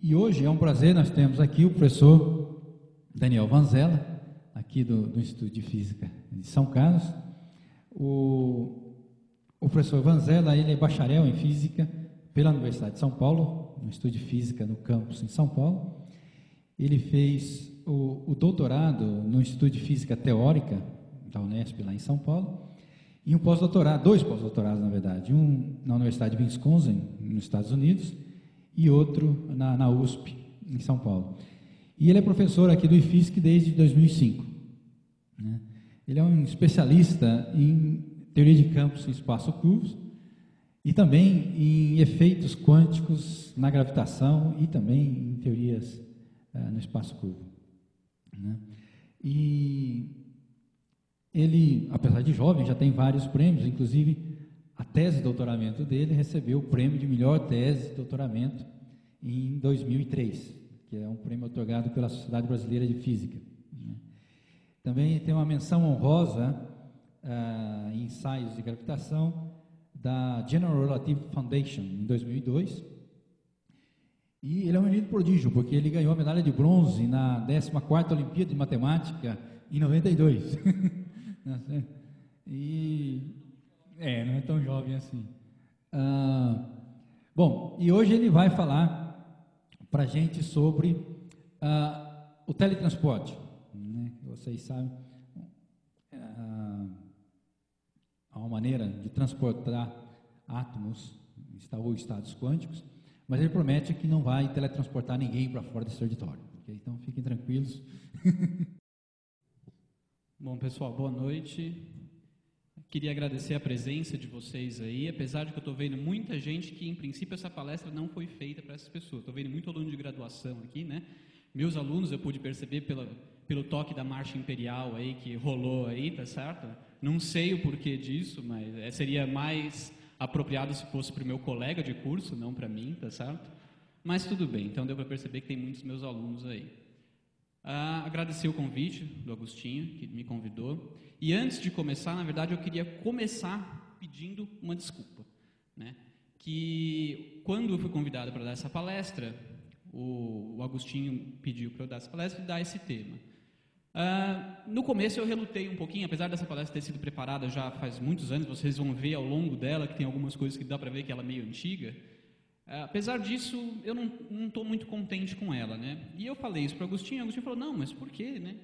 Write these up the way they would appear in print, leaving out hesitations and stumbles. E hoje é um prazer, nós temos aqui o professor Daniel Vanzella, aqui do Instituto de Física de São Carlos. O professor Vanzella, ele é bacharel em Física pela Universidade de São Paulo, no Instituto de Física no campus em São Paulo. Ele fez o doutorado no Instituto de Física Teórica da Unesp, lá em São Paulo, e um pós-doutorado, dois pós-doutorados, na verdade, um na Universidade de Wisconsin, nos Estados Unidos, e outro na USP, em São Paulo. E ele é professor aqui do IFISC desde 2005. Né? Ele é um especialista em teoria de campos em espaço-curvos e também em efeitos quânticos na gravitação e também em teorias no espaço-curvo. Né? E ele, apesar de jovem, já tem vários prêmios, inclusive a tese de doutoramento dele recebeu o prêmio de melhor tese de doutoramento em 2003, que é um prêmio otorgado pela Sociedade Brasileira de Física. Também tem uma menção honrosa em ensaios de gravitação da General Relativity Foundation, em 2002. E ele é um menino prodígio, porque ele ganhou a medalha de bronze na 14ª Olimpíada de Matemática, em 92. E... não é tão jovem assim. Bom, e hoje ele vai falar para a gente sobre o teletransporte. Né? Vocês sabem, há uma maneira de transportar átomos ou estados quânticos, mas ele promete que não vai teletransportar ninguém para fora desse auditório. Okay? Então, fiquem tranquilos. Bom, pessoal, boa noite. Queria agradecer a presença de vocês aí, apesar de que eu estou vendo muita gente que, em princípio, essa palestra não foi feita para essas pessoas. Estou vendo muito aluno de graduação aqui, né? Meus alunos, eu pude perceber pelo toque da marcha imperial aí que rolou aí, tá certo? Não sei o porquê disso, mas seria mais apropriado se fosse para o meu colega de curso, não para mim, tá certo? Mas tudo bem, então deu para perceber que tem muitos meus alunos aí. Agradecer o convite do Agostinho, que me convidou. E antes de começar, na verdade, eu queria começar pedindo uma desculpa, né? Que quando eu fui convidado para dar essa palestra, o Agostinho pediu para eu dar essa palestra e dar esse tema. No começo eu relutei um pouquinho, apesar dessa palestra ter sido preparada já faz muitos anos, vocês vão ver ao longo dela que tem algumas coisas que dá para ver que ela é meio antiga. Apesar disso, eu não estou muito contente com ela, né? E eu falei isso para o Agostinho, e o Agostinho falou, não, mas por quê, né?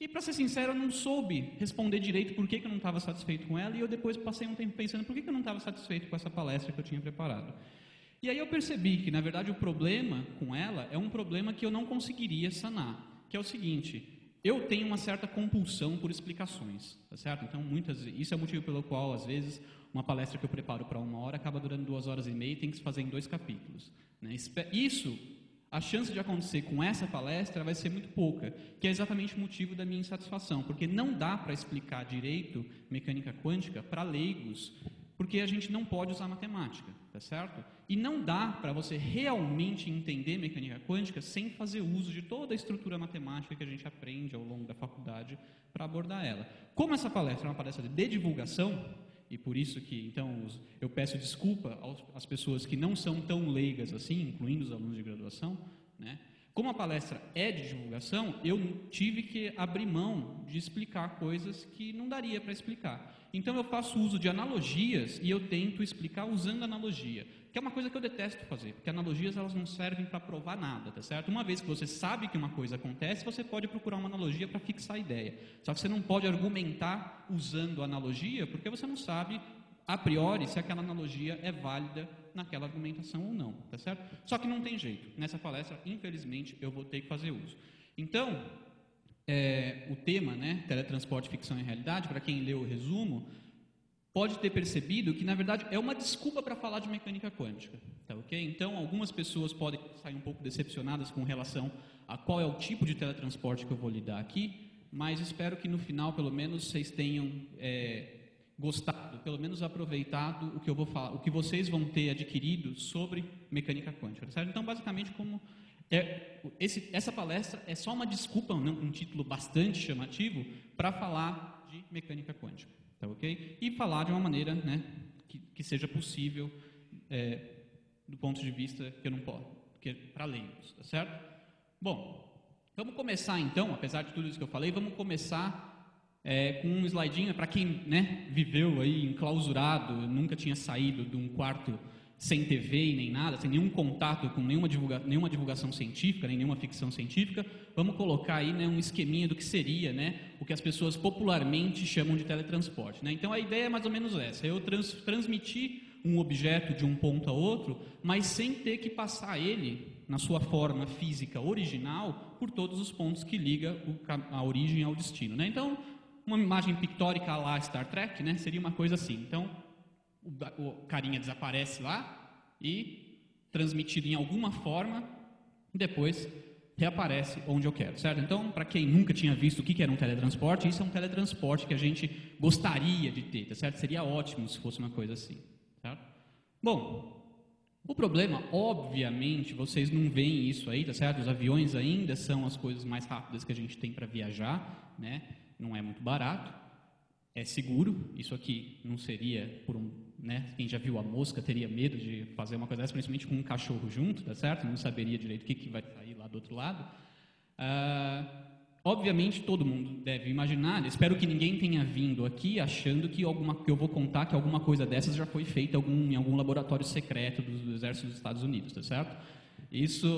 E, para ser sincero, eu não soube responder direito por que eu não estava satisfeito com ela, e eu depois passei um tempo pensando por que eu não estava satisfeito com essa palestra que eu tinha preparado. E aí eu percebi que, na verdade, o problema com ela é um problema que eu não conseguiria sanar, que é o seguinte, eu tenho uma certa compulsão por explicações, tá certo? Então, isso é o motivo pelo qual, às vezes, uma palestra que eu preparo para 1 hora acaba durando 2 horas e meia e tem que se fazer em 2 capítulos. Né? Isso, a chance de acontecer com essa palestra vai ser muito pouca, que é exatamente o motivo da minha insatisfação, porque não dá para explicar direito mecânica quântica para leigos, porque a gente não pode usar matemática, tá certo? E não dá para você realmente entender mecânica quântica sem fazer uso de toda a estrutura matemática que a gente aprende ao longo da faculdade para abordar ela. Como essa palestra é uma palestra de divulgação, e por isso que, então, eu peço desculpa às pessoas que não são tão leigas assim, incluindo os alunos de graduação, né? Como a palestra é de divulgação, eu tive que abrir mão de explicar coisas que não daria para explicar. Então, eu faço uso de analogias e eu tento explicar usando analogia, que é uma coisa que eu detesto fazer, porque analogias elas não servem para provar nada, tá certo? Uma vez que você sabe que uma coisa acontece, você pode procurar uma analogia para fixar a ideia. Só que você não pode argumentar usando analogia, porque você não sabe, a priori, se aquela analogia é válida naquela argumentação ou não, tá certo? Só que não tem jeito. Nessa palestra, infelizmente, eu vou ter que fazer uso. Então, o tema, né, teletransporte, ficção e realidade, para quem leu o resumo, pode ter percebido que, na verdade, é uma desculpa para falar de mecânica quântica, tá ok? Então, algumas pessoas podem sair um pouco decepcionadas com relação a qual é o tipo de teletransporte que eu vou lidar aqui, mas espero que no final, pelo menos, vocês tenham gostado, pelo menos aproveitado o que eu vou falar, o que vocês vão ter adquirido sobre mecânica quântica, tá certo? Então, basicamente, como essa palestra é só uma desculpa, um título bastante chamativo, para falar de mecânica quântica. Tá, okay? E falar de uma maneira, né, que seja possível do ponto de vista que eu não posso, que é para leigos, tá certo? Bom, vamos começar então, apesar de tudo isso que eu falei, vamos começar com um slidinho para quem, né, viveu aí enclausurado, nunca tinha saído de um quarto sem TV e nem nada, sem nenhum contato com nenhuma divulgação científica, nem nenhuma ficção científica. Vamos colocar aí, né, um esqueminha do que seria, né, o que as pessoas popularmente chamam de teletransporte, né? Então a ideia é mais ou menos essa, eu transmitir um objeto de um ponto a outro, mas sem ter que passar ele, na sua forma física original, por todos os pontos que ligam a origem ao destino, né? Então, uma imagem pictórica lá Star Trek, né, seria uma coisa assim. Então, o carinha desaparece lá e transmitido em alguma forma, depois reaparece onde eu quero, certo? Então, para quem nunca tinha visto o que era um teletransporte, isso é um teletransporte que a gente gostaria de ter, tá certo? Seria ótimo se fosse uma coisa assim, certo? Bom, o problema, obviamente, vocês não veem isso aí, tá certo? Os aviões ainda são as coisas mais rápidas que a gente tem para viajar, né? Não é muito barato. É seguro, isso aqui não seria por um, né, quem já viu a mosca teria medo de fazer uma coisa dessa, principalmente com um cachorro junto, tá certo? Não saberia direito o que vai sair lá do outro lado. Obviamente todo mundo deve imaginar, espero que ninguém tenha vindo aqui achando que que eu vou contar que alguma coisa dessas já foi feita em algum laboratório secreto do Exército dos Estados Unidos, tá certo? Isso,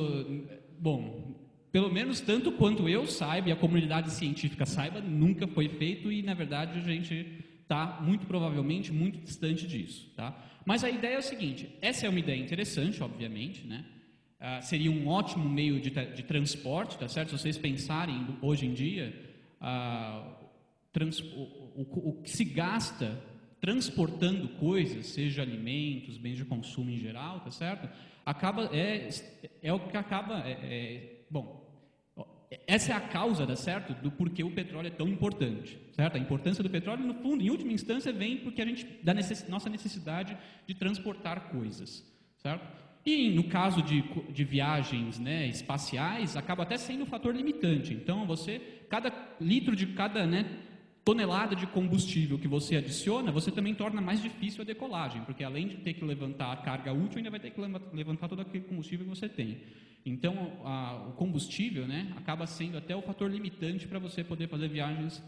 bom, pelo menos tanto quanto eu saiba e a comunidade científica saiba, nunca foi feito e, na verdade, a gente está muito provavelmente muito distante disso, tá? Mas a ideia é o seguinte, essa é uma ideia interessante, obviamente, né? Seria um ótimo meio de transporte, tá certo? Se vocês pensarem, hoje em dia, o que se gasta transportando coisas, seja alimentos, bens de consumo em geral, tá certo? Bom, essa é a causa, tá certo, do porquê o petróleo é tão importante, certo? A importância do petróleo, no fundo, em última instância, vem porque a gente da nossa necessidade de transportar coisas, certo? E no caso de viagens, né, espaciais, acaba até sendo um fator limitante. Então, cada tonelada de combustível que você adiciona, você também torna mais difícil a decolagem, porque além de ter que levantar a carga útil, ainda vai ter que levantar todo aquele combustível que você tem. Então, o combustível, né, acaba sendo até o fator limitante para você poder fazer viagens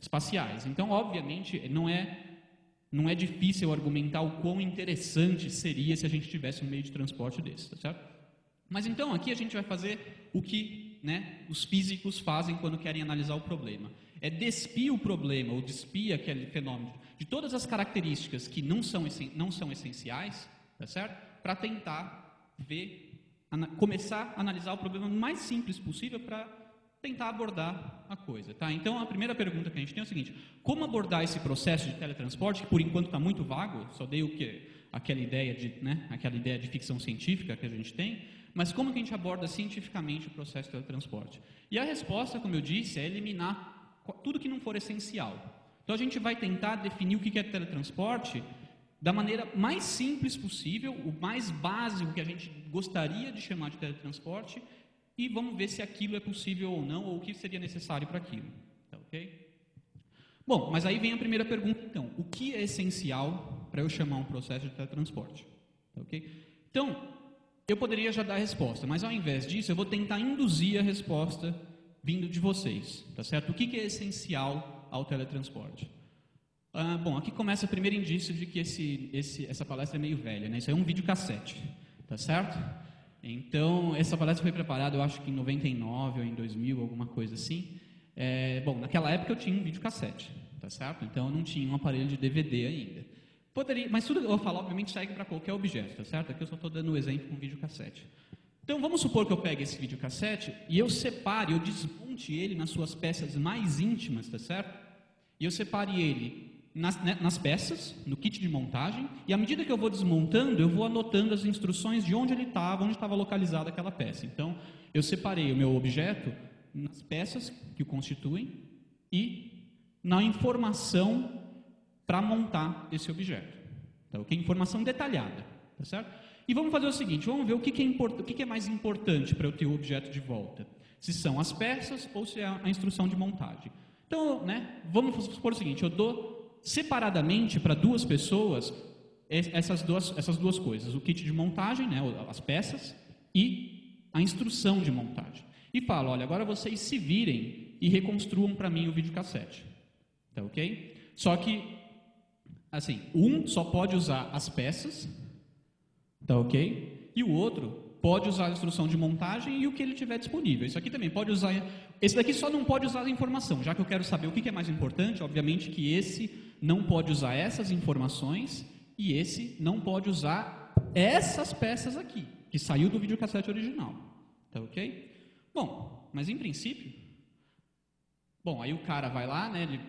espaciais. Então, obviamente, não é difícil argumentar o quão interessante seria se a gente tivesse um meio de transporte desse, tá certo? Mas então, aqui a gente vai fazer o que, né, os físicos fazem quando querem analisar o problema. É despir o problema, ou despir aquele fenômeno de todas as características que não são essenciais, tá certo? Para tentar começar a analisar o problema o mais simples possível para tentar abordar a coisa, tá? Então, a primeira pergunta que a gente tem é o seguinte, como abordar esse processo de teletransporte, que por enquanto está muito vago, só dei o quê? Aquela ideia de, né, aquela ideia de ficção científica que a gente tem, mas como que a gente aborda cientificamente o processo de teletransporte? E a resposta, como eu disse, é eliminar tudo que não for essencial. Então a gente vai tentar definir o que é teletransporte da maneira mais simples possível, o mais básico que a gente gostaria de chamar de teletransporte, e vamos ver se aquilo é possível ou não, ou o que seria necessário para aquilo. Tá ok? Bom, mas aí vem a primeira pergunta então, o que é essencial para eu chamar um processo de teletransporte, ok? Então, eu poderia já dar a resposta, mas ao invés disso, eu vou tentar induzir a resposta vindo de vocês, tá certo? O que é essencial ao teletransporte? Bom, aqui começa o primeiro indício de que essa palestra é meio velha, né? Isso é um videocassete, tá certo? Então, essa palestra foi preparada, eu acho que em 99 ou em 2000, alguma coisa assim. Bom, naquela época eu tinha um videocassete, tá certo? Então, eu não tinha um aparelho de DVD ainda. Mas tudo que eu vou falar, obviamente, segue para qualquer objeto, tá certo? Aqui eu só estou dando um exemplo com videocassete. Então, vamos supor que eu pegue esse videocassete e eu separe, eu desmonte ele nas suas peças mais íntimas, tá certo? E eu separe ele nas peças, no kit de montagem, e à medida que eu vou desmontando, eu vou anotando as instruções de onde estava localizada aquela peça. Então, eu separei o meu objeto nas peças que o constituem e na informação para montar esse objeto, tá ok? Informação detalhada, tá certo? E vamos fazer o seguinte, vamos ver o que é mais importante para eu ter o objeto de volta, se são as peças ou se é a instrução de montagem. Então, né, vamos supor o seguinte, eu dou separadamente para duas pessoas essas duas coisas, o kit de montagem, né, as peças, e a instrução de montagem. E fala, olha, agora vocês se virem e reconstruam para mim o videocassete. Tá ok? Só que, assim, um só pode usar as peças, tá ok? E o outro pode usar a instrução de montagem e o que ele tiver disponível. Isso aqui também pode usar... Esse daqui só não pode usar a informação, já que eu quero saber o que é mais importante, obviamente que esse não pode usar essas informações e esse não pode usar essas peças aqui, que saiu do videocassete original. Tá ok? Bom, mas em princípio... Bom, aí o cara vai lá, né, ele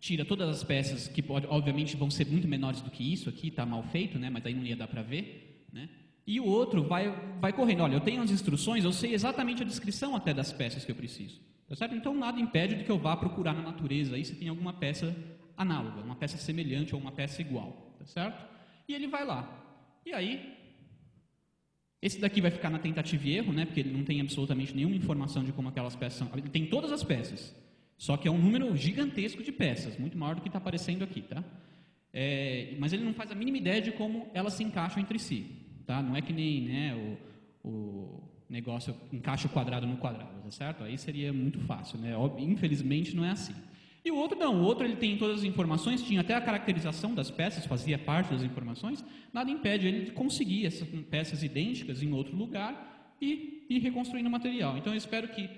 tira todas as peças que pode, obviamente vão ser muito menores do que isso aqui, tá mal feito, né, mas aí não ia dar para ver, né? E o outro vai correndo, olha, eu tenho as instruções, eu sei exatamente a descrição até das peças que eu preciso. Tá certo? Então nada impede de que eu vá procurar na natureza aí se tem alguma peça análoga, uma peça semelhante ou uma peça igual, tá certo? E ele vai lá. E aí, esse daqui vai ficar na tentativa e erro, né? Porque ele não tem absolutamente nenhuma informação de como aquelas peças são. Ele tem todas as peças, só que é um número gigantesco de peças, muito maior do que está aparecendo aqui, tá? É, mas ele não faz a mínima ideia de como elas se encaixam entre si. Tá? Não é que nem, né, o negócio encaixa o quadrado no quadrado, tá certo? Aí seria muito fácil, né? Infelizmente não é assim. E o outro não, o outro ele tem todas as informações, tinha até a caracterização das peças, fazia parte das informações, nada impede ele de conseguir essas peças idênticas em outro lugar e reconstruindo o material. Então eu espero que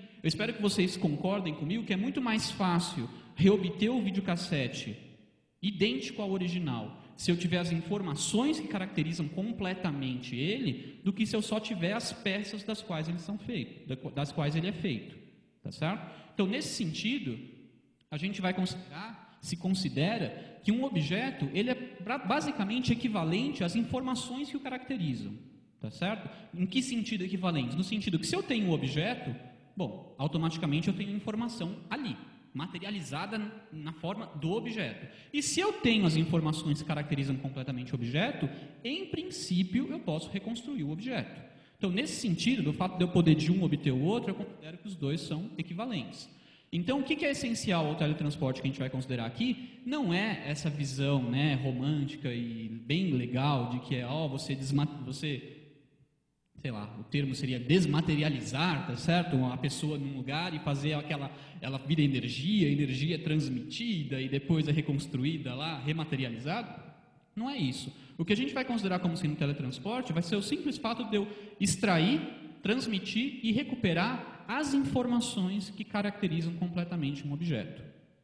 vocês concordem comigo que é muito mais fácil reobter o videocassete idêntico ao original se eu tiver as informações que caracterizam completamente ele, do que se eu só tiver as peças das quais eles são feitos, das quais ele é feito, tá certo? Então, nesse sentido, a gente vai considerar, se considera que um objeto, ele é basicamente equivalente às informações que o caracterizam, tá certo? Em que sentido equivalente? No sentido que se eu tenho um objeto, bom, automaticamente eu tenho informação ali, materializada na forma do objeto. E se eu tenho as informações que caracterizam completamente o objeto, em princípio eu posso reconstruir o objeto. Então, nesse sentido, do fato de eu poder de um obter o outro, eu considero que os dois são equivalentes. Então, o que é essencial ao teletransporte que a gente vai considerar aqui, não é essa visão, né, romântica e bem legal de que é, ó, você sei lá, o termo seria desmaterializar, tá certo? A pessoa num lugar e fazer aquela, ela vira energia, a energia é transmitida e depois é reconstruída lá, rematerializada. Não é isso. O que a gente vai considerar como sendo teletransporte vai ser o simples fato de eu extrair, transmitir e recuperar as informações que caracterizam completamente um objeto,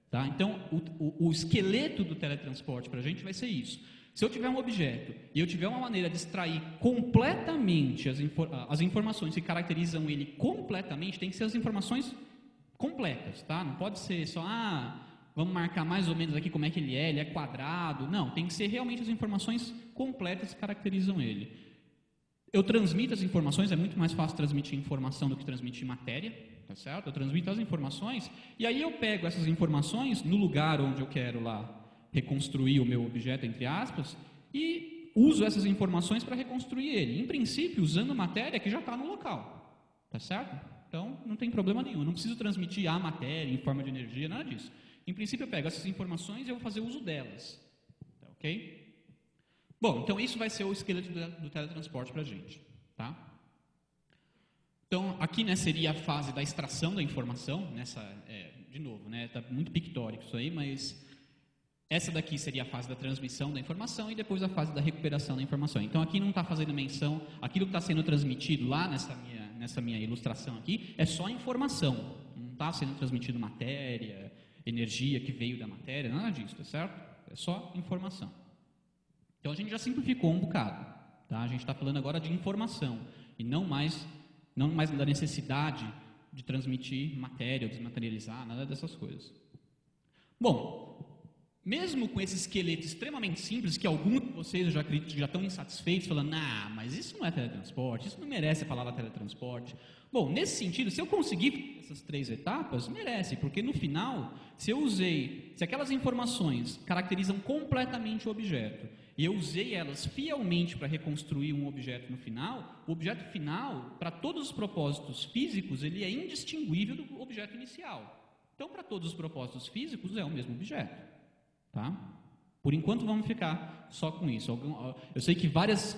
tá? Então, o esqueleto do teletransporte para a gente vai ser isso. Se eu tiver um objeto e eu tiver uma maneira de extrair completamente as informações que caracterizam ele completamente, tem que ser as informações completas, tá? Não pode ser só, vamos marcar mais ou menos aqui como é que ele é quadrado. Não, tem que ser realmente as informações completas que caracterizam ele. Eu transmito as informações, é muito mais fácil transmitir informação do que transmitir matéria, tá certo? Eu transmito as informações e aí eu pego essas informações no lugar onde eu quero lá reconstruir o meu objeto, entre aspas, e uso essas informações para reconstruir ele. Em princípio, usando matéria que já está no local. Tá certo? Então, não tem problema nenhum. Eu não preciso transmitir a matéria em forma de energia, nada disso. Em princípio, eu pego essas informações e eu vou fazer uso delas. Tá, ok? Bom, então isso vai ser o esqueleto do teletransporte para a gente. Tá? Então, aqui, né, seria a fase da extração da informação. Nessa, de novo, né, tá muito pictórico isso aí, mas... Essa daqui seria a fase da transmissão da informação e depois a fase da recuperação da informação. Então, aqui não está fazendo menção, aquilo que está sendo transmitido lá nessa minha ilustração aqui, é só informação. Não está sendo transmitido matéria, energia que veio da matéria, nada disso, tá certo? É só informação. Então, a gente já simplificou um bocado. Tá? A gente está falando agora de informação e não mais da necessidade de transmitir matéria ou desmaterializar, nada dessas coisas. Bom... Mesmo com esse esqueleto extremamente simples, que alguns de vocês eu já acredito já estão insatisfeitos, falando, mas isso não é teletransporte, isso não merece a palavra teletransporte. Bom, nesse sentido, se eu conseguir essas três etapas, merece, porque no final, se aquelas informações caracterizam completamente o objeto, e eu usei elas fielmente para reconstruir um objeto no final, o objeto final, para todos os propósitos físicos, ele é indistinguível do objeto inicial. Então, para todos os propósitos físicos, é o mesmo objeto. Tá? Por enquanto vamos ficar só com isso. Eu sei que várias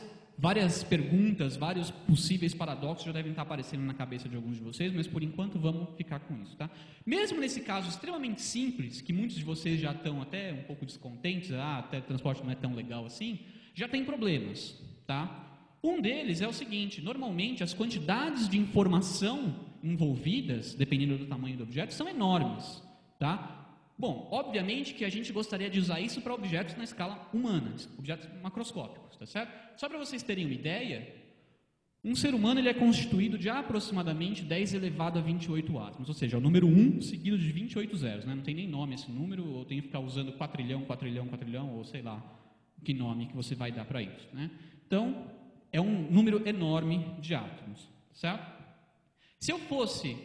perguntas, vários possíveis paradoxos já devem estar aparecendo na cabeça de alguns de vocês, mas por enquanto vamos ficar com isso, tá? Mesmo nesse caso extremamente simples, que muitos de vocês já estão até um pouco descontentes, até o transporte não é tão legal assim, já tem problemas, tá? Um deles é o seguinte: normalmente as quantidades de informação envolvidas, dependendo do tamanho do objeto, são enormes, tá? Bom, obviamente que a gente gostaria de usar isso para objetos na escala humana, objetos macroscópicos, tá certo? Só para vocês terem uma ideia, um ser humano ele é constituído de aproximadamente 10⁴28 átomos, ou seja, o número 1 seguido de 28 zeros, né? Não tem nem nome esse número, ou tem que ficar usando quatrilhão, quatrilhão, quatrilhão, ou sei lá que nome que você vai dar para isso, né? Então, é um número enorme de átomos, certo? Se eu fosse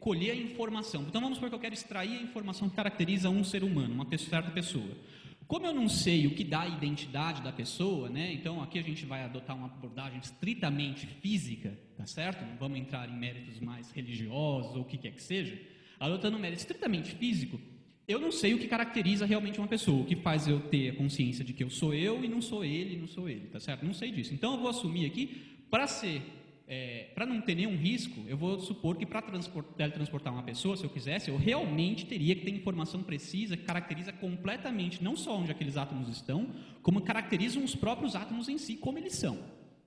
colher a informação. Então vamos supor que eu quero extrair a informação que caracteriza um ser humano, uma certa pessoa. Como eu não sei o que dá a identidade da pessoa, né? Então aqui a gente vai adotar uma abordagem estritamente física, tá certo? Não vamos entrar em méritos mais religiosos ou o que quer que seja. Adotando um mérito estritamente físico, eu não sei o que caracteriza realmente uma pessoa, o que faz eu ter a consciência de que eu sou eu e não sou ele, não sou ele, tá certo? Não sei disso. Então eu vou assumir aqui, para não ter nenhum risco, eu vou supor que para teletransportar uma pessoa, se eu quisesse, eu realmente teria que ter informação precisa que caracteriza completamente não só onde aqueles átomos estão, como caracterizam os próprios átomos em si, como eles são,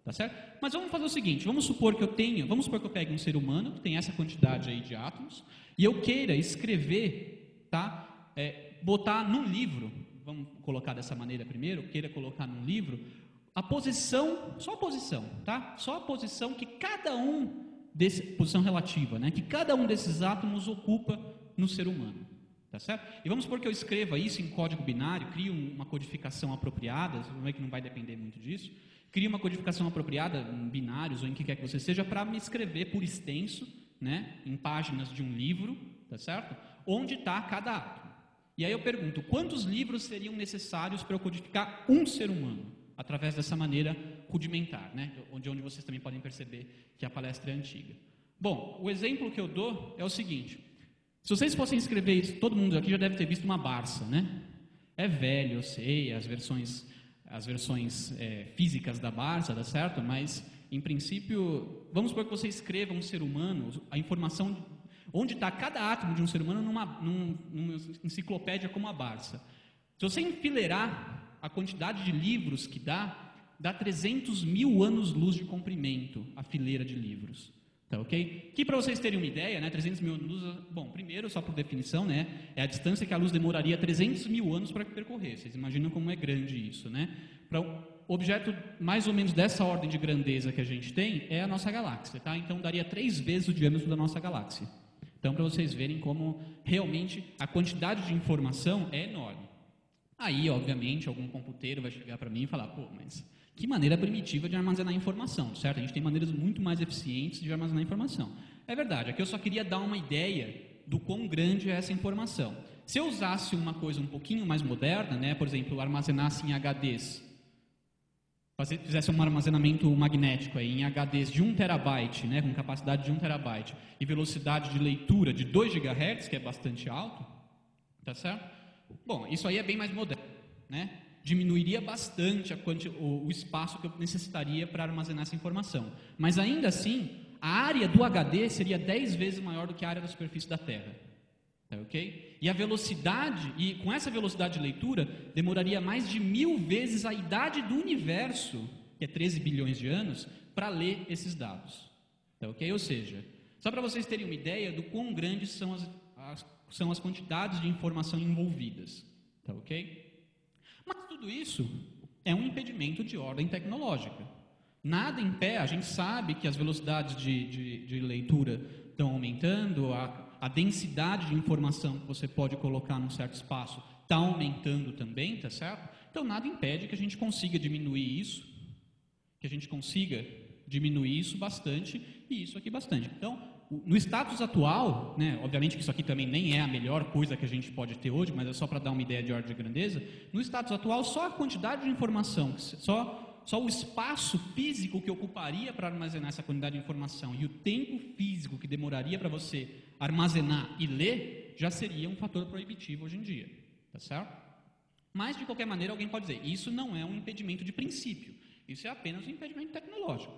tá certo? Mas vamos fazer o seguinte, vamos supor que eu pegue um ser humano que tem essa quantidade aí de átomos e eu queira escrever, tá? Botar num livro, vamos colocar dessa maneira primeiro, eu queira colocar num livro a posição, só a posição, tá? Só a posição que cada um posição relativa, né? Que cada um desses átomos ocupa no ser humano, tá certo? E vamos supor que eu escreva isso em código binário, crio uma codificação apropriada, que não vai depender muito disso, crio uma codificação apropriada em binários ou em que quer que você seja para me escrever por extenso, né? Em páginas de um livro, tá certo? Onde está cada átomo. E aí eu pergunto, quantos livros seriam necessários para eu codificar um ser humano? Através dessa maneira rudimentar, né? Onde vocês também podem perceber que a palestra é antiga. Bom, o exemplo que eu dou é o seguinte. Se vocês fossem escrever isso, todo mundo aqui já deve ter visto uma Barça, né? É velho, eu sei, as versões físicas da Barça, tá certo? Mas, em princípio, vamos supor que você escreva um ser humano, a informação onde está cada átomo de um ser humano numa enciclopédia como a Barça. Se você enfileirar a quantidade de livros que dá 300.000 anos-luz de comprimento, a fileira de livros, tá ok? Que para vocês terem uma ideia, né, 300.000 anos-luz, bom, primeiro, só por definição, né, é a distância que a luz demoraria 300.000 anos para percorrer, vocês imaginam como é grande isso, né? Para um objeto mais ou menos dessa ordem de grandeza que a gente tem, é a nossa galáxia, tá? Então daria 3 vezes o diâmetro da nossa galáxia. Então para vocês verem como realmente a quantidade de informação é enorme. Aí, obviamente, algum computeiro vai chegar para mim e falar, pô, mas que maneira primitiva de armazenar informação, certo? A gente tem maneiras muito mais eficientes de armazenar informação. É verdade, aqui eu só queria dar uma ideia do quão grande é essa informação. Se eu usasse uma coisa um pouquinho mais moderna, né, por exemplo, armazenasse em HDs, fizesse um armazenamento magnético aí, em HDs de 1 terabyte, né, com capacidade de 1 terabyte e velocidade de leitura de 2 GHz, que é bastante alto, tá certo? Bom, isso aí é bem mais moderno, né? Diminuiria bastante o espaço que eu necessitaria para armazenar essa informação. Mas ainda assim, a área do HD seria 10 vezes maior do que a área da superfície da Terra. Tá, ok? E a velocidade, e com essa velocidade de leitura, demoraria mais de 1000 vezes a idade do universo, que é 13 bilhões de anos, para ler esses dados. Tá, ok? Ou seja, só para vocês terem uma ideia do quão grandes são as quantidades de informação envolvidas, tá ok? Mas tudo isso é um impedimento de ordem tecnológica. Nada impede, a gente sabe que as velocidades de leitura estão aumentando, a densidade de informação que você pode colocar num certo espaço está aumentando também, tá certo? Então nada impede que a gente consiga diminuir isso, bastante e isso aqui bastante. Então, no status atual, né, obviamente que isso aqui também nem é a melhor coisa que a gente pode ter hoje, mas é só para dar uma ideia de ordem de grandeza, no status atual só a quantidade de informação, só o espaço físico que ocuparia para armazenar essa quantidade de informação e o tempo físico que demoraria para você armazenar e ler, já seria um fator proibitivo hoje em dia, tá certo? Mas, de qualquer maneira, alguém pode dizer, isso não é um impedimento de princípio, isso é apenas um impedimento tecnológico.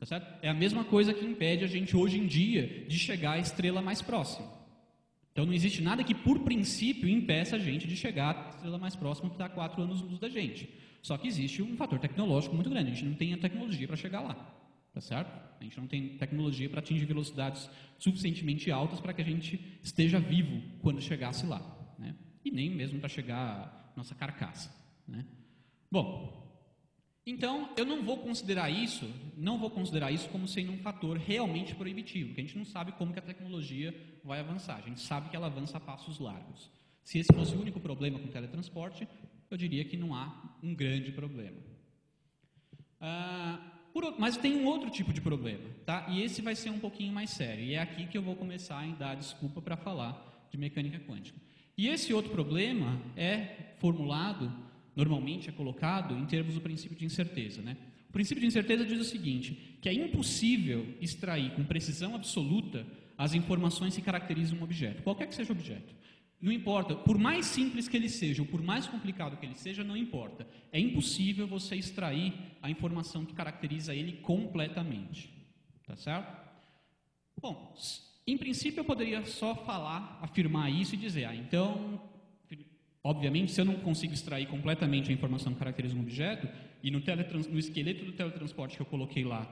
Tá certo? É a mesma coisa que impede a gente, hoje em dia, de chegar à estrela mais próxima. Então, não existe nada que, por princípio, impeça a gente de chegar à estrela mais próxima que está a 4 anos-luz da gente. Só que existe um fator tecnológico muito grande, a gente não tem a tecnologia para chegar lá. Tá certo? A gente não tem tecnologia para atingir velocidades suficientemente altas para que a gente esteja vivo quando chegasse lá, né? E nem mesmo para chegar à nossa carcaça, né? Bom, então eu não vou considerar isso como sendo um fator realmente proibitivo, porque a gente não sabe como que a tecnologia vai avançar, a gente sabe que ela avança a passos largos. Se esse fosse o único problema com o teletransporte, eu diria que não há um grande problema. Mas tem um outro tipo de problema, tá? E esse vai ser um pouquinho mais sério. E é aqui que eu vou começar a dar desculpa para falar de mecânica quântica. E esse outro problema é formulado, normalmente é colocado, em termos do princípio de incerteza, né? O princípio de incerteza diz o seguinte, que é impossível extrair com precisão absoluta as informações que caracterizam um objeto, qualquer que seja o objeto. Não importa, por mais simples que ele seja ou por mais complicado que ele seja, não importa. É impossível você extrair a informação que caracteriza ele completamente. Tá certo? Bom, em princípio eu poderia só falar, afirmar isso e dizer, então, obviamente, se eu não consigo extrair completamente a informação que caracteriza um objeto, e no esqueleto do teletransporte que eu coloquei lá,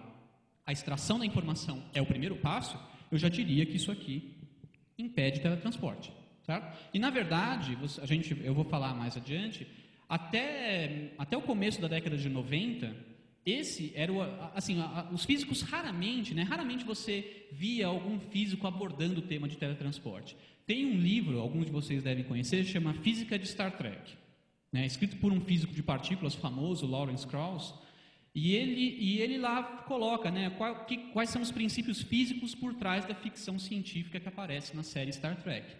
a extração da informação é o primeiro passo, eu já diria que isso aqui impede teletransporte. Certo? E, na verdade, eu vou falar mais adiante, até o começo da década de 90, esse era o, assim, os físicos raramente, né, raramente você via algum físico abordando o tema de teletransporte. Tem um livro, alguns de vocês devem conhecer, chama Física de Star Trek, né, escrito por um físico de partículas famoso, Lawrence Krauss, e ele lá coloca, né, quais são os princípios físicos por trás da ficção científica que aparece na série Star Trek.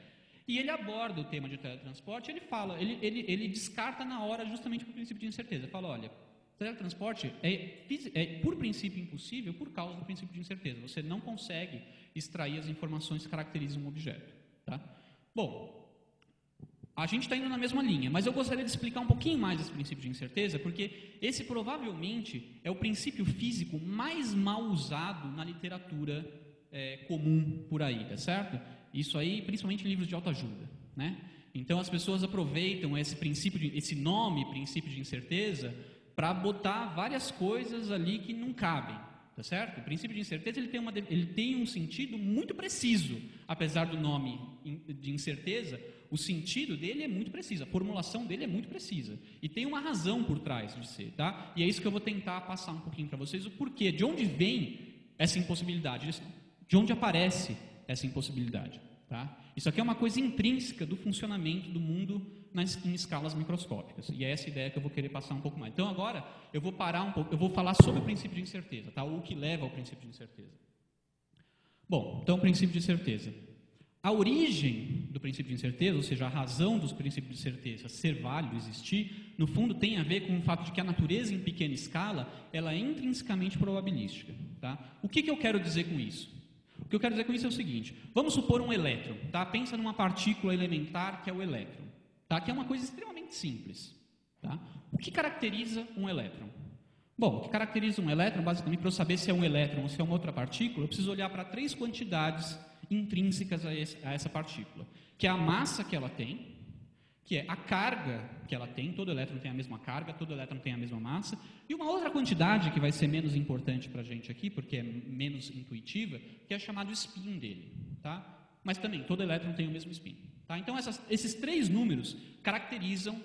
E ele aborda o tema de teletransporte, ele descarta na hora justamente por princípio de incerteza. Ele fala, olha, teletransporte é por princípio impossível por causa do princípio de incerteza. Você não consegue extrair as informações que caracterizam um objeto. Tá? Bom, a gente está indo na mesma linha, mas eu gostaria de explicar um pouquinho mais esse princípio de incerteza, porque esse provavelmente é o princípio físico mais mal usado na literatura comum por aí, tá certo? Isso aí, principalmente em livros de autoajuda, né? Então, as pessoas aproveitam esse nome, princípio de incerteza, para botar várias coisas ali que não cabem, tá certo? O princípio de incerteza ele tem um sentido muito preciso, apesar do nome de incerteza, o sentido dele é muito preciso, a formulação dele é muito precisa. E tem uma razão por trás de ser, tá? E é isso que eu vou tentar passar um pouquinho para vocês, o porquê, de onde vem essa impossibilidade, de onde aparece essa impossibilidade, tá? Isso aqui é uma coisa intrínseca do funcionamento do mundo em escalas microscópicas. E é essa ideia que eu vou querer passar um pouco mais. Então agora eu vou parar um pouco, eu vou falar sobre o princípio de incerteza, tá? O que leva ao princípio de incerteza. Bom, então o princípio de incerteza. A origem do princípio de incerteza, ou seja, a razão dos princípios de incerteza ser válido, existir, no fundo tem a ver com o fato de que a natureza em pequena escala, ela é intrinsecamente probabilística, tá? O que eu quero dizer com isso? O que eu quero dizer com isso é o seguinte, vamos supor um elétron, tá? Pensa numa partícula elementar que é o elétron, tá? Que é uma coisa extremamente simples, tá? O que caracteriza um elétron? Bom, o que caracteriza um elétron, basicamente, para eu saber se é um elétron ou se é uma outra partícula, eu preciso olhar para 3 quantidades intrínsecas a essa partícula, que é a massa que ela tem, que é a carga que ela tem, todo elétron tem a mesma carga, todo elétron tem a mesma massa, e uma outra quantidade que vai ser menos importante para a gente aqui, porque é menos intuitiva, que é chamado spin dele, tá? Mas também, todo elétron tem o mesmo spin, tá? Então, esses 3 números caracterizam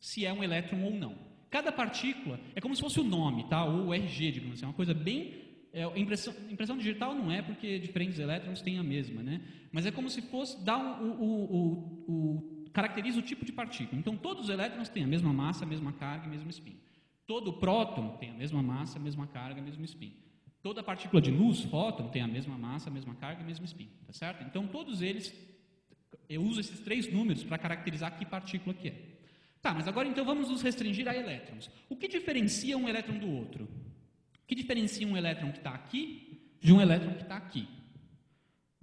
se é um elétron ou não. Cada partícula é como se fosse o nome, tá? Ou o RG, digamos assim, uma coisa bem... Impressão digital não é, porque diferentes elétrons têm a mesma, né? Mas é como se fosse... Caracteriza o tipo de partícula. Então, todos os elétrons têm a mesma massa, a mesma carga e o mesmo spin. Todo próton tem a mesma massa, a mesma carga e o mesmo spin. Toda partícula de luz, fóton, tem a mesma massa, a mesma carga e o mesmo spin. Tá certo? Então, todos eles, eu uso esses 3 números para caracterizar que partícula que é. Tá, mas agora então vamos nos restringir a elétrons. O que diferencia um elétron do outro? O que diferencia um elétron que está aqui de um elétron que está aqui?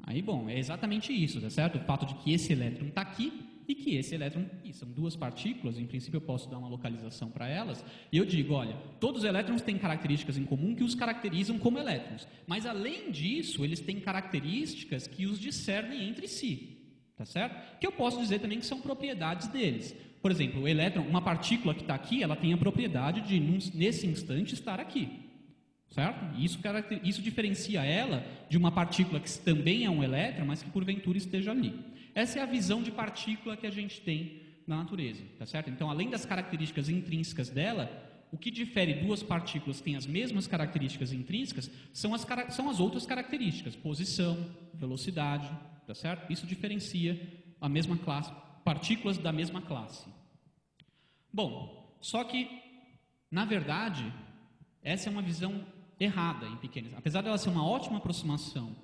Aí, bom, é exatamente isso, tá certo? O fato de que esse elétron está aqui e que esse elétron e são duas partículas, em princípio eu posso dar uma localização para elas, e eu digo, olha, todos os elétrons têm características em comum que os caracterizam como elétrons, mas além disso, eles têm características que os discernem entre si, tá certo? Que eu posso dizer também que são propriedades deles. Por exemplo, o elétron, uma partícula que está aqui, ela tem a propriedade de, nesse instante, estar aqui. Certo? Isso diferencia ela de uma partícula que também é um elétron, mas que porventura esteja ali. Essa é a visão de partícula que a gente tem na natureza, tá certo? Então, além das características intrínsecas dela, o que difere duas partículas que têm as mesmas características intrínsecas são as outras características, posição, velocidade, tá certo? Isso diferencia a mesma classe, partículas da mesma classe. Bom, só que, na verdade, essa é uma visão errada em pequenas. Apesar dela ser uma ótima aproximação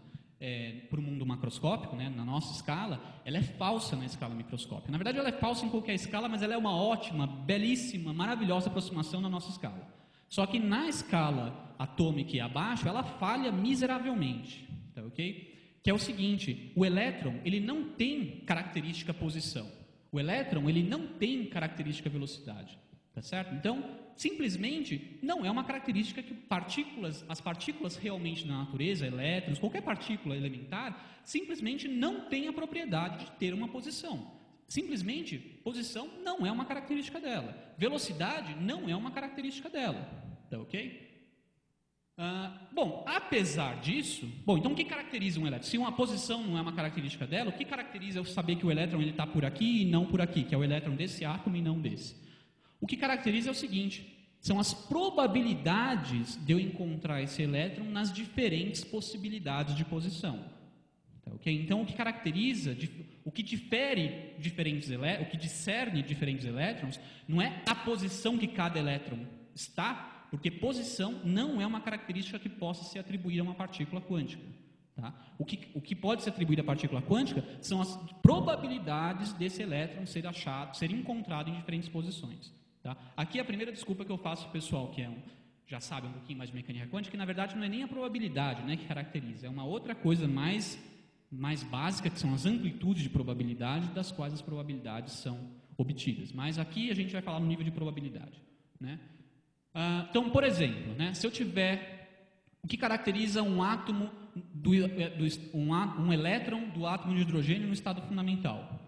para o mundo macroscópico, né, na nossa escala, ela é falsa na escala microscópica. Na verdade, ela é falsa em qualquer escala, mas ela é uma ótima, belíssima, maravilhosa aproximação na nossa escala. Só que na escala atômica e abaixo, ela falha miseravelmente, tá ok? Que é o seguinte, o elétron, ele não tem característica posição. O elétron, ele não tem característica velocidade, tá certo? Então, simplesmente não é uma característica que as partículas realmente na natureza, elétrons, qualquer partícula elementar, simplesmente não tem a propriedade de ter uma posição. Simplesmente, posição não é uma característica dela. Velocidade não é uma característica dela. Tá ok? Bom, apesar disso... Bom, então o que caracteriza um elétron? Se uma posição não é uma característica dela, o que caracteriza eu saber que o elétron está por aqui e não por aqui, que é o elétron desse átomo e não desse? O que caracteriza é o seguinte, são as probabilidades de eu encontrar esse elétron nas diferentes possibilidades de posição. Tá, okay? Então, o que caracteriza, o que discerne diferentes elétrons, não é a posição que cada elétron está, porque posição não é uma característica que possa se atribuir a uma partícula quântica. Tá? O que pode ser atribuído à partícula quântica são as probabilidades desse elétron ser achado, ser encontrado em diferentes posições. Tá? Aqui a primeira desculpa que eu faço para o pessoal que já sabe um pouquinho mais de mecânica quântica, que na verdade não é nem a probabilidade, né, que caracteriza, é uma outra coisa mais básica, que são as amplitudes de probabilidade, das quais as probabilidades são obtidas. Mas aqui a gente vai falar no nível de probabilidade. Né? Então, por exemplo, né, se eu tiver, o que caracteriza um átomo, um elétron do átomo de hidrogênio no estado fundamental?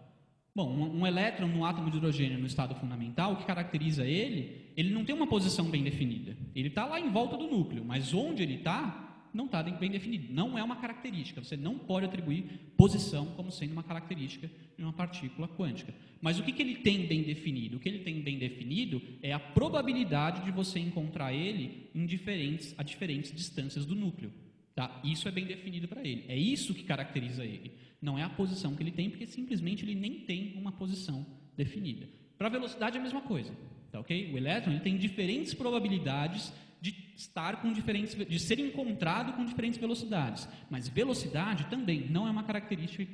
Bom, um elétron no átomo de hidrogênio no estado fundamental, o que caracteriza ele não tem uma posição bem definida. Ele está lá em volta do núcleo, mas onde ele está, não está bem definido. Não é uma característica, você não pode atribuir posição como sendo uma característica de uma partícula quântica. Mas o que ele tem bem definido? O que ele tem bem definido é a probabilidade de você encontrar ele a diferentes distâncias do núcleo. Tá? Isso é bem definido para ele. É isso que caracteriza ele. Não é a posição que ele tem, porque simplesmente ele nem tem uma posição definida. Para a velocidade é a mesma coisa. Tá, okay? O elétron ele tem diferentes probabilidades de estar com diferentes, de ser encontrado com diferentes velocidades. Mas velocidade também não é uma característica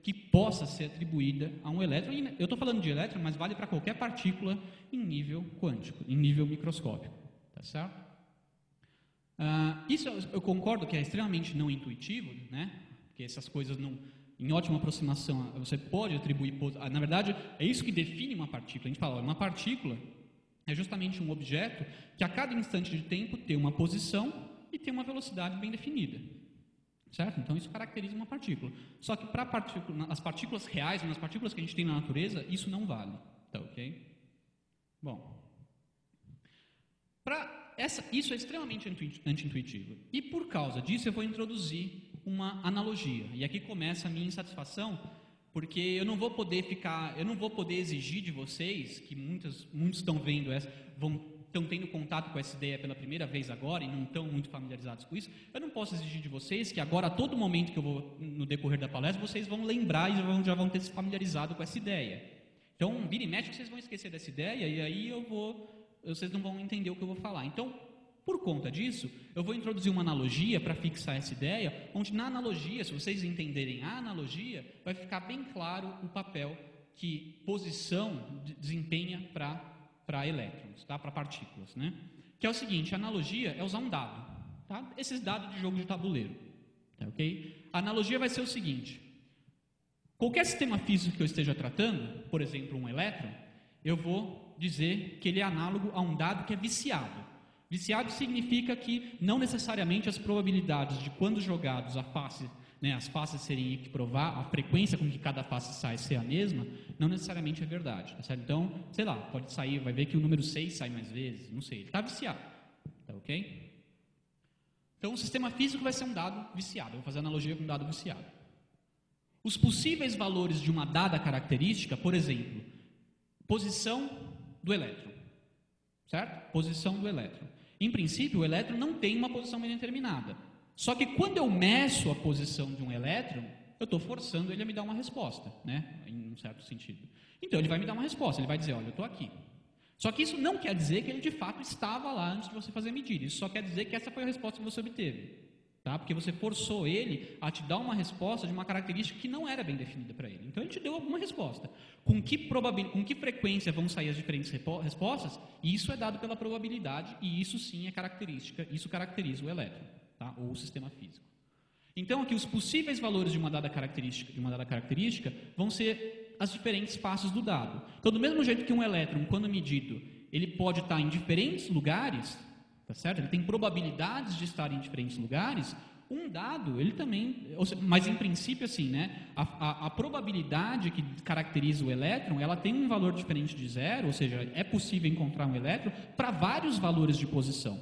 que possa ser atribuída a um elétron. E eu estou falando de elétron, mas vale para qualquer partícula em nível quântico, em nível microscópico. Tá certo? Isso eu concordo que é extremamente não intuitivo, né? Porque essas coisas não, em ótima aproximação você pode atribuir, na verdade é isso que define uma partícula. A gente fala, olha, uma partícula é justamente um objeto que a cada instante de tempo tem uma posição e tem uma velocidade bem definida, certo? Então isso caracteriza uma partícula. Só que para as partículas reais, nas partículas que a gente tem na natureza, isso não vale, tá ok? Bom, isso é extremamente anti-intuitivo. E por causa disso eu vou introduzir uma analogia. E aqui começa a minha insatisfação, porque eu não vou poder exigir de vocês, que muitos estão vendo estão tendo contato com essa ideia pela primeira vez agora e não estão muito familiarizados com isso, eu não posso exigir de vocês que agora, a todo momento que eu vou, no decorrer da palestra, vocês vão lembrar e já vão ter se familiarizado com essa ideia. Então, vira e mexe que vocês vão esquecer dessa ideia e aí vocês não vão entender o que eu vou falar. Então, por conta disso, eu vou introduzir uma analogia para fixar essa ideia, onde na analogia, se vocês entenderem a analogia, vai ficar bem claro o papel que posição desempenha para elétrons, tá? Para partículas, né? Que é o seguinte, a analogia é usar um dado, tá? Esses dados de jogo de tabuleiro, tá, ok? A analogia vai ser o seguinte, Qualquer sistema físico que eu esteja tratando, por exemplo, um elétron, eu vou dizer que ele é análogo a um dado que é viciado. Viciado significa que não necessariamente as probabilidades de quando jogados a face, né, as faces serem equiprovar, a frequência com que cada face sai ser a mesma, não necessariamente é verdade. Tá certo? Então, sei lá, pode sair, vai ver que o número 6 sai mais vezes, não sei, ele está viciado. Tá ok? Então, o sistema físico vai ser um dado viciado, eu vou fazer analogia com um dado viciado. Os possíveis valores de uma dada característica, por exemplo, posição do elétron, certo? Posição do elétron. Em princípio, o elétron não tem uma posição determinada. Só que quando eu meço a posição de um elétron, eu estou forçando ele a me dar uma resposta, né? Em um certo sentido. Então, ele vai me dar uma resposta, ele vai dizer, olha, eu estou aqui. Só que isso não quer dizer que ele de fato estava lá antes de você fazer a medida. Isso só quer dizer que essa foi a resposta que você obteve. Porque você forçou ele a te dar uma resposta de uma característica que não era bem definida para ele. Então, ele te deu alguma resposta. Com que frequência vão sair as diferentes respostas? Isso é dado pela probabilidade e isso sim é característica, isso caracteriza o elétron, tá? Ou o sistema físico. Então, aqui os possíveis valores de uma dada característica vão ser as diferentes faces do dado. Então, do mesmo jeito que um elétron, quando medido, ele pode estar em diferentes lugares... Tá certo? Ele tem probabilidades de estar em diferentes lugares, um dado, ele também, mas em princípio assim, né? A probabilidade que caracteriza o elétron, ela tem um valor diferente de zero, ou seja, é possível encontrar um elétron para vários valores de posição.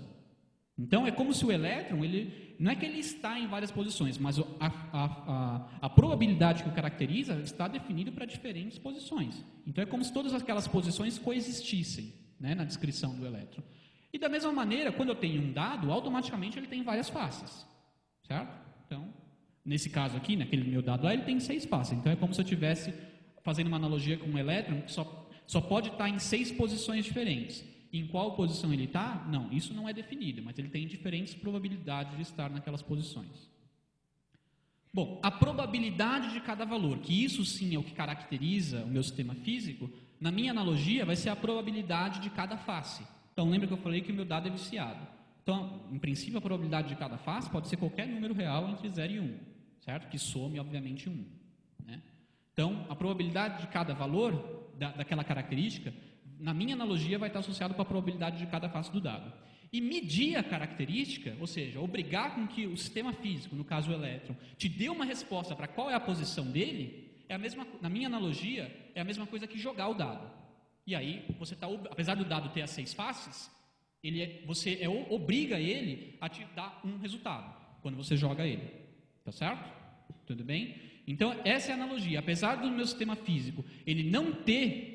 Então, é como se o elétron, ele, não é que ele está em várias posições, mas a probabilidade que o caracteriza está definida para diferentes posições. Então, é como se todas aquelas posições coexistissem, né? Na descrição do elétron. E da mesma maneira, quando eu tenho um dado, automaticamente ele tem várias faces, certo? Então, nesse caso aqui, naquele meu dado lá, ele tem 6 faces. Então, é como se eu estivesse fazendo uma analogia com um elétron que só pode estar em 6 posições diferentes. E em qual posição ele está? Não, isso não é definido, mas ele tem diferentes probabilidades de estar naquelas posições. Bom, a probabilidade de cada valor, que isso sim é o que caracteriza o meu sistema físico, na minha analogia vai ser a probabilidade de cada face. Então, lembra que eu falei que o meu dado é viciado. Então, em princípio, a probabilidade de cada face pode ser qualquer número real entre 0 e 1, certo? Que some, obviamente, 1. Né? Então, a probabilidade de cada valor, daquela característica, na minha analogia, vai estar associado com a probabilidade de cada face do dado. E medir a característica, ou seja, obrigar com que o sistema físico, no caso o elétron, te dê uma resposta para qual é a posição dele, é a mesma, na minha analogia, é a mesma coisa que jogar o dado. E aí, você tá, apesar do dado ter as 6 faces, você obriga ele a te dar um resultado, quando você joga ele. Tá certo? Tudo bem? Então, essa é a analogia. Apesar do meu sistema físico, ele não ter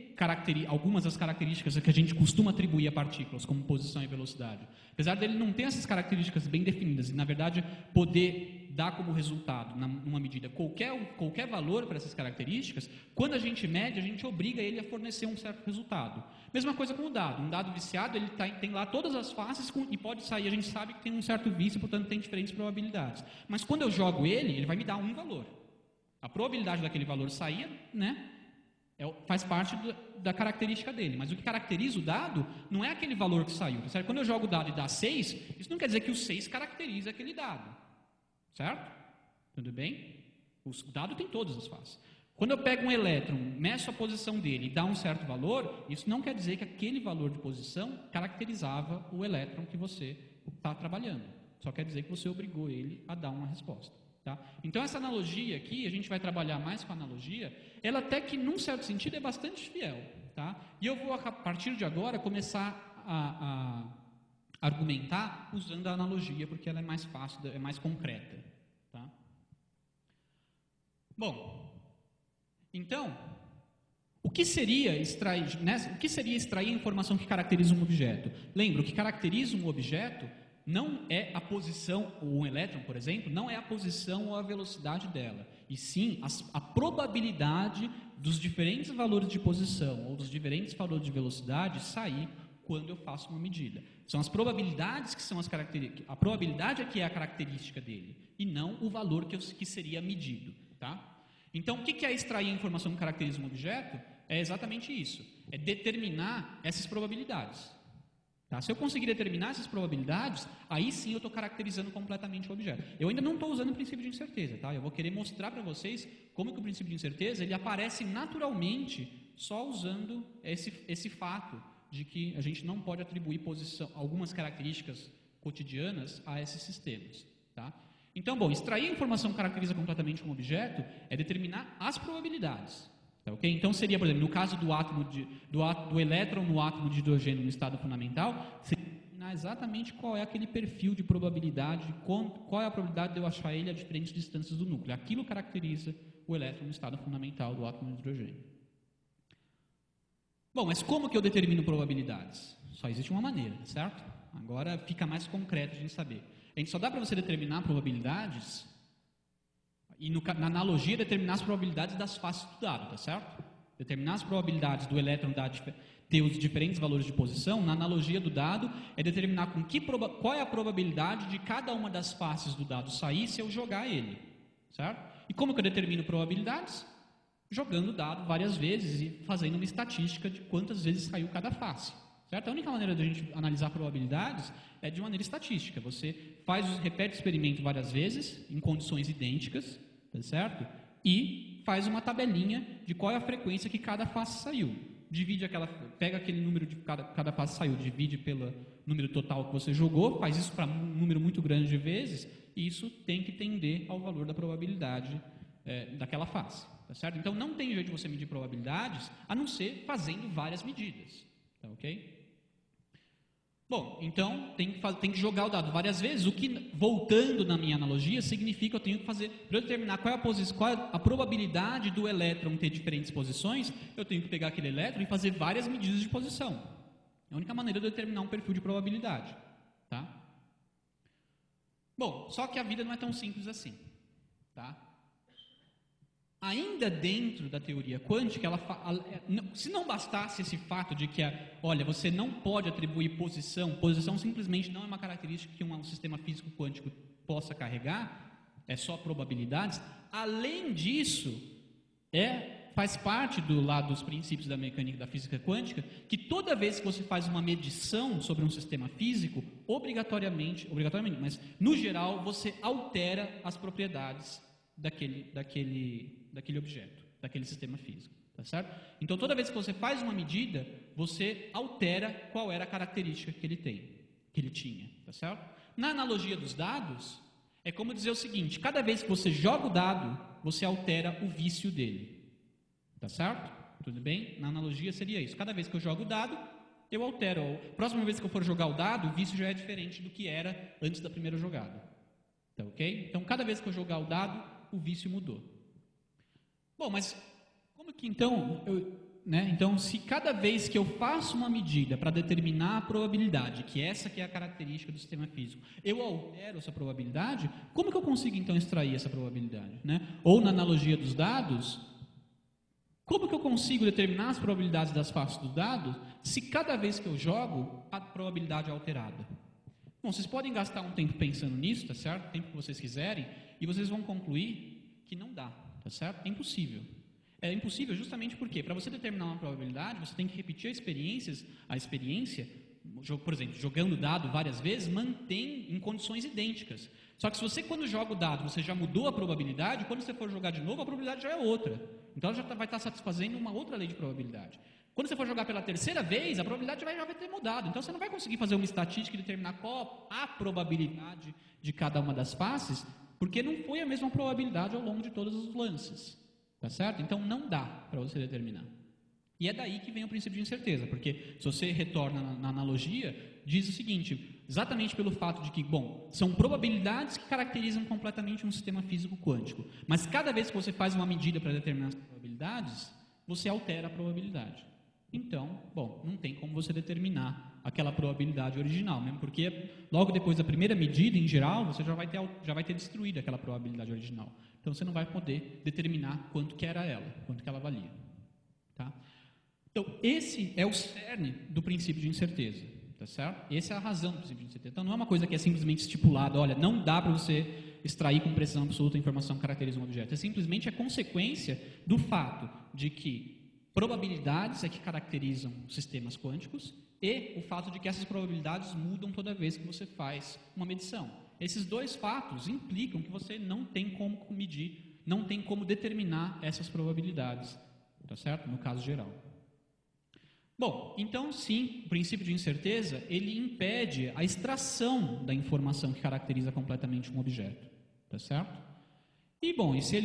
algumas das características que a gente costuma atribuir a partículas, como posição e velocidade. Apesar dele não ter essas características bem definidas e, na verdade, poder dar como resultado, numa medida, qualquer valor para essas características, quando a gente mede, a gente obriga ele a fornecer um certo resultado. Mesma coisa com o dado. Um dado viciado, ele tem lá todas as faces e pode sair. A gente sabe que tem um certo vício, portanto, tem diferentes probabilidades. Mas quando eu jogo ele, ele vai me dar um valor. A probabilidade daquele valor sair, né, faz parte da característica dele. Mas o que caracteriza o dado não é aquele valor que saiu. Certo? Quando eu jogo o dado e dá 6, isso não quer dizer que o 6 caracteriza aquele dado. Certo? Tudo bem? O dado tem todas as faces. Quando eu pego um elétron, meço a posição dele e dá um certo valor, isso não quer dizer que aquele valor de posição caracterizava o elétron que você está trabalhando. Só quer dizer que você obrigou ele a dar uma resposta. Tá? Então, essa analogia aqui, a gente vai trabalhar mais com a analogia, ela até que, num certo sentido, é bastante fiel. Tá? E eu vou, a partir de agora, começar a argumentar usando a analogia, porque ela é mais fácil, é mais concreta. Tá? Bom, então, o que seria extrair a informação que caracteriza um objeto? Lembra, o que caracteriza um objeto não é a posição, ou um elétron, por exemplo, não é a posição ou a velocidade dela, e sim a probabilidade dos diferentes valores de posição ou dos diferentes valores de velocidade sair quando eu faço uma medida. São as probabilidades que são as características. A probabilidade é que é a característica dele, e não o valor que seria medido. Tá? Então, o que é extrair a informação que caracteriza um objeto? É exatamente isso. É determinar essas probabilidades. Tá? Se eu conseguir determinar essas probabilidades, aí sim eu estou caracterizando completamente o objeto. Eu ainda não estou usando o princípio de incerteza. Tá? Eu vou querer mostrar para vocês como que o princípio de incerteza ele aparece naturalmente só usando esse fato de que a gente não pode atribuir algumas características cotidianas a esses sistemas. Tá? Então, bom, extrair a informação que caracteriza completamente um objeto é determinar as probabilidades. Tá, okay? Então seria, por exemplo, no caso do elétron no átomo de hidrogênio no estado fundamental, seria determinar exatamente qual é aquele perfil de probabilidade, qual é a probabilidade de eu achar ele a diferentes distâncias do núcleo. Aquilo caracteriza o elétron no estado fundamental do átomo de hidrogênio. Bom, mas como que eu determino probabilidades? Só existe uma maneira, certo? Agora fica mais concreto de saber. A gente só dá para você determinar probabilidades e na analogia determinar as probabilidades das faces do dado, tá certo? Determinar as probabilidades do elétron ter os diferentes valores de posição, na analogia do dado, é determinar qual é a probabilidade de cada uma das faces do dado sair se eu jogar ele, certo? E como que eu determino probabilidades? Jogando o dado várias vezes e fazendo uma estatística de quantas vezes saiu cada face. Certo? A única maneira de a gente analisar probabilidades é de maneira estatística. Você repete o experimento várias vezes, em condições idênticas, tá certo? E faz uma tabelinha de qual é a frequência que cada face saiu. Divide pega aquele número de cada face saiu, divide pelo número total que você jogou, faz isso para um número muito grande de vezes, e isso tem que tender ao valor da probabilidade daquela face. Tá certo? Então não tem jeito de você medir probabilidades, a não ser fazendo várias medidas. Tá ok? Bom, então tem que jogar o dado várias vezes, o que, voltando na minha analogia, significa que eu tenho que fazer, para determinar qual é a probabilidade do elétron ter diferentes posições, eu tenho que pegar aquele elétron e fazer várias medidas de posição. É a única maneira de eu determinar um perfil de probabilidade. Tá? Bom, só que a vida não é tão simples assim. Tá? Ainda dentro da teoria quântica, se não bastasse esse fato de que, olha, você não pode atribuir posição simplesmente não é uma característica que um sistema físico quântico possa carregar, é só probabilidades, além disso, faz parte dos princípios da mecânica da física quântica, que toda vez que você faz uma medição sobre um sistema físico, obrigatoriamente, mas no geral, você altera as propriedades daquele objeto, daquele sistema físico, tá certo? Então, toda vez que você faz uma medida, você altera qual era a característica que ele tinha, tá certo? Na analogia dos dados, é como dizer o seguinte, cada vez que você joga o dado, você altera o vício dele, tá certo? Tudo bem? Na analogia seria isso, cada vez que eu jogo o dado, eu altero, próxima vez que eu for jogar o dado, o vício já é diferente do que era antes da primeira jogada, tá ok? Então, cada vez que eu jogar o dado, o vício mudou. Bom, mas como que então, então se cada vez que eu faço uma medida para determinar a probabilidade, que essa que é a característica do sistema físico, eu altero essa probabilidade, como que eu consigo então extrair essa probabilidade? Né? Ou na analogia dos dados, como que eu consigo determinar as probabilidades das faces do dado se cada vez que eu jogo a probabilidade é alterada? Bom, vocês podem gastar um tempo pensando nisso, tá certo? O tempo que vocês quiserem, e vocês vão concluir que não dá, tá certo? É impossível. É impossível justamente porque, para você determinar uma probabilidade, você tem que repetir a experiência, por exemplo, jogando o dado várias vezes, mantém em condições idênticas. Só que se você, quando joga o dado, você já mudou a probabilidade, quando você for jogar de novo, a probabilidade já é outra. Então, ela já vai estar satisfazendo uma outra lei de probabilidade. Quando você for jogar pela terceira vez, a probabilidade já vai ter mudado. Então, você não vai conseguir fazer uma estatística e determinar qual a probabilidade de cada uma das faces, porque não foi a mesma probabilidade ao longo de todos os lances. Tá certo? Então, não dá para você determinar. E é daí que vem o princípio de incerteza, porque se você retorna na analogia, diz o seguinte, exatamente pelo fato de que, bom, são probabilidades que caracterizam completamente um sistema físico quântico, mas cada vez que você faz uma medida para determinar as probabilidades, você altera a probabilidade. Então, bom, não tem como você determinar aquela probabilidade original, mesmo porque logo depois da primeira medida, em geral, você já vai ter destruído aquela probabilidade original. Então, você não vai poder determinar quanto que era ela, quanto que ela valia. Tá? Então, esse é o cerne do princípio de incerteza, tá certo? Essa é a razão do princípio de incerteza. Então, não é uma coisa que é simplesmente estipulada, olha, não dá para você extrair com precisão absoluta a informação que caracteriza um objeto. É simplesmente a consequência do fato de que probabilidades é que caracterizam sistemas quânticos e o fato de que essas probabilidades mudam toda vez que você faz uma medição. Esses dois fatos implicam que você não tem como medir, não tem como determinar essas probabilidades, tá certo? No caso geral. Bom, então sim, o princípio de incerteza, ele impede a extração da informação que caracteriza completamente um objeto, tá certo? E bom, esse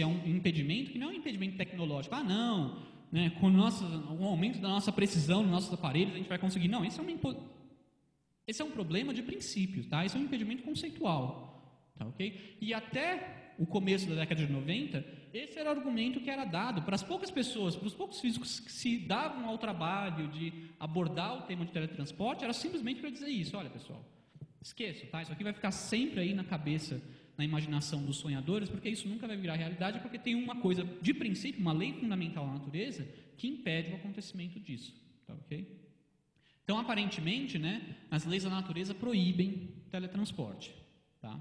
é um impedimento que não é um impedimento tecnológico. Ah, não, né, com o aumento da nossa precisão nos nossos aparelhos a gente vai conseguir. Não, esse é um problema de princípios, tá? Esse é um impedimento conceitual, tá, ok? E até o começo da década de 90, esse era o argumento que era dado para as poucas pessoas, para os poucos físicos que se davam ao trabalho de abordar o tema de teletransporte, era simplesmente para dizer isso: olha pessoal, esqueço, tá? Isso aqui vai ficar sempre aí na cabeça, na imaginação dos sonhadores, porque isso nunca vai virar realidade, porque tem uma coisa de princípio, uma lei fundamental da natureza, que impede o acontecimento disso, tá, ok? Então, aparentemente, né, as leis da natureza proíbem teletransporte, tá?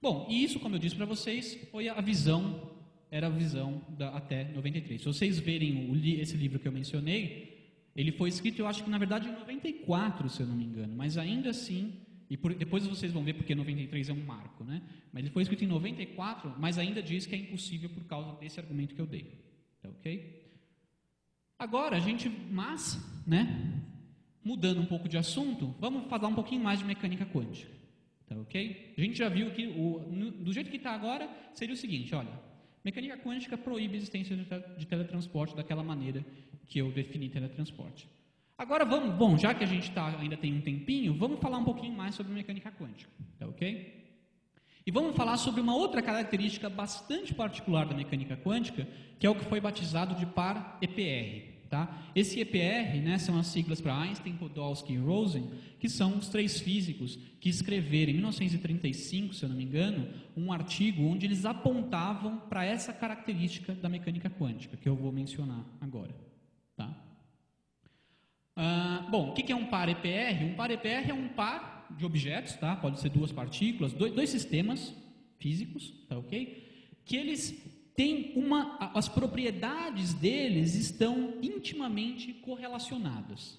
Bom, e isso, como eu disse para vocês, foi a visão, era a visão da, até 93. Se vocês verem esse livro que eu mencionei, ele foi escrito, eu acho que na verdade em 94, se eu não me engano, mas ainda assim... E depois vocês vão ver porque 93 é um marco, né? Mas ele foi escrito em 94, mas ainda diz que é impossível por causa desse argumento que eu dei. Tá, ok? Agora, a gente, mas, né, mudando um pouco de assunto, vamos falar um pouquinho mais de mecânica quântica. Tá, ok? A gente já viu que, do jeito que está agora, seria o seguinte, olha, mecânica quântica proíbe a existência de teletransporte daquela maneira que eu defini teletransporte. Agora vamos, bom, já que a gente ainda tem um tempinho, vamos falar um pouquinho mais sobre mecânica quântica, tá ok? E vamos falar sobre uma outra característica bastante particular da mecânica quântica, que é o que foi batizado de par EPR, tá? Esse EPR, né, são as siglas para Einstein, Podolsky e Rosen, que são os três físicos que escreveram em 1935, se eu não me engano, um artigo onde eles apontavam para essa característica da mecânica quântica, que eu vou mencionar agora, tá? Bom, o que é um par EPR? Um par EPR é um par de objetos, tá? Pode ser duas partículas, dois sistemas físicos, tá ok? Que eles têm as propriedades deles estão intimamente correlacionadas,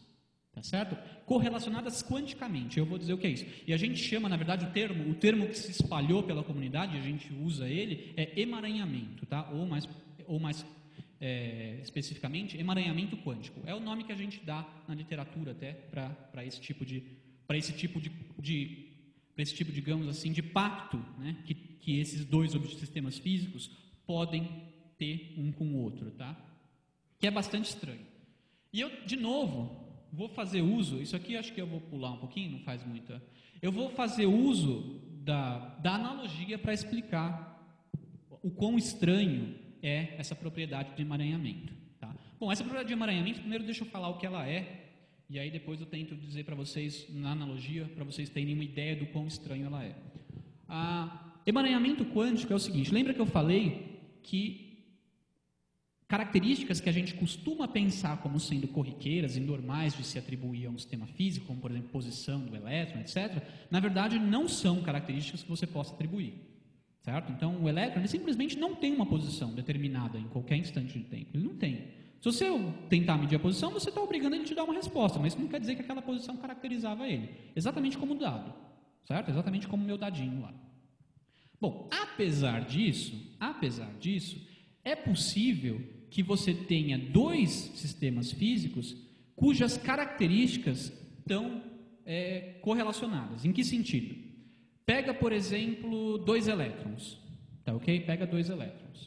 tá certo? Correlacionadas quanticamente, eu vou dizer o que é isso. E a gente chama, na verdade, o termo que se espalhou pela comunidade, a gente usa ele, é emaranhamento, tá? Especificamente, emaranhamento quântico. É o nome que a gente dá na literatura até para esse tipo, digamos assim, de pacto, né, que esses dois sistemas físicos podem ter um com o outro, tá? Que é bastante estranho. E eu, de novo, vou fazer uso, isso aqui acho que eu vou pular um pouquinho, não faz muita... Eu vou fazer uso da analogia para explicar o quão estranho é essa propriedade de emaranhamento, tá? Bom, essa propriedade de emaranhamento, primeiro deixa eu falar o que ela é, e aí depois eu tento dizer para vocês, na analogia, para vocês terem uma ideia do quão estranho ela é. Emaranhamento quântico é o seguinte, lembra que eu falei que características que a gente costuma pensar como sendo corriqueiras e normais de se atribuir a um sistema físico, como por exemplo posição do elétron, etc., na verdade não são características que você possa atribuir. Certo? Então, o elétron ele simplesmente não tem uma posição determinada em qualquer instante do tempo. Ele não tem. Se você tentar medir a posição, você está obrigando ele a te dar uma resposta, mas isso não quer dizer que aquela posição caracterizava ele. Exatamente como o dado. Certo? Exatamente como o meu dadinho lá. Bom, apesar disso, é possível que você tenha dois sistemas físicos cujas características estão correlacionadas. Em que sentido? Pega, por exemplo, dois elétrons, tá ok? Pega dois elétrons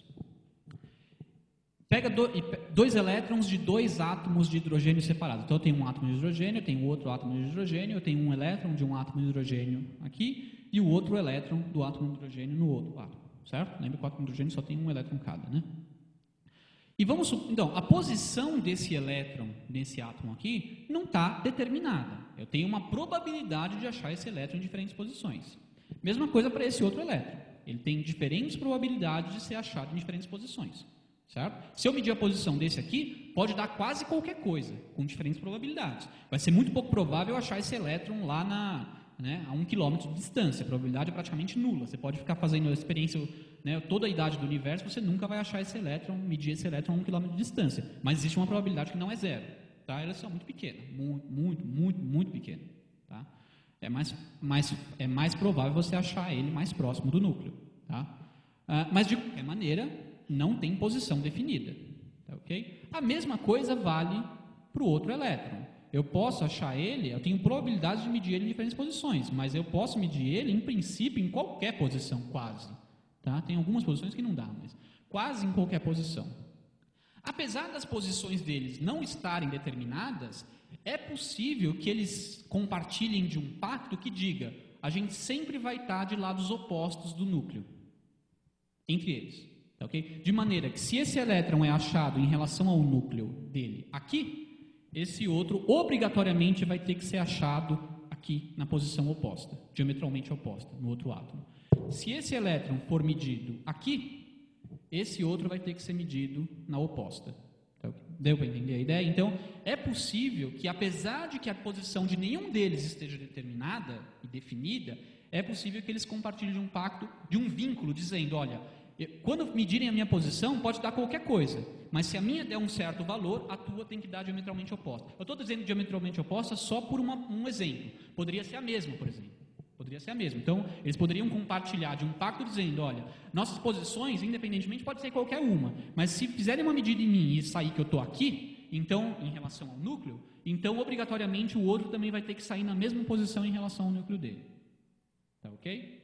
de dois átomos de hidrogênio separados. Então eu tenho um átomo de hidrogênio, eu tenho outro átomo de hidrogênio, eu tenho um elétron de um átomo de hidrogênio aqui e o outro elétron do átomo de hidrogênio no outro átomo, certo? Lembra que o átomo de hidrogênio só tem um elétron cada, né? E vamos, então, a posição desse elétron, nesse átomo aqui, não está determinada. Eu tenho uma probabilidade de achar esse elétron em diferentes posições. Mesma coisa para esse outro elétron. Ele tem diferentes probabilidades de ser achado em diferentes posições, certo? Se eu medir a posição desse aqui, pode dar quase qualquer coisa, com diferentes probabilidades. Vai ser muito pouco provável achar esse elétron lá a 1 km de distância. A probabilidade é praticamente nula. Você pode ficar fazendo a experiência né, toda a idade do universo, você nunca vai achar esse elétron, medir esse elétron a 1 quilômetro de distância. Mas existe uma probabilidade que não é zero. Tá? Ela é só muito pequena, muito pequena. Tá? É mais provável você achar ele mais próximo do núcleo. Tá? Mas, de qualquer maneira, não tem posição definida. Tá, okay? A mesma coisa vale para o outro elétron. Eu posso achar ele, eu tenho probabilidade de medir ele em diferentes posições, mas eu posso medir ele, em princípio, em qualquer posição, quase. Tá? Tem algumas posições que não dá, mas quase em qualquer posição. Apesar das posições deles não estarem determinadas, é possível que eles compartilhem de um pacto que diga: a gente sempre vai estar de lados opostos do núcleo, entre eles. Tá, okay? De maneira que, se esse elétron é achado em relação ao núcleo dele aqui, esse outro obrigatoriamente vai ter que ser achado aqui na posição oposta, diametralmente oposta, no outro átomo. Se esse elétron for medido aqui, esse outro vai ter que ser medido na oposta. Deu para entender a ideia? Então, é possível que, apesar de que a posição de nenhum deles esteja determinada e definida, é possível que eles compartilhem um pacto, de um vínculo, dizendo: olha, quando medirem a minha posição, pode dar qualquer coisa, mas se a minha der um certo valor, a tua tem que dar diametralmente oposta. Eu estou dizendo diametralmente oposta só por um exemplo. Poderia ser a mesma, por exemplo. Poderia ser a mesma. Então, eles poderiam compartilhar de um pacto dizendo: olha, nossas posições, independentemente, pode ser qualquer uma, mas se fizerem uma medida em mim e sair que eu estou aqui, então, em relação ao núcleo, então, obrigatoriamente, o outro também vai ter que sair na mesma posição em relação ao núcleo dele. Tá ok?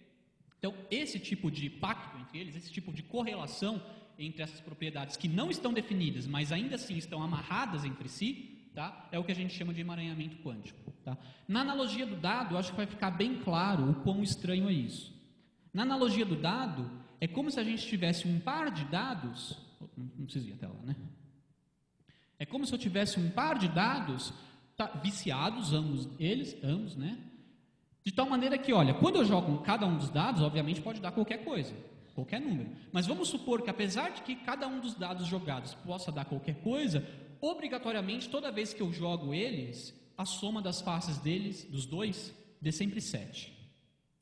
Então, esse tipo de pacto entre eles, esse tipo de correlação entre essas propriedades que não estão definidas, mas ainda assim estão amarradas entre si, tá? É o que a gente chama de emaranhamento quântico. Tá? Na analogia do dado, acho que vai ficar bem claro o quão estranho é isso. Na analogia do dado, é como se a gente tivesse um par de dados... Não precisa ir até lá, né? É como se eu tivesse um par de dados, tá, viciados, ambos, né? De tal maneira que, olha, quando eu jogo cada um dos dados, obviamente pode dar qualquer coisa, qualquer número. Mas vamos supor que, apesar de que cada um dos dados jogados possa dar qualquer coisa, obrigatoriamente, toda vez que eu jogo eles, a soma das faces deles, dos dois, dê sempre 7.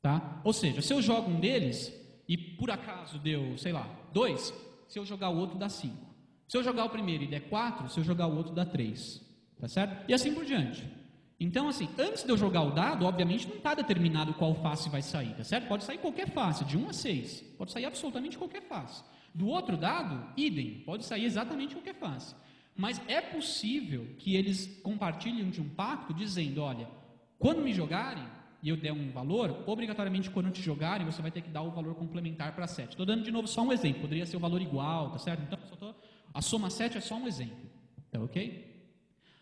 Tá? Ou seja, se eu jogo um deles e por acaso deu, sei lá, 2, se eu jogar o outro dá 5. Se eu jogar o primeiro e der 4, se eu jogar o outro dá 3. Tá certo? E assim por diante. Então, assim, antes de eu jogar o dado, obviamente não está determinado qual face vai sair, tá certo? Pode sair qualquer face, de 1 a 6. Pode sair absolutamente qualquer face. Do outro dado, idem, pode sair exatamente qualquer face. Mas é possível que eles compartilhem de um pacto dizendo: olha, quando me jogarem e eu der um valor, obrigatoriamente quando te jogarem, você vai ter que dar o valor complementar para 7. Estou dando de novo só um exemplo, poderia ser o valor igual, tá certo? Então, a soma 7 é só um exemplo, tá ok?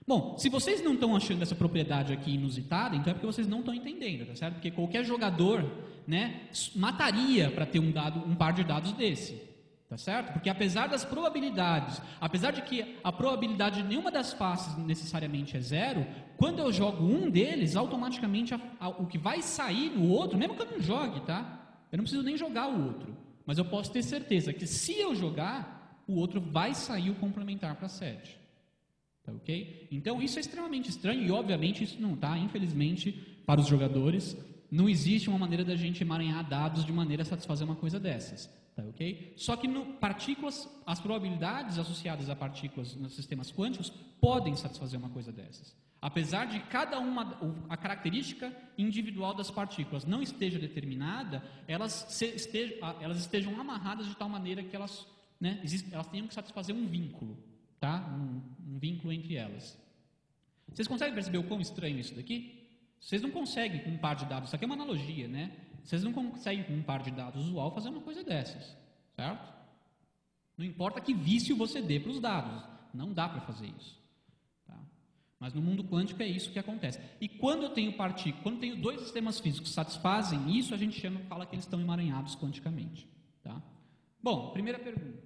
Bom, se vocês não estão achando essa propriedade aqui inusitada, então é porque vocês não estão entendendo, tá certo? Porque qualquer jogador, né, mataria para ter um par de dados desse, tá certo? Porque apesar das probabilidades, apesar de que a probabilidade de nenhuma das faces necessariamente é zero, quando eu jogo um deles, automaticamente o que vai sair no outro, mesmo que eu não jogue, tá? Eu não preciso nem jogar o outro, mas eu posso ter certeza que, se eu jogar, o outro vai sair o complementar para 7. Okay? Então, isso é extremamente estranho e, obviamente, isso não está, infelizmente, para os jogadores. Não existe uma maneira da gente emaranhar dados de maneira a satisfazer uma coisa dessas. Tá, okay? Só que partículas, as probabilidades associadas a partículas nos sistemas quânticos podem satisfazer uma coisa dessas. Apesar de cada uma, a característica individual das partículas não esteja determinada, elas estejam amarradas de tal maneira que elas, né, elas tenham que satisfazer um vínculo. Tá? Um vínculo entre elas. Vocês conseguem perceber o quão estranho isso daqui? Vocês não conseguem com um par de dados, isso aqui é uma analogia, né? Vocês não conseguem com um par de dados usual fazer uma coisa dessas, certo? Não importa que vício você dê para os dados, não dá para fazer isso. Tá? Mas no mundo quântico é isso que acontece. E quando eu tenho partícula, quando eu tenho dois sistemas físicos que satisfazem isso, a gente fala que eles estão emaranhados quanticamente. Tá? Bom, primeira pergunta.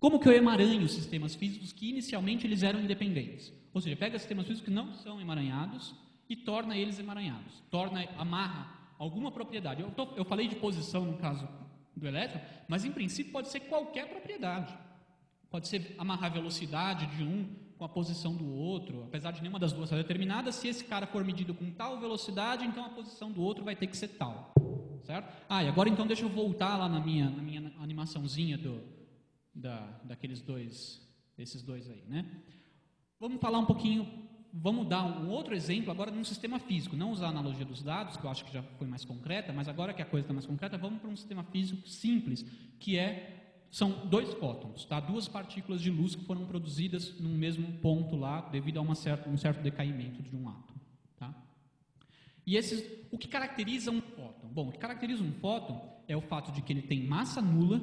Como que eu emaranho sistemas físicos que inicialmente eles eram independentes? Ou seja, pega sistemas físicos que não são emaranhados e torna eles emaranhados. Amarra alguma propriedade. Eu falei de posição no caso do elétron, mas em princípio pode ser qualquer propriedade. Pode ser amarrar a velocidade de um com a posição do outro, apesar de nenhuma das duas ser determinada. Se esse cara for medido com tal velocidade, então a posição do outro vai ter que ser tal. certo? Ah, e agora então deixa eu voltar lá na minha animaçãozinha desses dois aí, né? Vamos falar um pouquinho, vamos dar um outro exemplo agora de um sistema físico, não usar a analogia dos dados, que eu acho que já foi mais concreta, mas agora que a coisa está mais concreta, vamos para um sistema físico simples, que são dois fótons, tá? Duas partículas de luz que foram produzidas num mesmo ponto lá, devido a um certo decaimento de um átomo, tá? E o que caracteriza um fóton? Bom, o que caracteriza um fóton é o fato de que ele tem massa nula,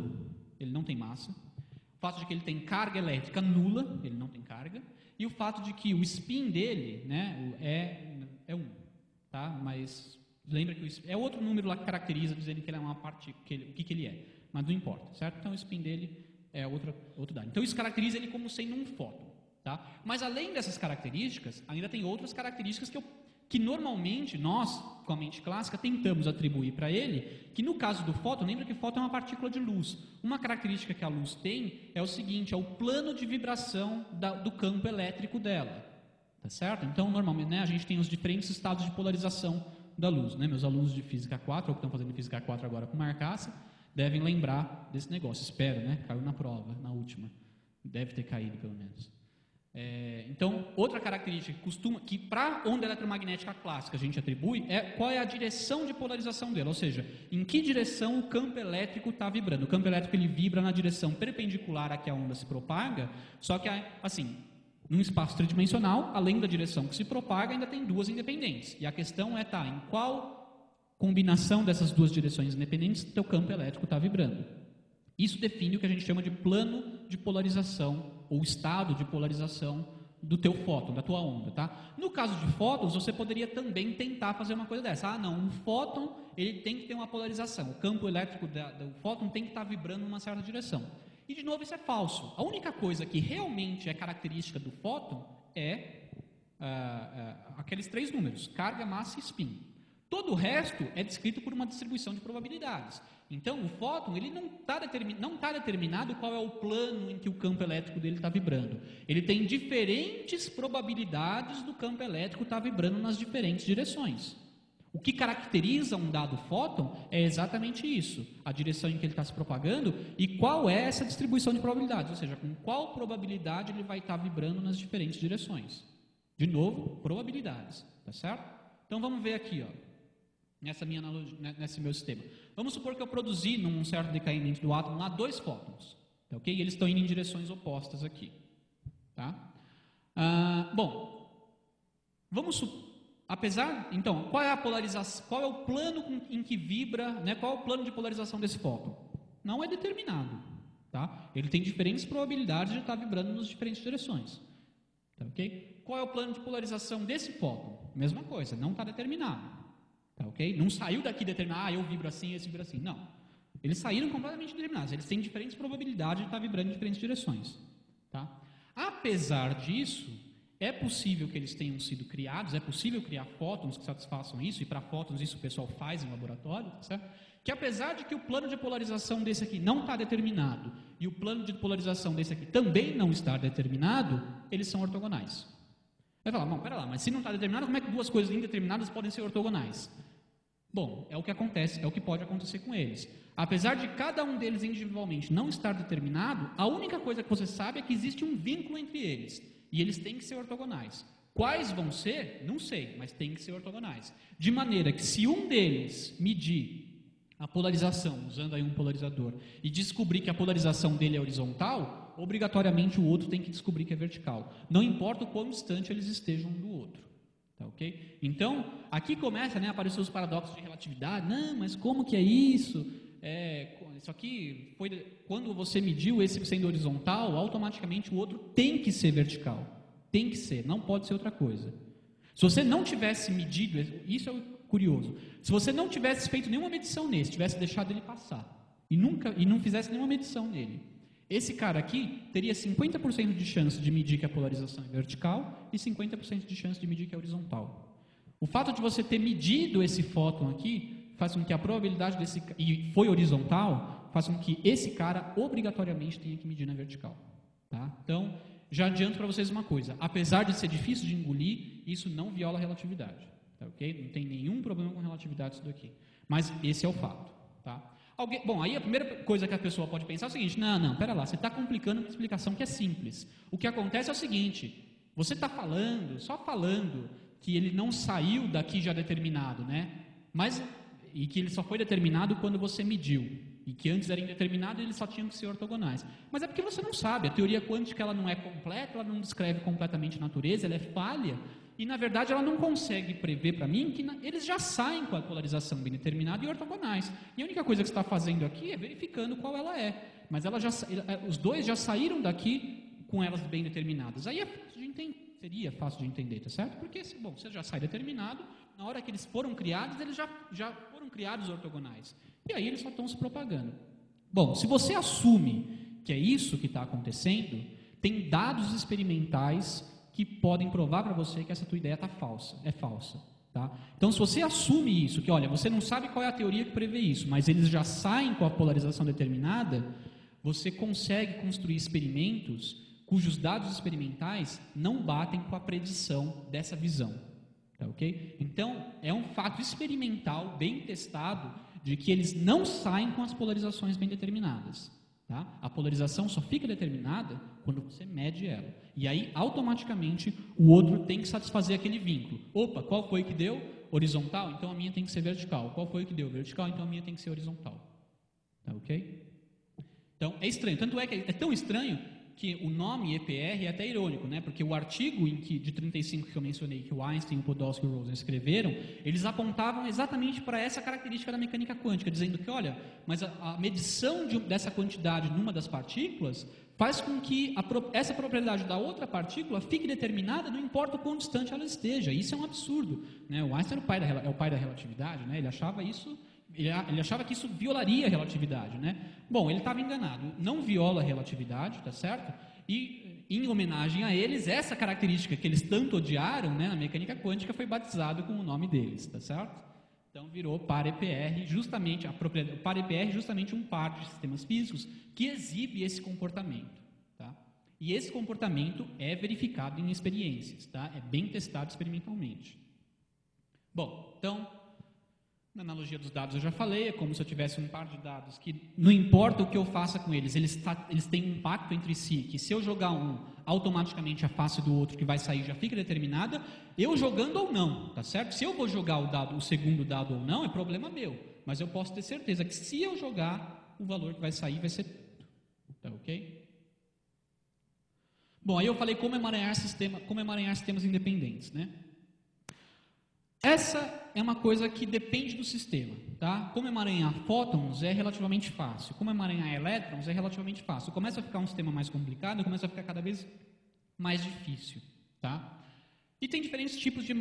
ele não tem massa, o fato de que ele tem carga elétrica nula, ele não tem carga, e o fato de que o spin dele, né, é 1, tá? Mas lembra que é outro número lá que caracteriza, dizendo que ele é uma partícula, o que ele é. Mas não importa, certo? Então o spin dele é outro dado. Então isso caracteriza ele como sendo um fóton, tá? Mas além dessas características, ainda tem outras características que normalmente nós, com a mente clássica, tentamos atribuir para ele, que no caso do fóton, lembra que fóton é uma partícula de luz. Uma característica que a luz tem é o seguinte, é o plano de vibração do campo elétrico dela, tá certo? Então normalmente, né, a gente tem os diferentes estados de polarização da luz, né? Meus alunos de Física 4, ou que estão fazendo Física 4 agora com Marcaça, devem lembrar desse negócio, espero, né? Caiu na prova, na última. Deve ter caído, pelo menos. Então, outra característica que para a onda eletromagnética clássica a gente atribui é qual é a direção de polarização dela, ou seja, em que direção o campo elétrico está vibrando. O campo elétrico ele vibra na direção perpendicular a que a onda se propaga, só que, assim, num espaço tridimensional, além da direção que se propaga, ainda tem duas independentes. E a questão é, tá, em qual combinação dessas duas direções independentes, teu campo elétrico está vibrando. Isso define o que a gente chama de plano de polarização, ou estado de polarização do teu fóton, da tua onda, tá? No caso de fótons, você poderia também tentar fazer uma coisa dessa. Ah, não, um fóton, ele tem que ter uma polarização. O campo elétrico do fóton tem que estar vibrando em uma certa direção. E, de novo, isso é falso. A única coisa que realmente é característica do fóton é aqueles três números, carga, massa e spin. Todo o resto é descrito por uma distribuição de probabilidades. Então, o fóton ele não está determinado qual é o plano em que o campo elétrico dele está vibrando. Ele tem diferentes probabilidades do campo elétrico estar vibrando nas diferentes direções. O que caracteriza um dado fóton é exatamente isso, a direção em que ele está se propagando e qual é essa distribuição de probabilidades, ou seja, com qual probabilidade ele vai estar vibrando nas diferentes direções. De novo, probabilidades, tá certo? Então, vamos ver aqui, ó. Nesse meu sistema. Vamos supor que eu produzi, num certo decaimento do átomo, lá dois fótons. Tá, okay? E eles estão indo em direções opostas aqui. Tá? Bom, então, qual é a polarização? Qual é o plano em que vibra, né? Qual é o plano de polarização desse fóton? Não é determinado. Tá? Ele tem diferentes probabilidades de estar vibrando nas diferentes direções. Tá, okay? Qual é o plano de polarização desse fóton? Mesma coisa, não está determinado. Okay? Não saiu daqui determinado, eu vibro assim, esse vibra assim. Não. Eles saíram completamente determinados. Eles têm diferentes probabilidades de estar vibrando em diferentes direções. Tá? Apesar disso, é possível que eles tenham sido criados, é possível criar fótons que satisfaçam isso, e para fótons isso o pessoal faz em laboratório, certo? Que apesar de que o plano de polarização desse aqui não está determinado, e o plano de polarização desse aqui também não está determinado, eles são ortogonais. Vai falar, não, pera lá, mas se não está determinado, como é que duas coisas indeterminadas podem ser ortogonais? Bom, é o que acontece, é o que pode acontecer com eles. Apesar de cada um deles individualmente não estar determinado, a única coisa que você sabe é que existe um vínculo entre eles. E eles têm que ser ortogonais. Quais vão ser? Não sei, mas têm que ser ortogonais. De maneira que se um deles medir a polarização, usando aí um polarizador, e descobrir que a polarização dele é horizontal, obrigatoriamente o outro tem que descobrir que é vertical. Não importa o quão distante eles estejam um do outro. Tá, okay? Então, aqui começa, né, a aparecer os paradoxos de relatividade. Não, mas como que é isso? Isso aqui, quando você mediu esse sendo horizontal, automaticamente o outro tem que ser vertical. Tem que ser, não pode ser outra coisa. Se você não tivesse medido, isso é curioso, se você não tivesse feito nenhuma medição nesse, tivesse deixado ele passar e não fizesse nenhuma medição nele, esse cara aqui teria 50% de chance de medir que a polarização é vertical e 50% de chance de medir que é horizontal. O fato de você ter medido esse fóton aqui faz com que a probabilidade desse... E foi horizontal, faz com que esse cara obrigatoriamente tenha que medir na vertical. Tá? Então, já adianto para vocês uma coisa. Apesar de ser difícil de engolir, isso não viola a relatividade. Tá, okay? Não tem nenhum problema com relatividade isso daqui. Mas esse é o fato. Tá? Bom, aí a primeira coisa que a pessoa pode pensar é o seguinte, não, pera lá, você está complicando uma explicação que é simples. O que acontece é o seguinte, você está falando, só falando que ele não saiu daqui já determinado, né? Mas, e que ele só foi determinado quando você mediu, e que antes era indeterminado e eles só tinham que ser ortogonais. Mas é porque você não sabe, a teoria quântica ela não é completa, ela não descreve completamente a natureza, ela é falha, e na verdade ela não consegue prever para mim que eles já saem com a polarização bem determinada e ortogonais. E a única coisa que você está fazendo aqui é verificando qual ela é. Mas ela já, os dois já saíram daqui com elas bem determinadas. Aí é fácil de entender, seria fácil de entender, tá certo? Porque, bom, você já sai determinado, na hora que eles já foram criados ortogonais. E aí eles só estão se propagando. Bom, se você assume que é isso que está acontecendo, tem dados experimentais que podem provar para você que essa tua ideia é falsa. Tá? Então, se você assume isso, que olha, você não sabe qual é a teoria que prevê isso, mas eles já saem com a polarização determinada, você consegue construir experimentos cujos dados experimentais não batem com a predição dessa visão. Tá, okay? Então, é um fato experimental, bem testado, de que eles não saem com as polarizações bem determinadas. Tá? A polarização só fica determinada quando você mede ela. E aí, automaticamente, o outro tem que satisfazer aquele vínculo. Opa, qual foi que deu? Horizontal? Então a minha tem que ser vertical. Qual foi que deu? Vertical? Então a minha tem que ser horizontal. Tá ok? Então, é estranho. Tanto é que é tão estranho que o nome EPR é até irônico, né? Porque o artigo de 35 que eu mencionei, que o Einstein, o Podolsky e o Rosen escreveram, eles apontavam exatamente para essa característica da mecânica quântica, dizendo que, olha, mas a medição dessa quantidade numa das partículas faz com que essa propriedade da outra partícula fique determinada, não importa o quão distante ela esteja. Isso é um absurdo, né? O Einstein é o pai da relatividade, né? Ele achava isso... Ele achava que isso violaria a relatividade, né? Bom, ele estava enganado. Não viola a relatividade, tá certo? E, em homenagem a eles, essa característica que eles tanto odiaram, né, na mecânica quântica, foi batizado com o nome deles, tá certo? Então, virou par EPR, justamente o par EPR, justamente um par de sistemas físicos que exibe esse comportamento, tá? E esse comportamento é verificado em experiências, tá? É bem testado experimentalmente. Bom, então... Na analogia dos dados eu já falei, é como se eu tivesse um par de dados que não importa o que eu faça com eles, eles têm um impacto entre si, que se eu jogar um, automaticamente a face do outro que vai sair já fica determinada, eu jogando ou não, tá certo? Se eu vou jogar o segundo dado ou não, é problema meu, mas eu posso ter certeza que se eu jogar, o valor que vai sair vai ser tudo, tá ok? Bom, aí eu falei como emaranhar sistemas independentes, né? Essa é uma coisa que depende do sistema, tá? Como emaranhar fótons é relativamente fácil, como emaranhar elétrons é relativamente fácil. Começa a ficar um sistema mais complicado, começa a ficar cada vez mais difícil, tá? E tem diferentes tipos de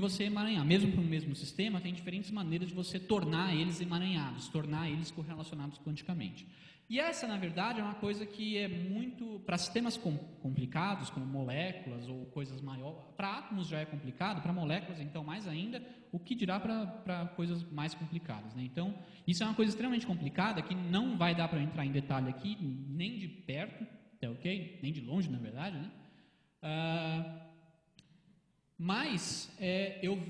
você emaranhar. Mesmo para o mesmo sistema, tem diferentes maneiras de você tornar eles emaranhados, tornar eles correlacionados quanticamente. E essa, na verdade, é uma coisa que é muito... Para sistemas complicados, como moléculas ou coisas maiores... Para átomos já é complicado, para moléculas, então, mais ainda, o que dirá para coisas mais complicadas, né? Então, isso é uma coisa extremamente complicada, que não vai dar para entrar em detalhe aqui, nem de perto, tá ok? Nem de longe, na verdade, né? Eu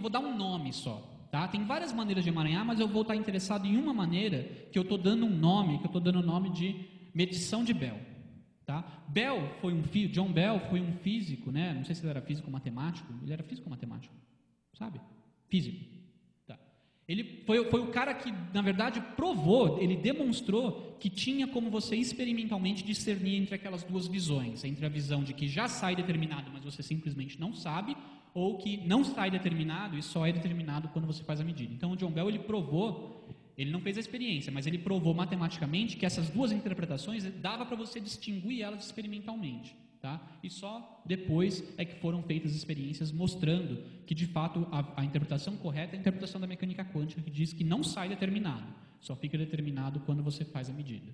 vou dar um nome só. Tá? Tem várias maneiras de emaranhar, mas eu vou estar interessado em uma maneira que eu estou dando o nome de medição de Bell. Tá? John Bell foi um físico, né? Não sei se ele era físico ou matemático. Ele era físico ou matemático? Sabe? Físico. Tá. Ele foi o cara que, na verdade, provou, ele demonstrou que tinha como você experimentalmente discernir entre aquelas duas visões. Entre a visão de que já sai determinado, mas você simplesmente não sabe, ou que não sai determinado e só é determinado quando você faz a medida. Então, o John Bell, ele provou, ele não fez a experiência, mas ele provou matematicamente que essas duas interpretações dava para você distinguir elas experimentalmente. Tá? E só depois é que foram feitas experiências mostrando que, de fato, a interpretação correta é a interpretação da mecânica quântica, que diz que não sai determinado, só fica determinado quando você faz a medida.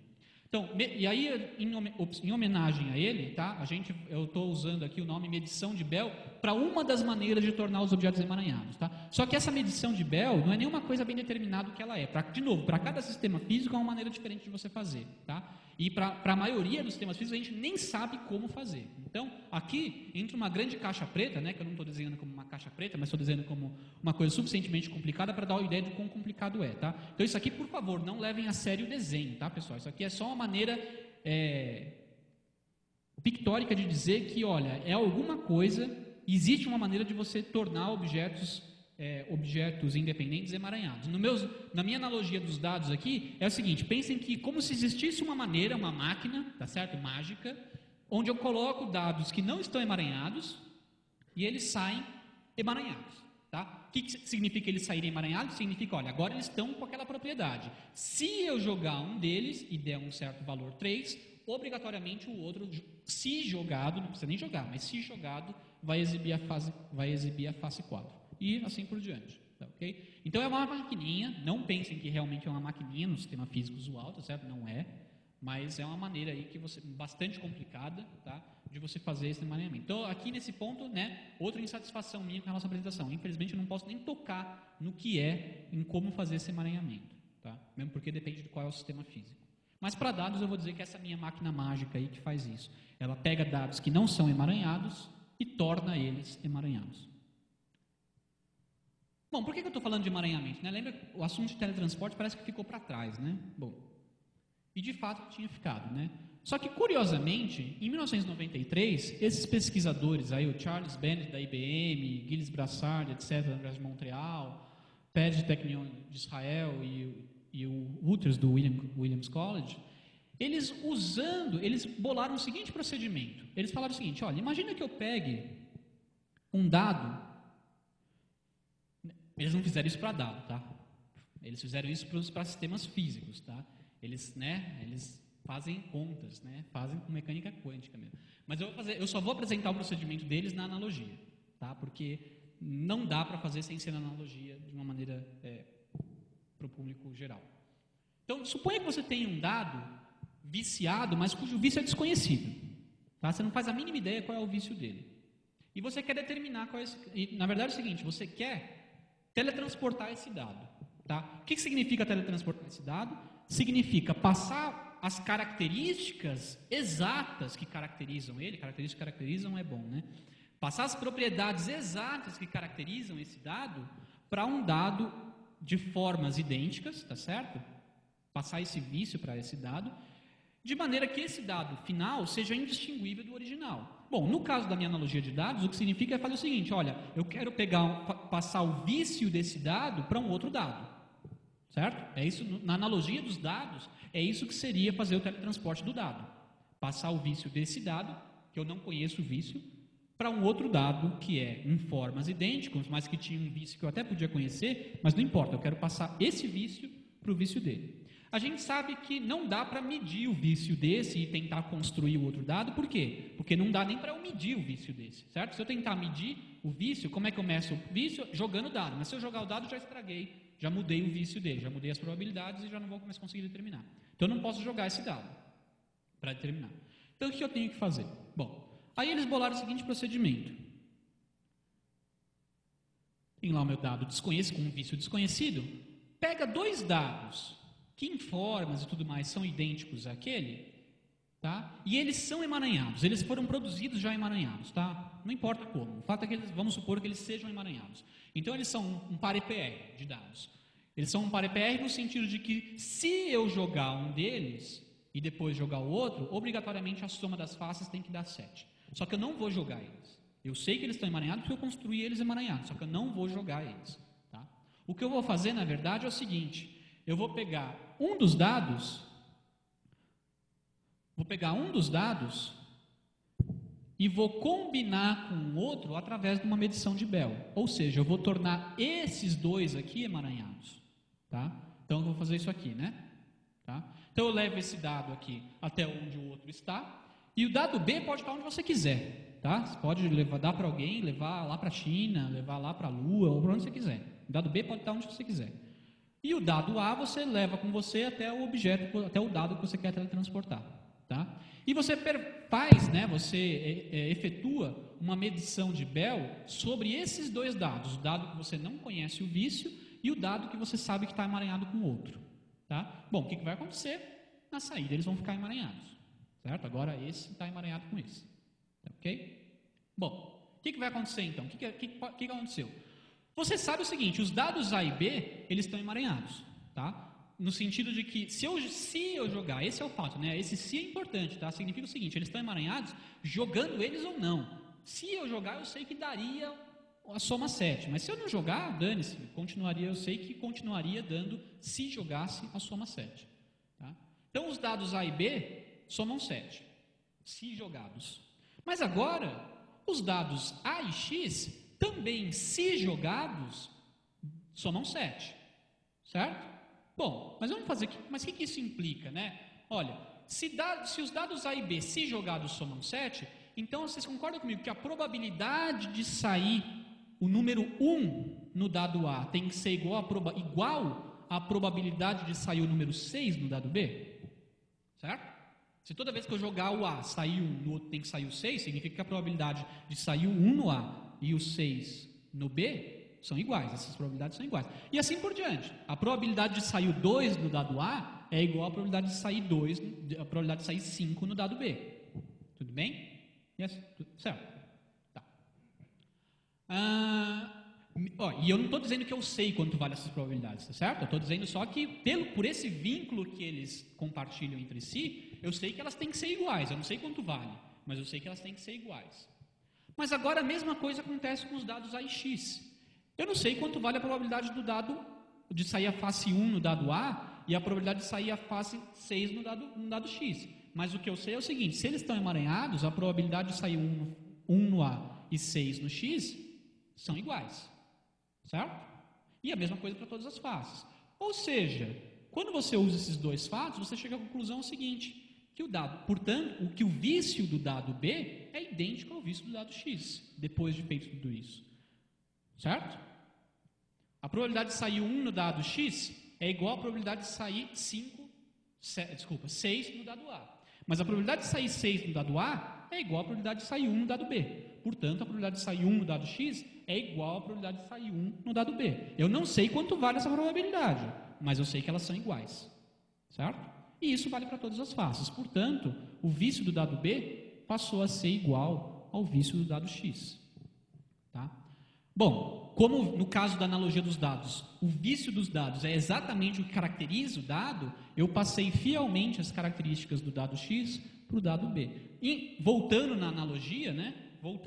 Então, e aí, em homenagem a ele, tá? Eu estou usando aqui o nome medição de Bell para uma das maneiras de tornar os objetos emaranhados. Tá? Só que essa medição de Bell não é nenhuma coisa bem determinada que ela é. De novo, para cada sistema físico é uma maneira diferente de você fazer. Tá? E para a maioria dos sistemas físicos a gente nem sabe como fazer. Então, aqui, entre uma grande caixa preta, né, que eu não estou desenhando como uma caixa preta, mas estou desenhando como uma coisa suficientemente complicada para dar uma ideia de quão complicado é. Tá? Então, isso aqui, por favor, não levem a sério o desenho, tá, pessoal? Isso aqui é só uma maneira pictórica de dizer que, olha, é alguma coisa, existe uma maneira de você tornar objetos independentes emaranhados. Na minha analogia dos dados aqui, é o seguinte, pensem que como se existisse uma maneira, uma máquina, tá certo? Mágica, onde eu coloco dados que não estão emaranhados e eles saem emaranhados. Tá? O que significa eles saírem emaranhados? Significa, olha, agora eles estão com aquela propriedade. Se eu jogar um deles e der um certo valor 3, obrigatoriamente o outro, se jogado, não precisa nem jogar, mas se jogado, vai exibir a face 4. E assim por diante. Tá, okay? Então é uma maquininha, não pensem que realmente é uma maquininha no sistema físico usual, tá certo? Não é, mas é uma maneira aí que você, bastante complicada, tá? De você fazer esse emaranhamento. Então, aqui nesse ponto, né, outra insatisfação minha com a nossa apresentação. Infelizmente, eu não posso nem tocar no que é, em como fazer esse emaranhamento. Tá? Mesmo porque depende de qual é o sistema físico. Mas, para dados, eu vou dizer que essa minha máquina mágica aí que faz isso. Ela pega dados que não são emaranhados e torna eles emaranhados. Bom, por que eu estou falando de emaranhamento? Né? Lembra que o assunto de teletransporte parece que ficou para trás, né? Bom, e de fato tinha ficado, né? Só que, curiosamente, em 1993, esses pesquisadores, aí, o Charles Bennett da IBM, Gilles Brassard, etc., da Universidade de Montreal, Pérez de Tecnion de Israel e o Uters do Williams College, eles bolaram o seguinte procedimento. Eles falaram o seguinte, olha, imagina que eu pegue um dado. Eles não fizeram isso para dado, tá? Eles fizeram isso para sistemas físicos, tá? Eles fazem contas, né? Fazem com mecânica quântica mesmo. Mas eu só vou apresentar o procedimento deles na analogia, tá? Porque não dá para fazer sem ser na analogia de uma maneira para o público geral. Então, suponha que você tem um dado viciado, mas cujo vício é desconhecido. Tá? Você não faz a mínima ideia qual é o vício dele. E você quer determinar qual é esse... E, na verdade é o seguinte, você quer teletransportar esse dado. Tá? O que significa teletransportar esse dado? Significa passar as características exatas que caracterizam ele, características que caracterizam é bom, né? Passar as propriedades exatas que caracterizam esse dado para um dado de formas idênticas, tá certo? Passar esse vício para esse dado, de maneira que esse dado final seja indistinguível do original. Bom, no caso da minha analogia de dados, o que significa é fazer o seguinte, olha, eu quero passar o vício desse dado para um outro dado. Certo? É isso, na analogia dos dados, é isso que seria fazer o teletransporte do dado. Passar o vício desse dado, que eu não conheço o vício, para um outro dado que é em formas idênticas, mas que tinha um vício que eu até podia conhecer, mas não importa, eu quero passar esse vício para o vício dele. A gente sabe que não dá para medir o vício desse e tentar construir o outro dado, por quê? Porque não dá nem para eu medir o vício desse, certo? Se eu tentar medir o vício, como é que eu meço o vício? Jogando o dado, mas se eu jogar o dado, já estraguei. Já mudei o vício dele, já mudei as probabilidades e já não vou mais conseguir determinar. Então, eu não posso jogar esse dado para determinar. Então, o que eu tenho que fazer? Bom, aí eles bolaram o seguinte procedimento. Tem lá o meu dado desconhecido, com um vício desconhecido. Pega dois dados que em formas e tudo mais são idênticos àquele, tá? E eles são emaranhados, eles foram produzidos já emaranhados, tá? Não importa como, o fato é que eles, vamos supor que eles sejam emaranhados. Então eles são um par EPR de dados. Eles são um par EPR no sentido de que se eu jogar um deles e depois jogar o outro, obrigatoriamente a soma das faces tem que dar 7. Só que eu não vou jogar eles. Eu sei que eles estão emaranhados porque eu construí eles emaranhados, só que eu não vou jogar eles, tá? O que eu vou fazer, na verdade, é o seguinte, eu vou pegar um dos dados... e vou combinar com o outro através de uma medição de Bell. Ou seja, eu vou tornar esses dois aqui emaranhados. Tá? Então, eu vou fazer isso aqui, né? Tá? Então, eu levo esse dado aqui até onde o outro está. E o dado B pode estar onde você quiser. Tá? Você pode dar para alguém, levar lá para a China, levar lá para a Lua, ou para onde você quiser. O dado B pode estar onde você quiser. E o dado A você leva com você até o objeto, até o dado que você quer teletransportar. Tá? E você faz, né, você efetua uma medição de Bell sobre esses dois dados, o dado que você não conhece o vício e o dado que você sabe que está emaranhado com o outro. Tá? Bom, o que vai acontecer? Na saída eles vão ficar emaranhados. Certo? Agora esse está emaranhado com esse. Ok? Bom, o que vai acontecer então? O que aconteceu? Você sabe o seguinte, os dados A e B, eles estão emaranhados, tá? No sentido de que, se eu jogar, esse é o fato, né? Esse se é importante, tá? Significa o seguinte, eles estão emaranhados jogando eles ou não. Se eu jogar, eu sei que daria a soma 7, mas se eu não jogar, dane-se, continuaria, eu sei que continuaria dando, se jogasse, a soma 7. Tá? Então, os dados A e B somam 7, se jogados. Mas agora, os dados A e X... também, se jogados, somam 7, certo? Bom, mas vamos fazer aqui, mas o que isso implica, né? Olha, se os dados A e B, se jogados, somam 7, então vocês concordam comigo que a probabilidade de sair o número 1 no dado A tem que ser igual à probabilidade de sair o número 6 no dado B, certo? Se toda vez que eu jogar o A, sair um, no outro tem que sair o 6, significa que a probabilidade de sair o 1 no A e o 6 no B são iguais, essas probabilidades são iguais. E assim por diante. A probabilidade de sair o 2 no dado A é igual à probabilidade de sair 2, a probabilidade de sair 5 no dado B. Tudo bem? Yes? Certo. Tá. E eu não estou dizendo que eu sei quanto vale essas probabilidades, tá certo? Eu estou dizendo só que por esse vínculo que eles compartilham entre si, eu sei que elas têm que ser iguais. Eu não sei quanto vale, mas eu sei que elas têm que ser iguais. Mas agora a mesma coisa acontece com os dados A e X. Eu não sei quanto vale a probabilidade do dado de sair a face 1 no dado A e a probabilidade de sair a face 6 no dado X. Mas o que eu sei é o seguinte, se eles estão emaranhados, a probabilidade de sair 1 no A e 6 no X são iguais. Certo? E a mesma coisa para todas as faces. Ou seja, quando você usa esses dois fatos, você chega à conclusão seguinte... que o dado, portanto, o vício do dado B é idêntico ao vício do dado X, depois de feito tudo isso. Certo? A probabilidade de sair 1 no dado X é igual à probabilidade de sair 6 no dado A. Mas a probabilidade de sair 6 no dado A é igual à probabilidade de sair 1 no dado B. Portanto, a probabilidade de sair 1 no dado X é igual à probabilidade de sair 1 no dado B. Eu não sei quanto vale essa probabilidade, mas eu sei que elas são iguais. Certo? E isso vale para todas as faces. Portanto, o vício do dado B passou a ser igual ao vício do dado X. Tá? Bom, como no caso da analogia dos dados, o vício dos dados é exatamente o que caracteriza o dado, eu passei fielmente as características do dado X para o dado B. E voltando na analogia, né? O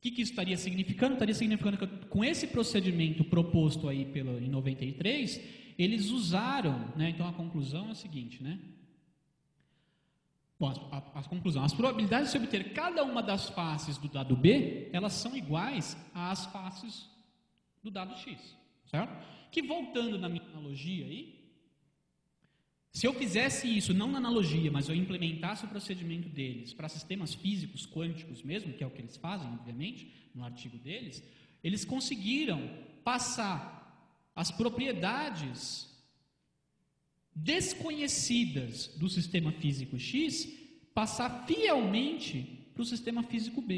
que isso estaria significando? Estaria significando que com esse procedimento proposto aí em 93... eles usaram, né, então a conclusão é a seguinte, né? Bom, a conclusão, as probabilidades de se obter cada uma das faces do dado B, elas são iguais às faces do dado X, certo? Que voltando na minha analogia aí, se eu fizesse isso, não na analogia, mas eu implementasse o procedimento deles para sistemas físicos quânticos mesmo, que é o que eles fazem, obviamente, no artigo deles, eles conseguiram passar as propriedades desconhecidas do sistema físico X passar fielmente para o sistema físico B.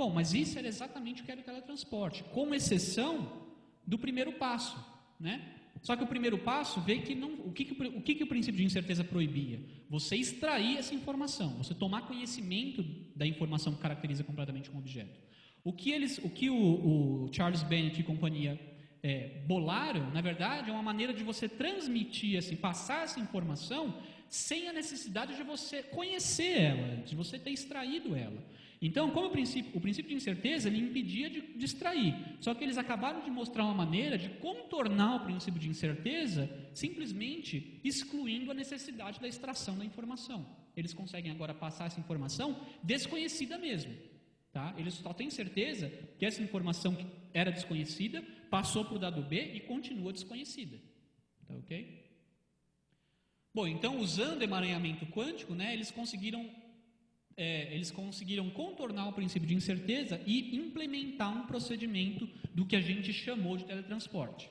Bom, mas isso era exatamente o que era o teletransporte, com exceção do primeiro passo, né? Só que o primeiro passo vê que não, o que o princípio de incerteza proibia? Você extrair essa informação, você tomar conhecimento da informação que caracteriza completamente um objeto. O que o Charles Bennett e companhia bolaram, na verdade, é uma maneira de você transmitir, assim, passar essa informação sem a necessidade de você conhecer ela, de você ter extraído ela. Então, como o princípio de incerteza, ele impedia de extrair. Só que eles acabaram de mostrar uma maneira de contornar o princípio de incerteza simplesmente excluindo a necessidade da extração da informação. Eles conseguem agora passar essa informação desconhecida mesmo. Tá? Eles só têm certeza que essa informação que era desconhecida passou para o dado B e continua desconhecida. Tá, ok? Bom, então, usando emaranhamento quântico, né, eles conseguiram eles conseguiram contornar o princípio de incerteza e implementar um procedimento do que a gente chamou de teletransporte.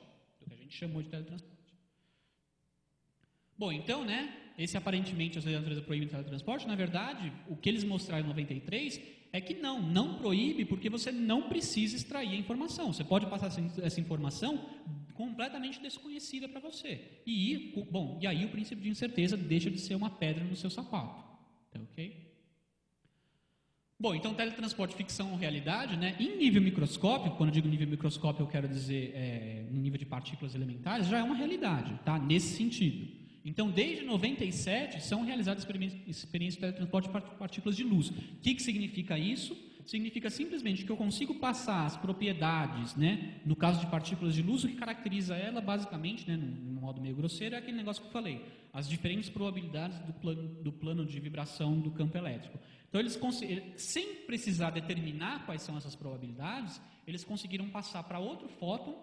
Bom, então, né, esse aparentemente a sociedade da natureza proíbe o teletransporte. Na verdade, o que eles mostraram em 93 é que não proíbe, porque você não precisa extrair a informação. Você pode passar essa informação completamente desconhecida para você. E aí o princípio de incerteza deixa de ser uma pedra no seu sapato. Tá ok? Bom, então teletransporte, ficção ou realidade, né? Em nível microscópico, quando eu digo nível microscópico, eu quero dizer no nível de partículas elementares, já é uma realidade, tá? Nesse sentido. Então, desde 97, são realizadas experiências de teletransporte de partículas de luz. O que significa isso? Significa simplesmente que eu consigo passar as propriedades, né? No caso de partículas de luz, o que caracteriza ela, basicamente, né, num modo meio grosseiro, é aquele negócio que eu falei, as diferentes probabilidades do plano de vibração do campo elétrico. Então, eles sem precisar determinar quais são essas probabilidades, eles conseguiram passar para outro fóton,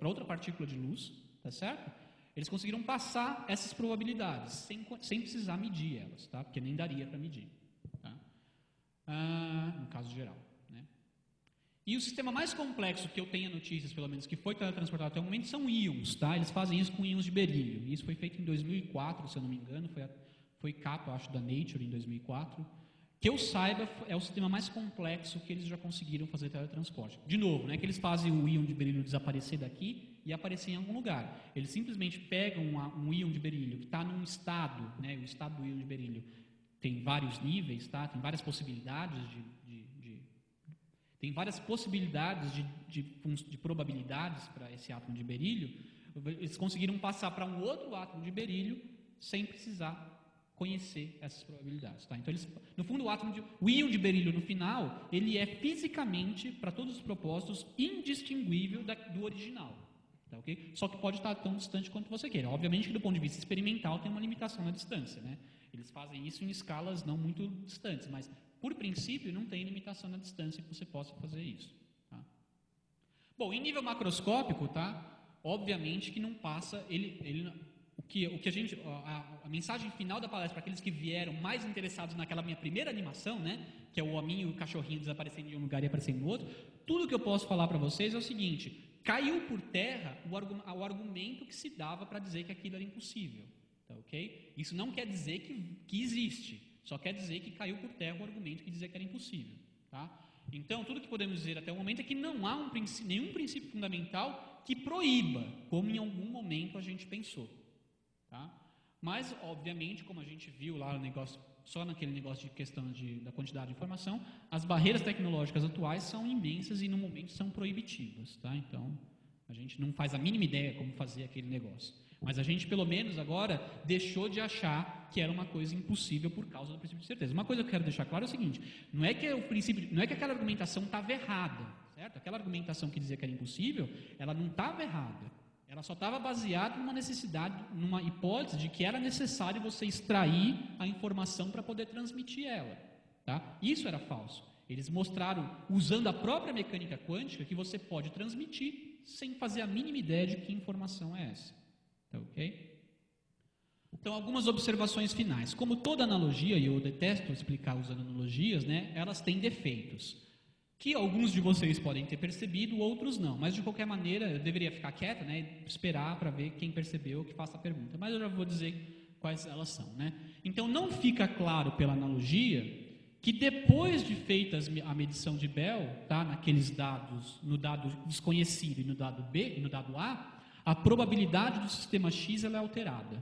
para outra partícula de luz, tá certo? Eles conseguiram passar essas probabilidades, sem precisar medir elas, tá? Porque nem daria para medir, tá? No caso geral, né? E o sistema mais complexo que eu tenho notícias, pelo menos, que foi teletransportado até o momento, são íons, tá? Eles fazem isso com íons de berílio. Isso foi feito em 2004, se eu não me engano, foi capa, acho, da Nature, em 2004. Que eu saiba, é o sistema mais complexo que eles já conseguiram fazer teletransporte. De novo, né, que eles fazem o íon de berílio desaparecer daqui e aparecer em algum lugar. Eles simplesmente pegam um íon de berílio que está num estado, né, o estado do íon de berílio tem vários níveis, tá? Tem várias possibilidades de probabilidades para esse átomo de berílio. Eles conseguiram passar para um outro átomo de berílio sem precisar conhecer essas probabilidades, tá? Então, no fundo, o íon de berílio, no final, ele é fisicamente, para todos os propósitos, indistinguível do original, tá, okay? Só que pode estar tão distante quanto você queira. Obviamente que, do ponto de vista experimental, tem uma limitação na distância, né? Eles fazem isso em escalas não muito distantes, mas, por princípio, não tem limitação na distância que você possa fazer isso, tá? Bom, em nível macroscópico, tá? Obviamente que não passa... A mensagem final da palestra para aqueles que vieram mais interessados naquela minha primeira animação, né, que é o hominho e o cachorrinho desaparecendo de um lugar e aparecendo no outro, tudo que eu posso falar para vocês é o seguinte: caiu por terra o argumento que se dava para dizer que aquilo era impossível, tá, ok? Isso não quer dizer que existe, só quer dizer que caiu por terra o argumento que dizia que era impossível, tá? Então, tudo que podemos dizer até o momento é que não há nenhum princípio fundamental que proíba, como em algum momento a gente pensou. Tá? Mas, obviamente, como a gente viu lá no negócio, só naquele negócio de questão da quantidade de informação, as barreiras tecnológicas atuais são imensas e, no momento, são proibitivas. Tá? Então, a gente não faz a mínima ideia como fazer aquele negócio. Mas a gente, pelo menos agora, deixou de achar que era uma coisa impossível por causa do princípio de certeza. Uma coisa que eu quero deixar claro é o seguinte: não é que aquela argumentação estava errada, certo? Aquela argumentação que dizia que era impossível, ela não estava errada. Ela só estava baseada numa hipótese de que era necessário você extrair a informação para poder transmitir ela, tá? Isso era falso. Eles mostraram, usando a própria mecânica quântica, que você pode transmitir sem fazer a mínima ideia de que informação é essa, tá ok? Então, algumas observações finais. Como toda analogia, e eu detesto explicar usando analogias, né, elas têm defeitos, que alguns de vocês podem ter percebido, outros não. Mas, de qualquer maneira, eu deveria ficar quieta, né, esperar para ver quem percebeu que faça a pergunta. Mas eu já vou dizer quais elas são, né? Então, não fica claro pela analogia que depois de feita a medição de Bell, tá, naqueles dados, no dado desconhecido e no dado B, e no dado A, a probabilidade do sistema X ela é alterada.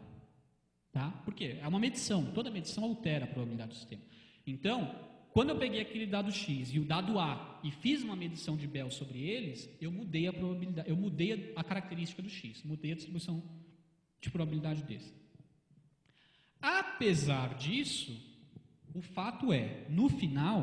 Tá? Por quê? É uma medição. Toda medição altera a probabilidade do sistema. Então... quando eu peguei aquele dado X e o dado A e fiz uma medição de Bell sobre eles, eu mudei a probabilidade, eu mudei a característica do X, mudei a distribuição de probabilidade desse. Apesar disso, o fato é, no final,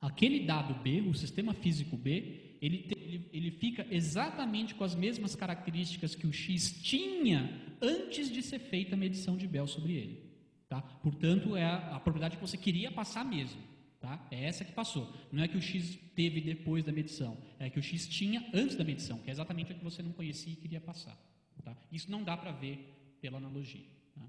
aquele dado B, o sistema físico B, ele fica exatamente com as mesmas características que o X tinha antes de ser feita a medição de Bell sobre ele. Tá? Portanto, é a probabilidade que você queria passar mesmo. Tá? É essa que passou. Não é que o X teve depois da medição, é que o X tinha antes da medição, que é exatamente o que você não conhecia e queria passar. Tá? Isso não dá para ver pela analogia. Tá?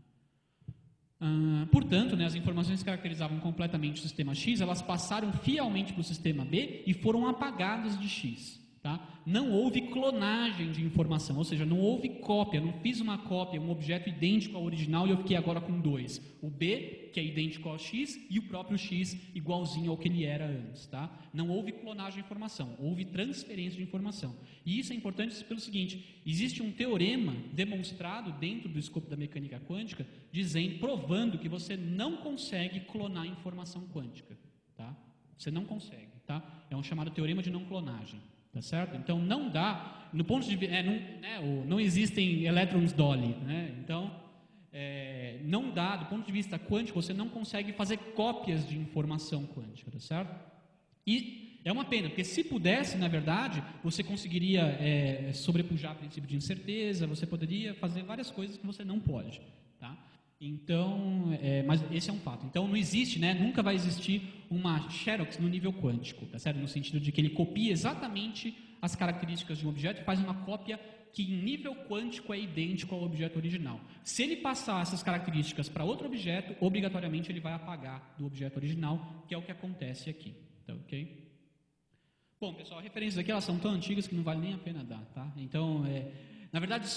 Portanto, né, as informações que caracterizavam completamente o sistema X, elas passaram fielmente para o sistema B e foram apagadas de X. Tá? Não houve clonagem de informação, ou seja, não houve cópia, não fiz uma cópia, um objeto idêntico ao original e eu fiquei agora com dois. O B, que é idêntico ao X, e o próprio X igualzinho ao que ele era antes. Tá? Não houve clonagem de informação, houve transferência de informação. E isso é importante pelo seguinte, existe um teorema demonstrado dentro do escopo da mecânica quântica, dizendo, provando que você não consegue clonar informação quântica. Tá? Você não consegue. Tá? É um chamado teorema de não clonagem. Tá certo? Então não dá, no ponto de vista, não existem elétrons Dolly, né? Então não dá, do ponto de vista quântico, você não consegue fazer cópias de informação quântica, tá certo? E é uma pena, porque se pudesse, na verdade, você conseguiria sobrepujar o princípio de incerteza, você poderia fazer várias coisas que você não pode, tá? Então, mas esse é um fato. Então, não existe, né, nunca vai existir uma xerox no nível quântico, tá certo? No sentido de que ele copia exatamente as características de um objeto e faz uma cópia que em nível quântico é idêntico ao objeto original. Se ele passar essas características para outro objeto, obrigatoriamente ele vai apagar do objeto original, que é o que acontece aqui, tá ok? Bom, pessoal, as referências aqui elas são tão antigas que não vale nem a pena dar, tá? Então, na verdade,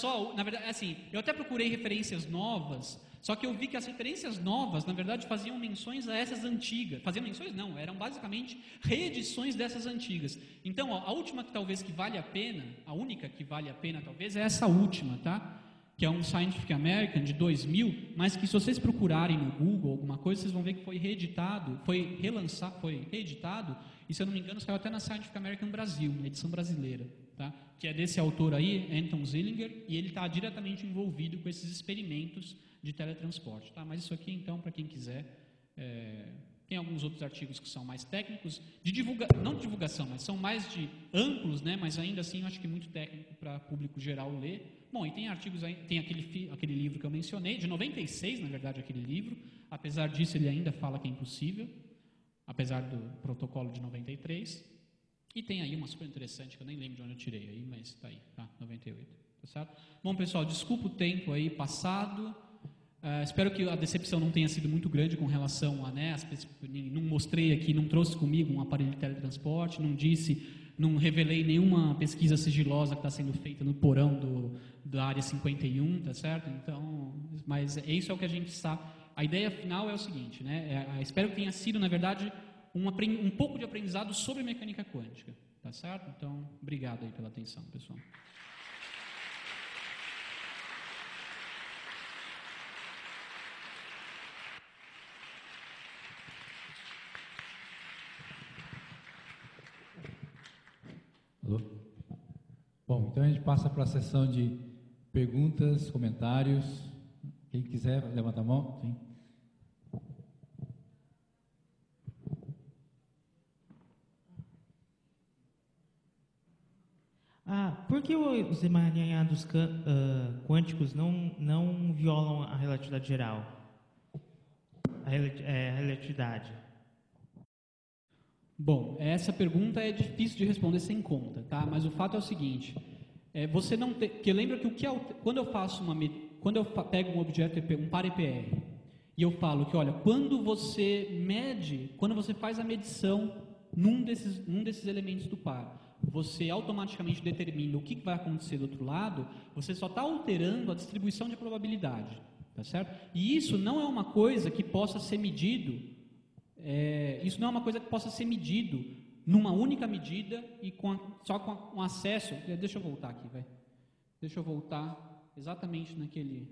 eu até procurei referências novas, só que eu vi que as referências novas, na verdade, faziam menções a essas antigas. Faziam menções? Não, eram basicamente reedições dessas antigas. Então, ó, a última que talvez que vale a pena, a única que vale a pena talvez, é essa última, tá? Que é um Scientific American de 2000, mas que se vocês procurarem no Google alguma coisa, vocês vão ver que foi reeditado, foi relançado, foi reeditado, e se eu não me engano, saiu até na Scientific American Brasil, na edição brasileira, tá? Que é desse autor aí, Anton Zeilinger, e ele está diretamente envolvido com esses experimentos de teletransporte, tá? Mas isso aqui, então, para quem quiser, tem alguns outros artigos que são mais técnicos, não de divulgação, mas são mais de amplos, né? Mas ainda assim, eu acho que é muito técnico para público geral ler. Bom, e tem artigos aí, tem aquele livro que eu mencionei, de 96, na verdade, aquele livro, apesar disso ele ainda fala que é impossível, apesar do protocolo de 93, e tem aí uma super interessante, que eu nem lembro de onde eu tirei aí, mas está aí, tá? 98, tá certo? Bom, pessoal, desculpa o tempo aí passado. Espero que a decepção não tenha sido muito grande com relação a, né, não mostrei aqui, não trouxe comigo um aparelho de teletransporte, não revelei nenhuma pesquisa sigilosa que está sendo feita no porão da área 51, tá certo? Então, mas isso é o que a gente sabe. A ideia final é o seguinte, né? Espero que tenha sido, na verdade, um pouco de aprendizado sobre mecânica quântica, tá certo? Então, obrigado aí pela atenção, pessoal. Bom, então a gente passa para a sessão de perguntas, comentários. Quem quiser, levanta a mão. Sim. Por que os emaranhados quânticos não violam a relatividade geral? A relatividade. Bom, essa pergunta é difícil de responder sem conta, tá? Mas o fato é o seguinte, você não tem, porque lembra que quando eu pego um objeto, um par EPR, e eu falo que, olha, quando você faz a medição num desses elementos do par, você automaticamente determina o que vai acontecer do outro lado, você só está alterando a distribuição de probabilidade, tá certo? E isso não é uma coisa que possa ser medido. Isso não é uma coisa que possa ser medido numa única medida e só com acesso. Deixa eu voltar aqui, vai. Deixa eu voltar exatamente naquele.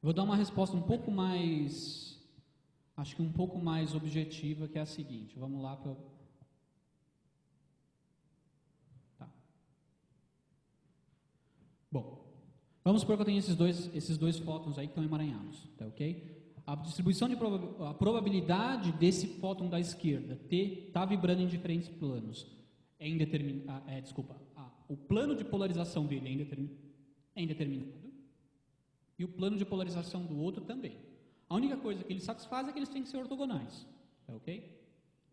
Vou dar uma resposta um pouco mais, acho que um pouco mais objetiva, que é a seguinte. Vamos lá para o. Bom, vamos supor que eu tenho esses dois fótons aí que estão emaranhados, tá ok? A distribuição de probabilidade desse fóton da esquerda, T, está vibrando em diferentes planos. É indeterminado, o plano de polarização dele é indeterminado e o plano de polarização do outro também. A única coisa que eles satisfazem é que eles têm que ser ortogonais, tá ok?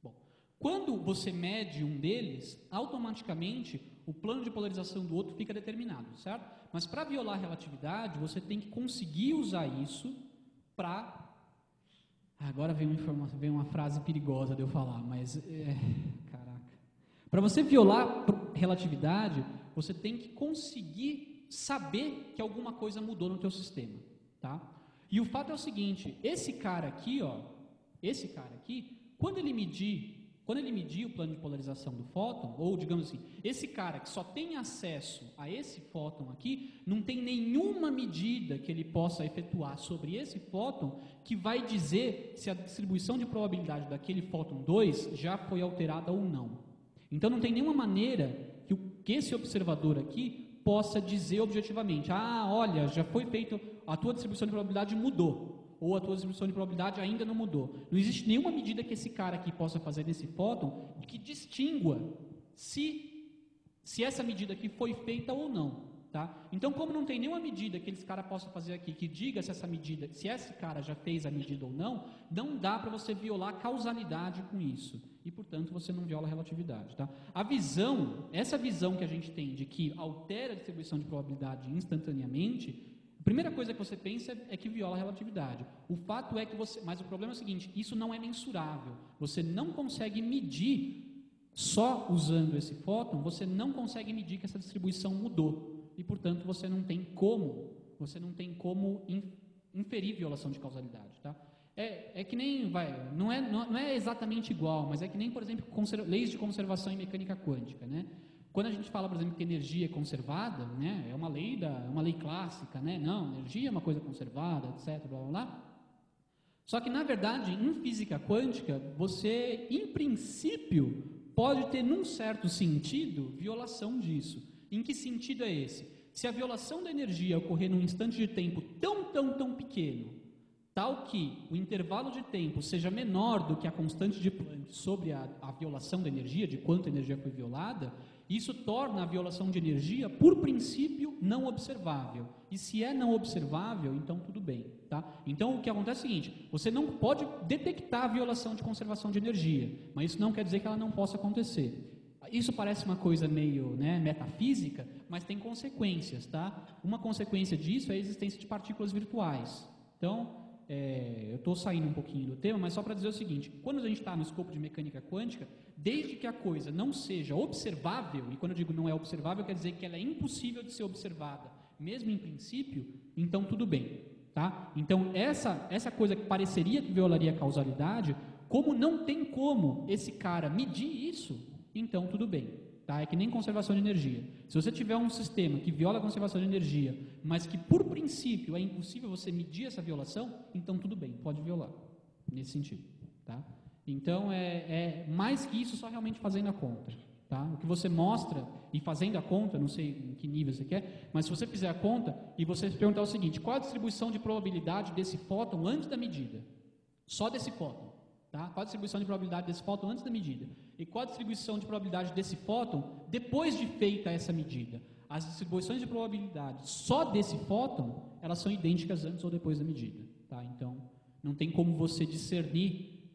Bom, Quando você mede um deles, automaticamente o plano de polarização do outro fica determinado, certo? Mas para violar a relatividade, você tem que conseguir usar isso para... Agora vem uma informação, vem uma frase perigosa de eu falar, mas... Caraca. Para você violar relatividade, você tem que conseguir saber que alguma coisa mudou no teu sistema, tá? E o fato é o seguinte, esse cara aqui, ó, esse cara aqui, quando ele medir o plano de polarização do fóton, ou digamos assim, esse cara que só tem acesso a esse fóton aqui, não tem nenhuma medida que ele possa efetuar sobre esse fóton que vai dizer se a distribuição de probabilidade daquele fóton 2 já foi alterada ou não. Então não tem nenhuma maneira que esse observador aqui possa dizer objetivamente, ah, olha, já foi feito, a tua distribuição de probabilidade mudou, ou a tua distribuição de probabilidade ainda não mudou. Não existe nenhuma medida que esse cara aqui possa fazer nesse fóton que distingua se essa medida aqui foi feita ou não. Tá? Então, como não tem nenhuma medida que esse cara possa fazer aqui que diga se esse cara já fez a medida ou não, não dá para você violar a causalidade com isso. E, portanto, você não viola a relatividade. Tá? A visão, essa visão que a gente tem de que altera a distribuição de probabilidade instantaneamente, a primeira coisa que você pensa é que viola a relatividade. O fato é que você... Mas o problema é o seguinte, isso não é mensurável. Você não consegue medir, só usando esse fóton, você não consegue medir que essa distribuição mudou. E, portanto, você não tem como inferir violação de causalidade. Tá? É que nem... Não é exatamente igual, mas é que nem, por exemplo, leis de conservação em mecânica quântica, né? Quando a gente fala, por exemplo, que energia é conservada, né, é uma lei clássica, né, não, energia é uma coisa conservada, etc, blá, blá, blá. Só que, na verdade, em física quântica, você, em princípio, pode ter, num certo sentido, violação disso. Em que sentido é esse? Se a violação da energia ocorrer num instante de tempo tão pequeno, tal que o intervalo de tempo seja menor do que a constante de Planck sobre a violação da energia, de quanto a energia foi violada, isso torna a violação de energia, por princípio, não observável. E se é não observável, então tudo bem. Tá? Então o que acontece é o seguinte, você não pode detectar a violação de conservação de energia, mas isso não quer dizer que ela não possa acontecer. Isso parece uma coisa meio, né, metafísica, mas tem consequências. Tá? Uma consequência disso é a existência de partículas virtuais. Então... eu estou saindo um pouquinho do tema, mas só para dizer o seguinte, quando a gente está no escopo de mecânica quântica, desde que a coisa não seja observável, e quando eu digo não é observável, quer dizer que ela é impossível de ser observada, mesmo em princípio, então tudo bem. Tá? Então, essa coisa que pareceria que violaria a causalidade, como não tem como esse cara medir isso, então tudo bem. Tá? É que nem conservação de energia. Se você tiver um sistema que viola a conservação de energia, mas que por princípio é impossível você medir essa violação, então tudo bem, pode violar, nesse sentido. Tá? Então, é mais que isso só realmente fazendo a conta. Tá? O que você mostra, e fazendo a conta, não sei em que nível você quer, mas se você fizer a conta e você se perguntar o seguinte, qual a distribuição de probabilidade desse fóton antes da medida? Só desse fóton. Tá? Qual a distribuição de probabilidade desse fóton antes da medida? E qual a distribuição de probabilidade desse fóton depois de feita essa medida? As distribuições de probabilidade só desse fóton, elas são idênticas antes ou depois da medida. Tá? Então, não tem como você discernir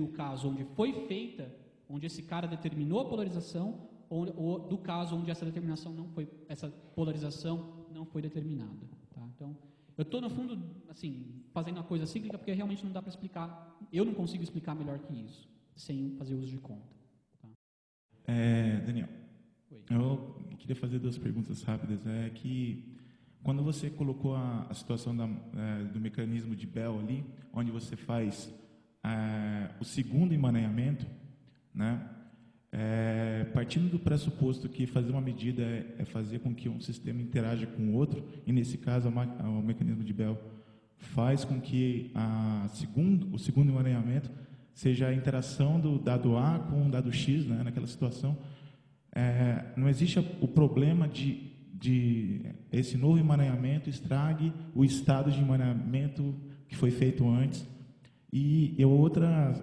o caso onde foi feita, onde esse cara determinou a polarização, ou do caso onde essa polarização não foi determinada. Tá? Então, eu estou, no fundo, assim, fazendo uma coisa cíclica, porque realmente não dá para explicar, eu não consigo explicar melhor que isso, sem fazer uso de conta. Tá? Daniel, oi. Eu queria fazer duas perguntas rápidas. É que, quando você colocou a situação do mecanismo de Bell ali, onde você faz o segundo emaranhamento, né, partindo do pressuposto que fazer uma medida é fazer com que um sistema interaja com o outro, e nesse caso o mecanismo de Bell faz com que o segundo emaranhamento seja a interação do dado A com o dado X, né, naquela situação, não existe o problema de esse novo emaranhamento estrague o estado de emaranhamento que foi feito antes. E outra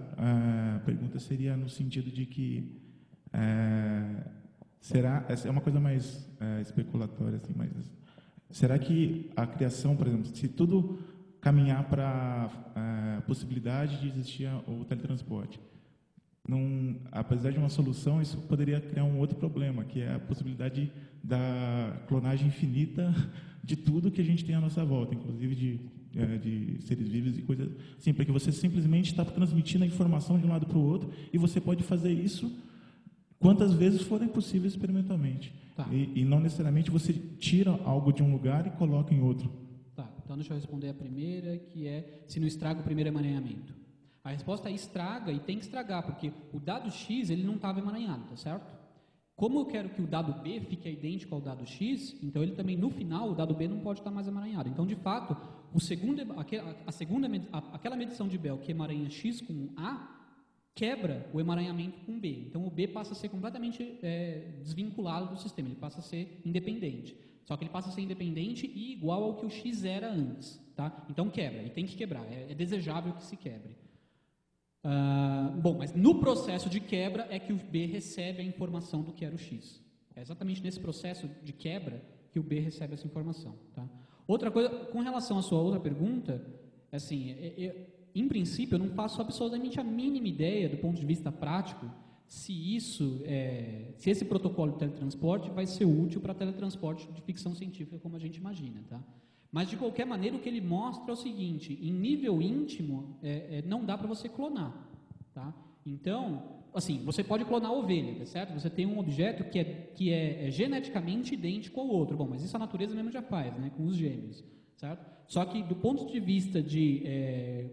pergunta seria no sentido de que é uma coisa mais especulatória, assim, mas será que a criação, por exemplo, se tudo caminhar para a possibilidade de existir o teletransporte. Não, apesar de uma solução, isso poderia criar um outro problema, que é a possibilidade da clonagem infinita de tudo que a gente tem à nossa volta, inclusive de seres vivos e coisas assim, porque você simplesmente está transmitindo a informação de um lado para o outro e você pode fazer isso quantas vezes forem possíveis experimentalmente. Tá. E não necessariamente você tira algo de um lugar e coloca em outro. Tá. Então, deixa eu responder a primeira, que é se não estraga o primeiro emaranhamento. A resposta é estraga, e tem que estragar, porque o dado X ele não estava emaranhado, tá certo? Como eu quero que o dado B fique idêntico ao dado X, então ele também, no final, o dado B não pode estar mais emaranhado. Então, de fato, aquela medição de Bell que emaranha X com A, quebra o emaranhamento com B. Então, o B passa a ser completamente desvinculado do sistema, ele passa a ser independente. Só que ele passa a ser independente e igual ao que o X era antes. Tá? Então, quebra, ele tem que quebrar, é desejável que se quebre. Bom, mas no processo de quebra é que o B recebe a informação do que era o X. É exatamente nesse processo de quebra que o B recebe essa informação. Tá? Outra coisa, com relação à sua outra pergunta, assim... em princípio, eu não faço absolutamente a mínima ideia, do ponto de vista prático, se esse protocolo de teletransporte vai ser útil para teletransporte de ficção científica, como a gente imagina. Tá? Mas, de qualquer maneira, o que ele mostra é o seguinte, em nível íntimo, não dá para você clonar. Tá? Então, assim, você pode clonar a ovelha, tá certo? Você tem um objeto que é geneticamente idêntico ao outro. Bom, mas isso a natureza mesmo já faz, né? Com os gêmeos. Certo? Só que, do ponto de vista de...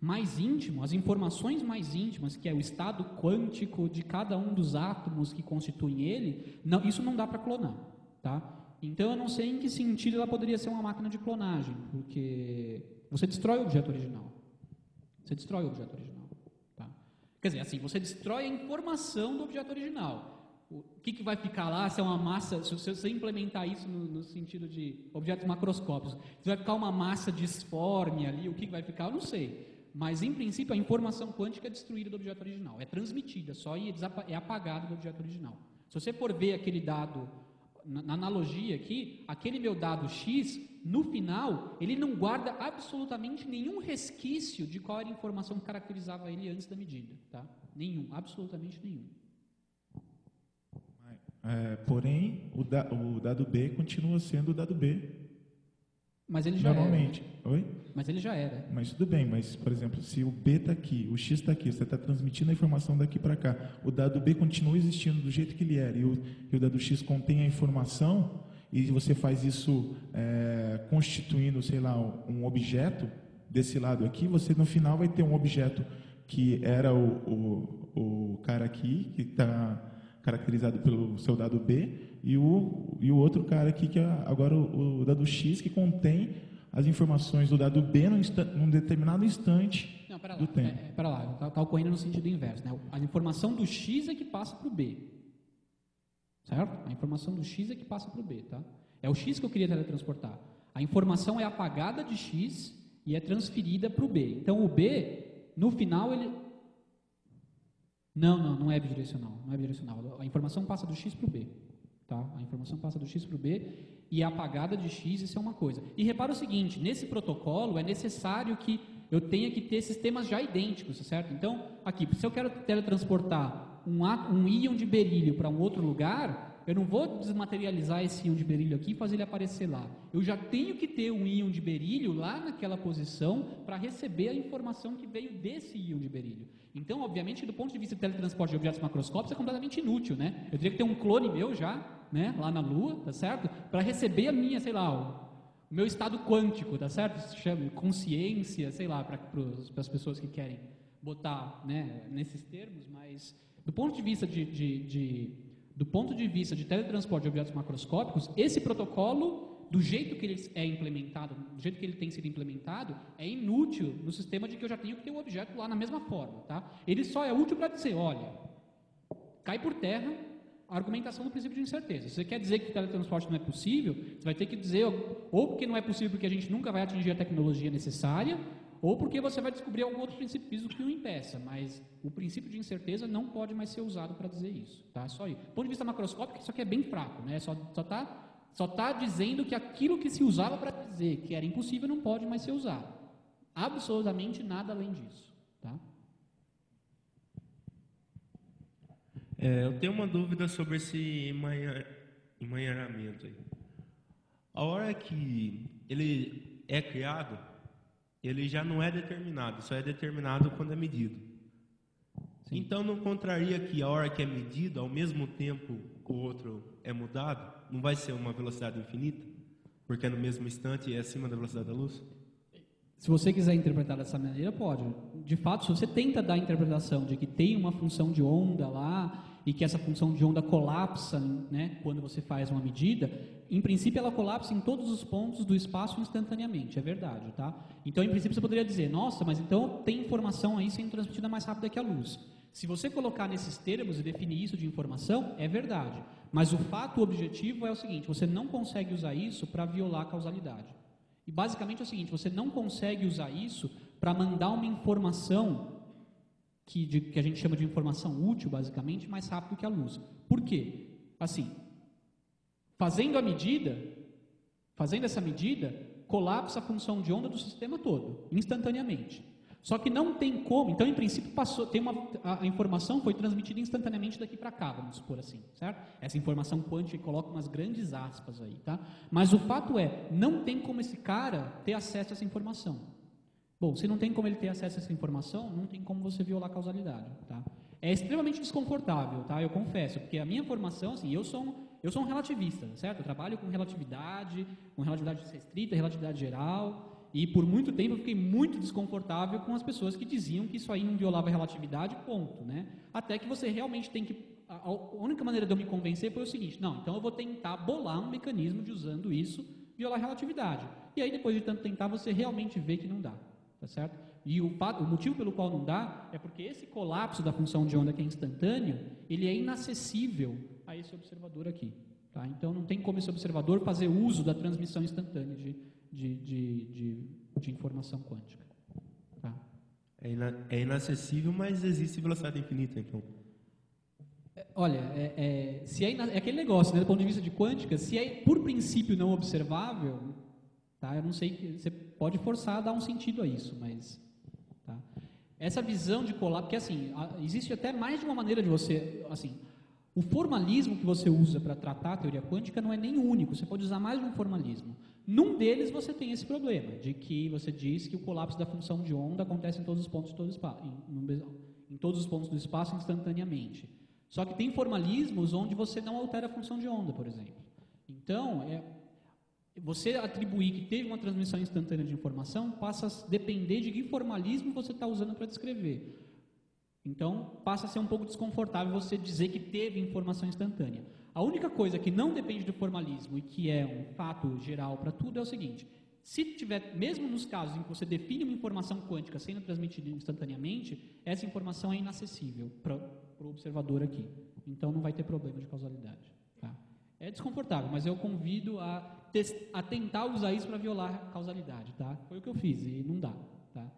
mais íntimo, as informações mais íntimas, que é o estado quântico de cada um dos átomos que constituem ele, não, isso não dá para clonar. Tá? Então, eu não sei em que sentido ela poderia ser uma máquina de clonagem, porque você destrói o objeto original. Você destrói o objeto original. Tá? Quer dizer, assim, você destrói a informação do objeto original. O que vai ficar lá se é uma massa... Se você implementar isso no sentido de objetos macroscópicos, se vai ficar uma massa disforme ali, o que vai ficar, eu não sei. Mas, em princípio, a informação quântica é destruída do objeto original. É transmitida só e é apagada do objeto original. Se você for ver aquele dado, na analogia aqui, aquele meu dado X, no final, ele não guarda absolutamente nenhum resquício de qual era a informação que caracterizava ele antes da medida. Tá? Nenhum, absolutamente nenhum. Porém, o dado B continua sendo o dado B. Mas ele já normalmente. Era. Oi? Mas ele já era. Mas tudo bem, mas, por exemplo, se o B está aqui, o X está aqui, você está transmitindo a informação daqui para cá, o dado B continua existindo do jeito que ele era, e o dado X contém a informação, e você faz isso constituindo, sei lá, um objeto desse lado aqui, você no final vai ter um objeto que era o cara aqui, que está caracterizado pelo seu dado B, e o outro cara aqui, que é agora o dado X, que contém as informações do dado B num determinado instante do tempo. Espera lá, está ocorrendo no sentido inverso. Né? A informação do X é que passa para o B. Certo? A informação do X é que passa para o B. Tá? É o X que eu queria teletransportar. A informação é apagada de X e é transferida para o B. Então, o B, no final, ele... Não é bidirecional. Não é bidirecional. A informação passa do X para o B. Tá? A informação passa do X para o B e a apagada de X, isso é uma coisa. E repara o seguinte, nesse protocolo é necessário que eu tenha que ter sistemas já idênticos, certo? Então, aqui, se eu quero teletransportar um íon de berílio para um outro lugar, eu não vou desmaterializar esse íon de berílio aqui e fazer ele aparecer lá. Eu já tenho que ter um íon de berílio lá naquela posição para receber a informação que veio desse íon de berílio. Então, obviamente, do ponto de vista do teletransporte de objetos macroscópicos, é completamente inútil, né? Eu teria que ter um clone meu já, né, lá na Lua, tá certo? Para receber a minha, sei lá, o meu estado quântico, tá certo? Se chama consciência, sei lá, para as pessoas que querem botar, né, nesses termos, mas do ponto de vista de teletransporte de objetos macroscópicos, esse protocolo, do jeito que ele é implementado, do jeito que ele tem sido implementado, é inútil no sistema de que eu já tenho que ter o objeto lá na mesma forma. Tá? Ele só é útil para dizer, olha, cai por terra a argumentação do princípio de incerteza. Se você quer dizer que o teletransporte não é possível, você vai ter que dizer ou porque não é possível porque a gente nunca vai atingir a tecnologia necessária, ou porque você vai descobrir algum outro princípio físico que o impeça. Mas o princípio de incerteza não pode mais ser usado para dizer isso. Tá? Só isso. Do ponto de vista macroscópico, isso aqui é bem fraco. Né? Só está... Só está dizendo que aquilo que se usava para dizer que era impossível não pode mais ser usado. Absolutamente nada além disso. Tá? Eu tenho uma dúvida sobre esse emaranhamento aí. A hora que ele é criado, ele já não é determinado, só é determinado quando é medido. Sim. Então, não contraria que a hora que é medida, ao mesmo tempo que o outro é mudado, não vai ser uma velocidade infinita? Porque é no mesmo instante e é acima da velocidade da luz? Se você quiser interpretar dessa maneira, pode. De fato, se você tenta dar a interpretação de que tem uma função de onda lá e que essa função de onda colapsa, né, quando você faz uma medida, em princípio ela colapsa em todos os pontos do espaço instantaneamente, é verdade, tá? Então, em princípio, você poderia dizer, nossa, mas então tem informação aí sendo transmitida mais rápida que a luz. Se você colocar nesses termos e definir isso de informação, é verdade. Mas o fato objetivo é o seguinte, você não consegue usar isso para violar a causalidade. E basicamente é o seguinte, você não consegue usar isso para mandar uma informação que a gente chama de informação útil, basicamente, mais rápido que a luz. Por quê? Assim, fazendo essa medida, colapsa a função de onda do sistema todo, instantaneamente. Só que não tem como, então em princípio passou, a informação foi transmitida instantaneamente daqui para cá, vamos supor assim, certo? Essa informação quântica coloca umas grandes aspas aí, tá? Mas o fato é, não tem como esse cara ter acesso a essa informação. Bom, se não tem como ele ter acesso a essa informação, não tem como você violar a causalidade, tá? É extremamente desconfortável, tá? Eu confesso, porque a minha formação, assim, eu sou um relativista, certo? Eu trabalho com relatividade restrita, relatividade geral. E por muito tempo eu fiquei muito desconfortável com as pessoas que diziam que isso aí não violava a relatividade, ponto, né? Até que você realmente tem que... A única maneira de eu me convencer foi o seguinte, não, então eu vou tentar bolar um mecanismo de usando isso, violar a relatividade. E aí depois de tanto tentar, você realmente vê que não dá, tá certo? E o motivo pelo qual não dá é porque esse colapso da função de onda que é instantâneo, ele é inacessível a esse observador aqui, tá? Então não tem como esse observador fazer uso da transmissão instantânea de informação quântica. Tá? É inacessível, mas existe velocidade infinita, então. Olha, é aquele negócio, né, do ponto de vista de quântica, se é por princípio não observável, tá, eu não sei, você pode forçar a dar um sentido a isso, mas... Tá? Essa visão de colapso, porque assim, existe até mais de uma maneira de você... assim, o formalismo que você usa para tratar a teoria quântica não é nem único, você pode usar mais de um formalismo. Num deles você tem esse problema, de que você diz que o colapso da função de onda acontece em todos os pontos, do espaço instantaneamente. Só que tem formalismos onde você não altera a função de onda, por exemplo. Então, você atribuir que teve uma transmissão instantânea de informação passa a depender de que formalismo você está usando para descrever. Então, passa a ser um pouco desconfortável você dizer que teve informação instantânea. A única coisa que não depende do formalismo e que é um fato geral para tudo é o seguinte, se tiver, mesmo nos casos em que você define uma informação quântica sendo transmitida instantaneamente, essa informação é inacessível para o observador aqui. Então, não vai ter problema de causalidade. Tá? É desconfortável, mas eu convido a tentar usar isso para violar a causalidade. Tá? Foi o que eu fiz e não dá. Tá?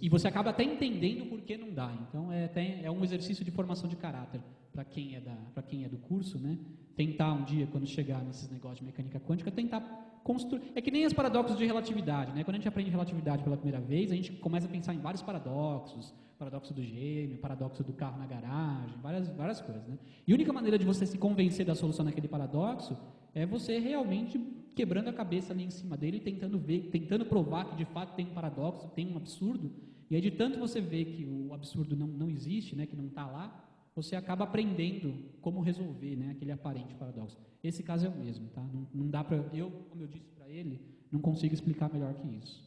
E você acaba até entendendo por que não dá. Então, é um exercício de formação de caráter para quem é do curso, né? Tentar um dia, quando chegar nesses negócios de mecânica quântica, tentar construir... É que nem os paradoxos de relatividade, né? Quando a gente aprende relatividade pela primeira vez, a gente começa a pensar em vários paradoxos, paradoxo do gêmeo, paradoxo do carro na garagem, várias coisas, né? E a única maneira de você se convencer da solução daquele paradoxo é você realmente... quebrando a cabeça ali em cima dele, tentando ver, tentando provar que de fato tem um paradoxo, tem um absurdo, e aí de tanto você ver que o absurdo não existe, né, que não está lá, você acaba aprendendo como resolver, né, aquele aparente paradoxo. Esse caso é o mesmo, tá? Não dá para eu, como eu disse para ele, não consigo explicar melhor que isso,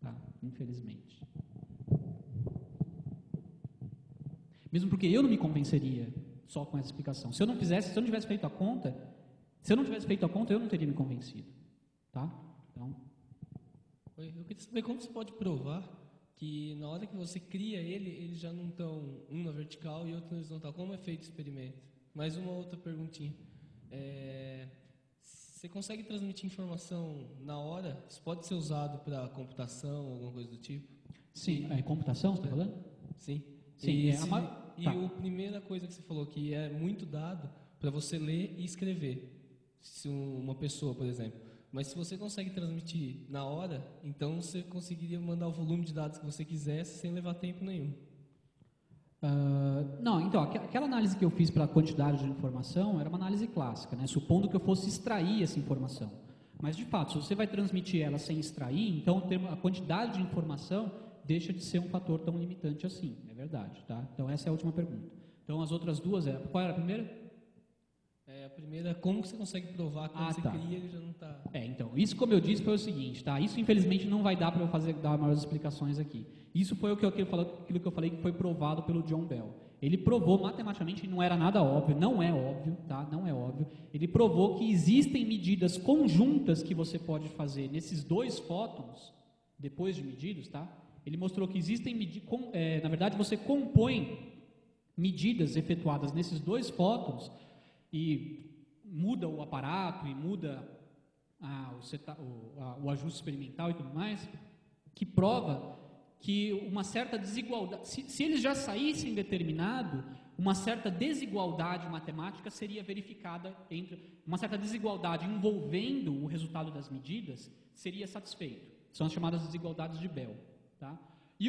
tá? Infelizmente. Mesmo porque eu não me convenceria só com essa explicação. Se eu não tivesse feito a conta, eu não teria me convencido. Tá? Então... Eu queria saber como você pode provar que na hora que você cria ele, eles já não estão um na vertical e outro na horizontal. Como é feito o experimento? Mais uma outra perguntinha. Você consegue transmitir informação na hora? Isso pode ser usado para computação, alguma coisa do tipo? Sim. Computação, você está falando? Sim. Sim. E a primeira coisa que você falou, que é muito dado para você ler e escrever. se uma pessoa, por exemplo. Mas se você consegue transmitir na hora, então você conseguiria mandar o volume de dados que você quisesse sem levar tempo nenhum. Não, então, aquela análise que eu fiz para a quantidade de informação era uma análise clássica, né? Supondo que eu fosse extrair essa informação. Mas, de fato, se você vai transmitir ela sem extrair, então a quantidade de informação deixa de ser um fator tão limitante assim. É verdade, tá? Então, essa é a última pergunta. Então, as outras duas... Qual era a primeira? A primeira é como que você consegue provar que você cria e já não está... Então, isso, como eu disse, foi o seguinte, tá? Isso, infelizmente, não vai dar para eu dar maiores explicações aqui. Isso foi aquilo que eu falei que foi provado pelo John Bell. Ele provou matematicamente, não era nada óbvio, não é óbvio, tá? Não é óbvio. Ele provou que existem medidas conjuntas que você pode fazer nesses dois fótons, depois de medidos, tá? Ele mostrou que existem medidas... na verdade, você compõe medidas efetuadas nesses dois fótons e muda o aparato e muda o ajuste experimental e tudo mais, que prova que uma certa desigualdade, se eles já saíssem determinado, uma certa desigualdade matemática seria verificada, uma certa desigualdade envolvendo o resultado das medidas seria satisfeito. São as chamadas desigualdades de Bell. Tá? E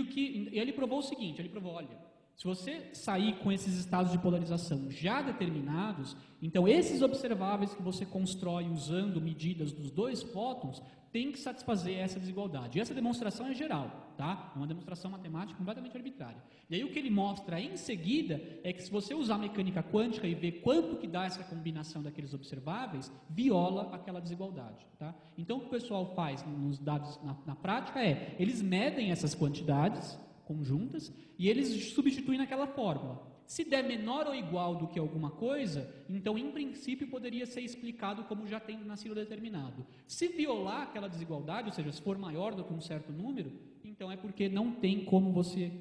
ele provou o seguinte, ele provou, olha, se você sair com esses estados de polarização já determinados, então esses observáveis que você constrói usando medidas dos dois fótons tem que satisfazer essa desigualdade. E essa demonstração é geral, tá? É uma demonstração matemática completamente arbitrária. E aí o que ele mostra em seguida é que se você usar mecânica quântica e ver quanto que dá essa combinação daqueles observáveis, viola aquela desigualdade, tá? Então o que o pessoal faz nos dados na prática é, eles medem essas quantidades conjuntas, e eles substituem naquela fórmula. Se der menor ou igual do que alguma coisa, então, em princípio, poderia ser explicado como já tendo nascido determinado. Se violar aquela desigualdade, ou seja, se for maior do que um certo número, então é porque não tem como você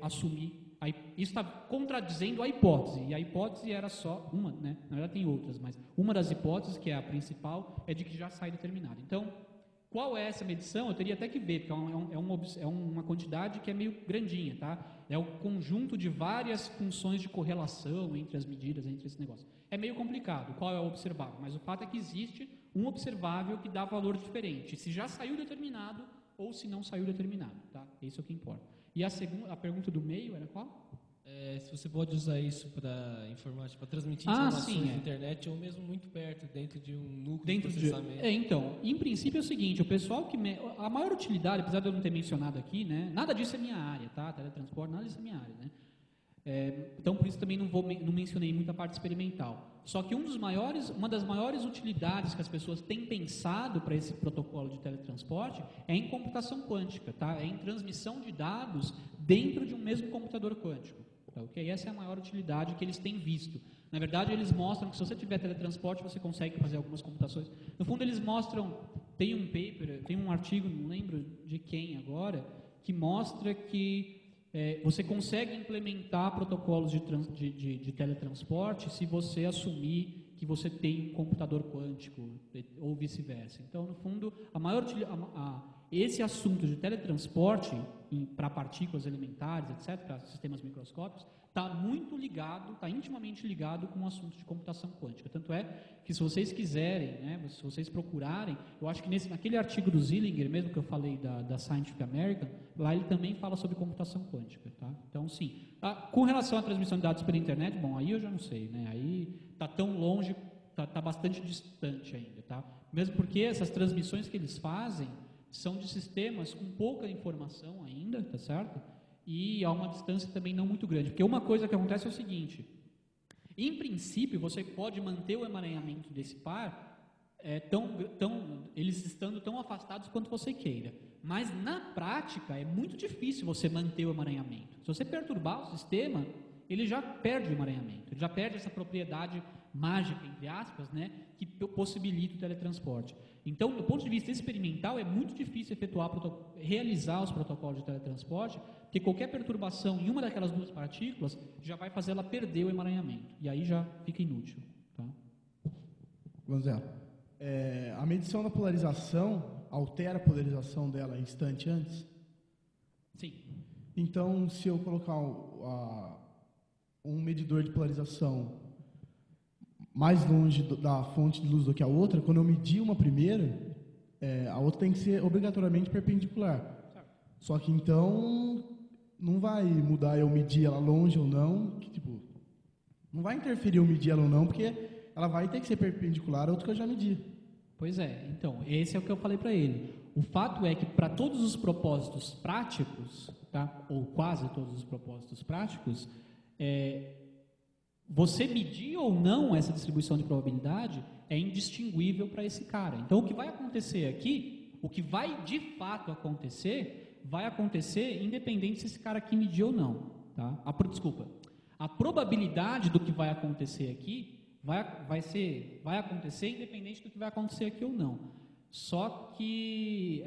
assumir. Isso está contradizendo a hipótese, e a hipótese era só uma, né? Na verdade tem outras, mas uma das hipóteses, que é a principal, é de que já sai determinado. Então, qual é essa medição? Eu teria até que ver, porque é uma quantidade que é meio grandinha, tá? É o conjunto de várias funções de correlação entre as medidas, entre esse negócio. É meio complicado qual é o observável, mas o fato é que existe um observável que dá valor diferente, se já saiu determinado ou se não saiu determinado, tá? Isso é o que importa. E a pergunta do meio era qual? Se você pode usar isso para informática, para transmitir informações na internet ou mesmo muito perto, dentro de um núcleo de processamento. Então, em princípio é o seguinte, o pessoal que... A maior utilidade, apesar de eu não ter mencionado aqui, né, nada disso é minha área, tá? Teletransporte, nada disso é minha área, né? Então, por isso também não mencionei muito a parte experimental. Só que uma das maiores utilidades que as pessoas têm pensado para esse protocolo de teletransporte é em computação quântica, tá? É em transmissão de dados dentro de um mesmo computador quântico. Okay? Essa é a maior utilidade que eles têm visto. Na verdade, eles mostram que se você tiver teletransporte, você consegue fazer algumas computações. No fundo, eles mostram, tem um artigo, não lembro de quem agora, que mostra que você consegue implementar protocolos de teletransporte se você assumir que você tem um computador quântico ou vice-versa. Então, no fundo, esse assunto de teletransporte para partículas elementares, etc., para sistemas microscópicos, está muito ligado, está intimamente ligado com o assunto de computação quântica. Tanto é que se vocês quiserem, né, se vocês procurarem, eu acho que naquele artigo do Zeilinger, mesmo que eu falei da Scientific American, lá ele também fala sobre computação quântica. Tá? Então, sim. Com relação à transmissão de dados pela internet, bom, aí eu já não sei, né? Aí está tão longe, está bastante distante ainda. Tá? Mesmo porque essas transmissões que eles fazem são de sistemas com pouca informação ainda, tá certo? E a uma distância também não muito grande. Porque uma coisa que acontece é o seguinte, em princípio, você pode manter o emaranhamento desse par eles estando tão afastados quanto você queira. Mas, na prática, é muito difícil você manter o emaranhamento. Se você perturbar o sistema, ele já perde o emaranhamento, ele já perde essa propriedade mágica, entre aspas, né, que possibilita o teletransporte. Então, do ponto de vista experimental, é muito difícil realizar os protocolos de teletransporte, porque qualquer perturbação em uma daquelas duas partículas já vai fazer ela perder o emaranhamento, e aí já fica inútil. Tá? Vanzella, a medição da polarização altera a polarização dela instante antes? Sim. Então, se eu colocar um medidor de polarização mais longe da fonte de luz do que a outra, quando eu medir uma primeira, a outra tem que ser obrigatoriamente perpendicular. Certo. Só que então não vai mudar eu medir ela longe ou não, que, tipo, não vai interferir eu medir ela ou não, porque ela vai ter que ser perpendicular a outra que eu já medi. Pois é, então, esse é o que eu falei para ele. O fato é que para todos os propósitos práticos, tá? Ou quase todos os propósitos práticos, você medir ou não essa distribuição de probabilidade é indistinguível para esse cara. Então, o que vai acontecer aqui, o que vai de fato acontecer, vai acontecer independente se esse cara aqui medir ou não. Tá? A probabilidade do que vai acontecer aqui vai acontecer independente do que vai acontecer aqui ou não. Só que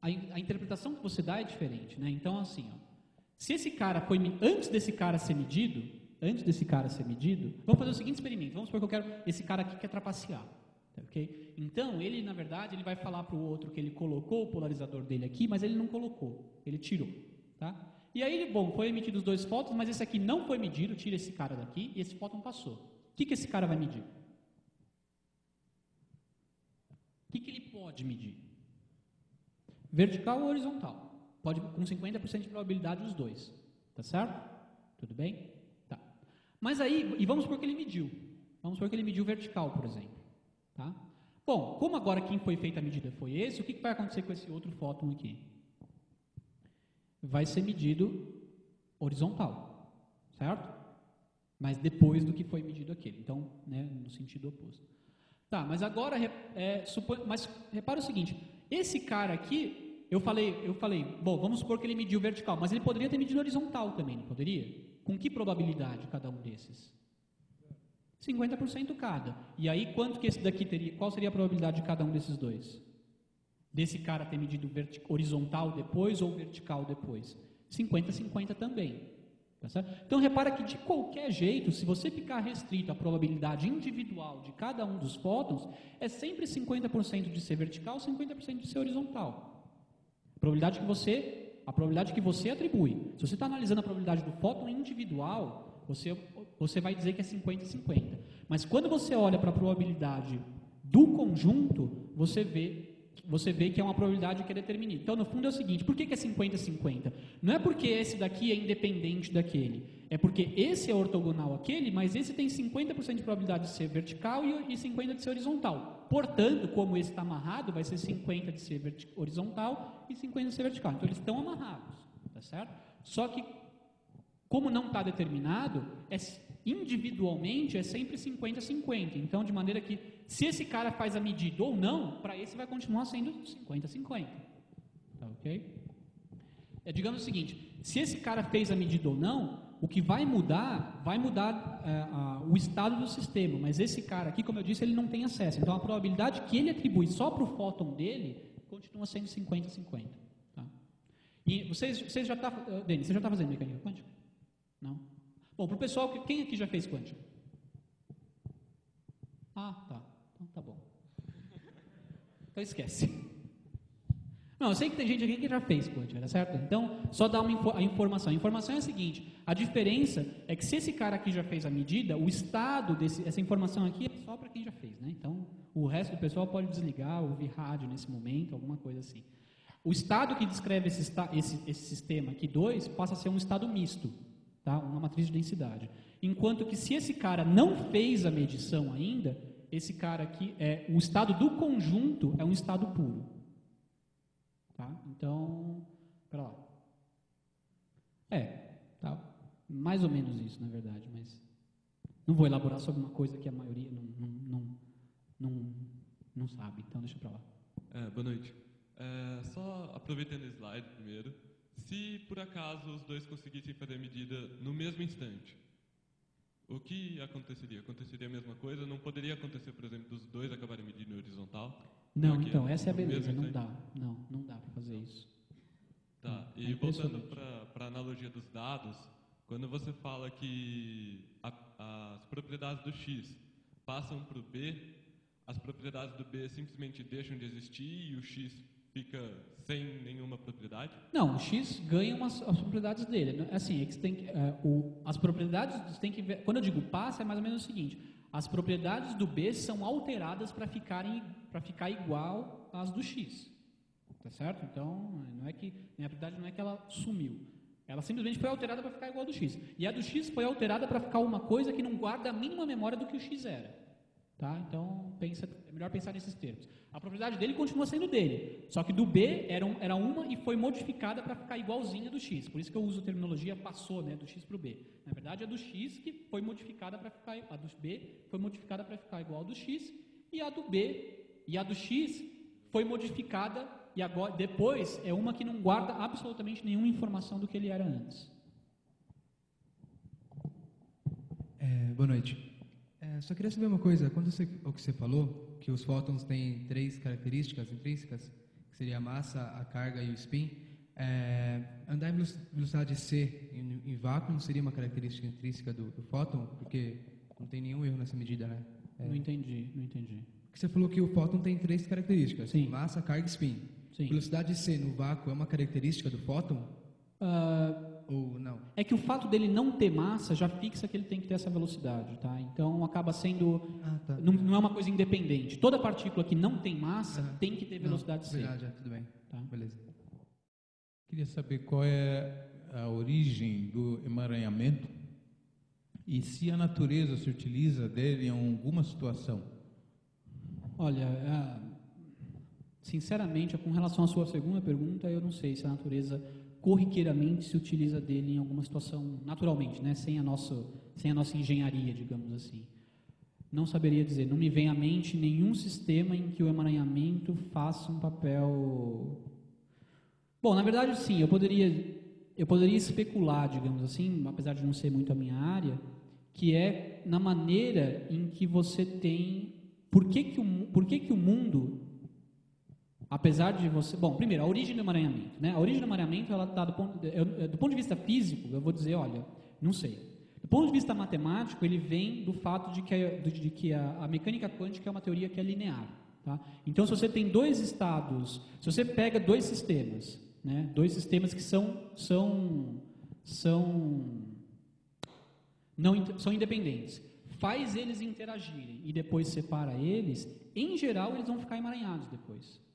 a interpretação que você dá é diferente, né? Então, assim, ó, se esse cara foi antes desse cara ser medido, vamos fazer o seguinte experimento. Vamos supor que eu quero esse cara aqui quer trapacear, tá, ok? Então, ele na verdade ele vai falar para o outro que ele colocou o polarizador dele aqui, mas ele não colocou, ele tirou, tá? E aí, bom, foi emitido os dois fótons, mas esse aqui não foi medido, tira esse cara daqui e esse fóton passou. O que esse cara vai medir? O que ele pode medir? Vertical ou horizontal? Pode, com 50% de probabilidade, os dois. Tá certo? Tudo bem? Tá. Mas aí, e vamos supor que ele mediu. Vamos supor que ele mediu vertical, por exemplo. Tá? Bom, como agora quem foi feita a medida foi esse, o que vai acontecer com esse outro fóton aqui? Vai ser medido horizontal, certo? Mas depois do que foi medido aquele, então, né, no sentido oposto. Tá, mas agora, mas repara o seguinte, esse cara aqui, eu falei, bom, vamos supor que ele mediu vertical, mas ele poderia ter medido horizontal também, não poderia? Com que probabilidade cada um desses? 50% cada. E aí, quanto que esse daqui teria, qual seria a probabilidade de cada um desses dois? Desse cara ter medido horizontal depois ou vertical depois. 50-50 também. Tá certo? Então, repara que, de qualquer jeito, se você ficar restrito à probabilidade individual de cada um dos fótons, é sempre 50% de ser vertical, 50% de ser horizontal. A probabilidade que você atribui. Se você está analisando a probabilidade do fóton individual, você vai dizer que é 50-50. Mas quando você olha para a probabilidade do conjunto, você vê que é uma probabilidade que é determinada. Então, no fundo, é o seguinte, por que é 50-50? Não é porque esse daqui é independente daquele, é porque esse é ortogonal àquele, mas esse tem 50% de probabilidade de ser vertical e 50% de ser horizontal. Portanto, como esse está amarrado, vai ser 50% de ser horizontal e 50% de ser vertical. Então, eles estão amarrados, tá certo? Só que, como não está determinado, individualmente é sempre 50-50. Então, de maneira que, se esse cara faz a medida ou não, para esse vai continuar sendo 50-50. Tá, ok? Digamos o seguinte, se esse cara fez a medida ou não, o que vai mudar o estado do sistema, mas esse cara aqui, como eu disse, ele não tem acesso. Então, a probabilidade que ele atribui só para o fóton dele continua sendo 50-50. Tá? E vocês já está... Denis, você já está fazendo mecânica quântica? Não? Bom, para o pessoal, quem aqui já fez quântica? Ah, tá. Então tá bom. Então esquece. Não, eu sei que tem gente aqui que já fez quântica, tá certo? Então, só dá a informação. A informação é a seguinte, a diferença é que se esse cara aqui já fez a medida, o estado essa informação aqui é só para quem já fez, né? Então, o resto do pessoal pode desligar, ouvir rádio nesse momento, alguma coisa assim. O estado que descreve esse sistema aqui, 2, passa a ser um estado misto, tá? Uma matriz de densidade. Enquanto que se esse cara não fez a medição ainda, esse cara aqui, o estado do conjunto é um estado puro. Tá? Então, para lá. Tá, mais ou menos isso, na verdade, mas não vou elaborar sobre uma coisa que a maioria não sabe, então deixa para lá. Boa noite. Só aproveitando o slide primeiro, se por acaso os dois conseguissem fazer a medida no mesmo instante, o que aconteceria? Aconteceria a mesma coisa? Não poderia acontecer, por exemplo, dos dois acabarem medindo horizontal? Não, então, essa é a beleza, não dá. Não dá para fazer isso. Tá, e voltando para a analogia dos dados, quando você fala que as propriedades do X passam para o B, as propriedades do B simplesmente deixam de existir e o X fica sem nenhuma propriedade? Não, o X ganha as propriedades dele. Assim, é que tem que, as propriedades você tem que ver, quando eu digo passa, é mais ou menos o seguinte: as propriedades do B são alteradas para ficar igual às do X, tá certo? Então, não é que a propriedade não é que ela sumiu. Ela simplesmente foi alterada para ficar igual ao do X. E a do X foi alterada para ficar uma coisa que não guarda a mínima memória do que o X era. Tá? Então, é melhor pensar nesses termos. A propriedade dele continua sendo dele. Só que do B era uma e foi modificada para ficar igualzinha do X. Por isso que eu uso a terminologia passou, né, do X para o B. Na verdade, a do X que foi modificada para ficar... A do B foi modificada para ficar igual ao do X. E a do B e a do X foi modificada... E agora, depois, é uma que não guarda absolutamente nenhuma informação do que ele era antes. Boa noite. Só queria saber uma coisa. Quando o que você falou, que os fótons têm três características intrínsecas, que seria a massa, a carga e o spin, andar em velocidade c em vácuo não seria uma característica intrínseca do fóton? Porque não tem nenhum erro nessa medida, né? Não entendi. Porque você falou que o fóton tem três características. Sim. Massa, carga e spin. Sim. Velocidade C no vácuo é uma característica do fóton? Ou não? É que o fato dele não ter massa já fixa que ele tem que ter essa velocidade, tá? Então acaba sendo... Tá. Não é uma coisa independente. Toda partícula que não tem massa tem que ter velocidade C. Verdade, tudo bem. Tá? Beleza. Queria saber qual é a origem do emaranhamento e se a natureza se utiliza dele em alguma situação. Olha... Sinceramente, com relação à sua segunda pergunta, eu não sei se a natureza corriqueiramente se utiliza dele em alguma situação, naturalmente, né? Sem a nossa engenharia, digamos assim. Não saberia dizer, não me vem à mente nenhum sistema em que o emaranhamento faça um papel... Bom, na verdade, sim, eu poderia especular, digamos assim, apesar de não ser muito a minha área, que é na maneira em que você tem... Por que o mundo... Apesar de você... Bom, primeiro, a origem do emaranhamento. Né? A origem do emaranhamento, ela tá do ponto de vista físico, eu vou dizer, olha, não sei. Do ponto de vista matemático, ele vem do fato de que a mecânica quântica é uma teoria que é linear. Tá? Então, se você tem dois estados, se você pega dois sistemas, né? Dois sistemas que são independentes, faz eles interagirem e depois separa eles, em geral, eles vão ficar emaranhados depois.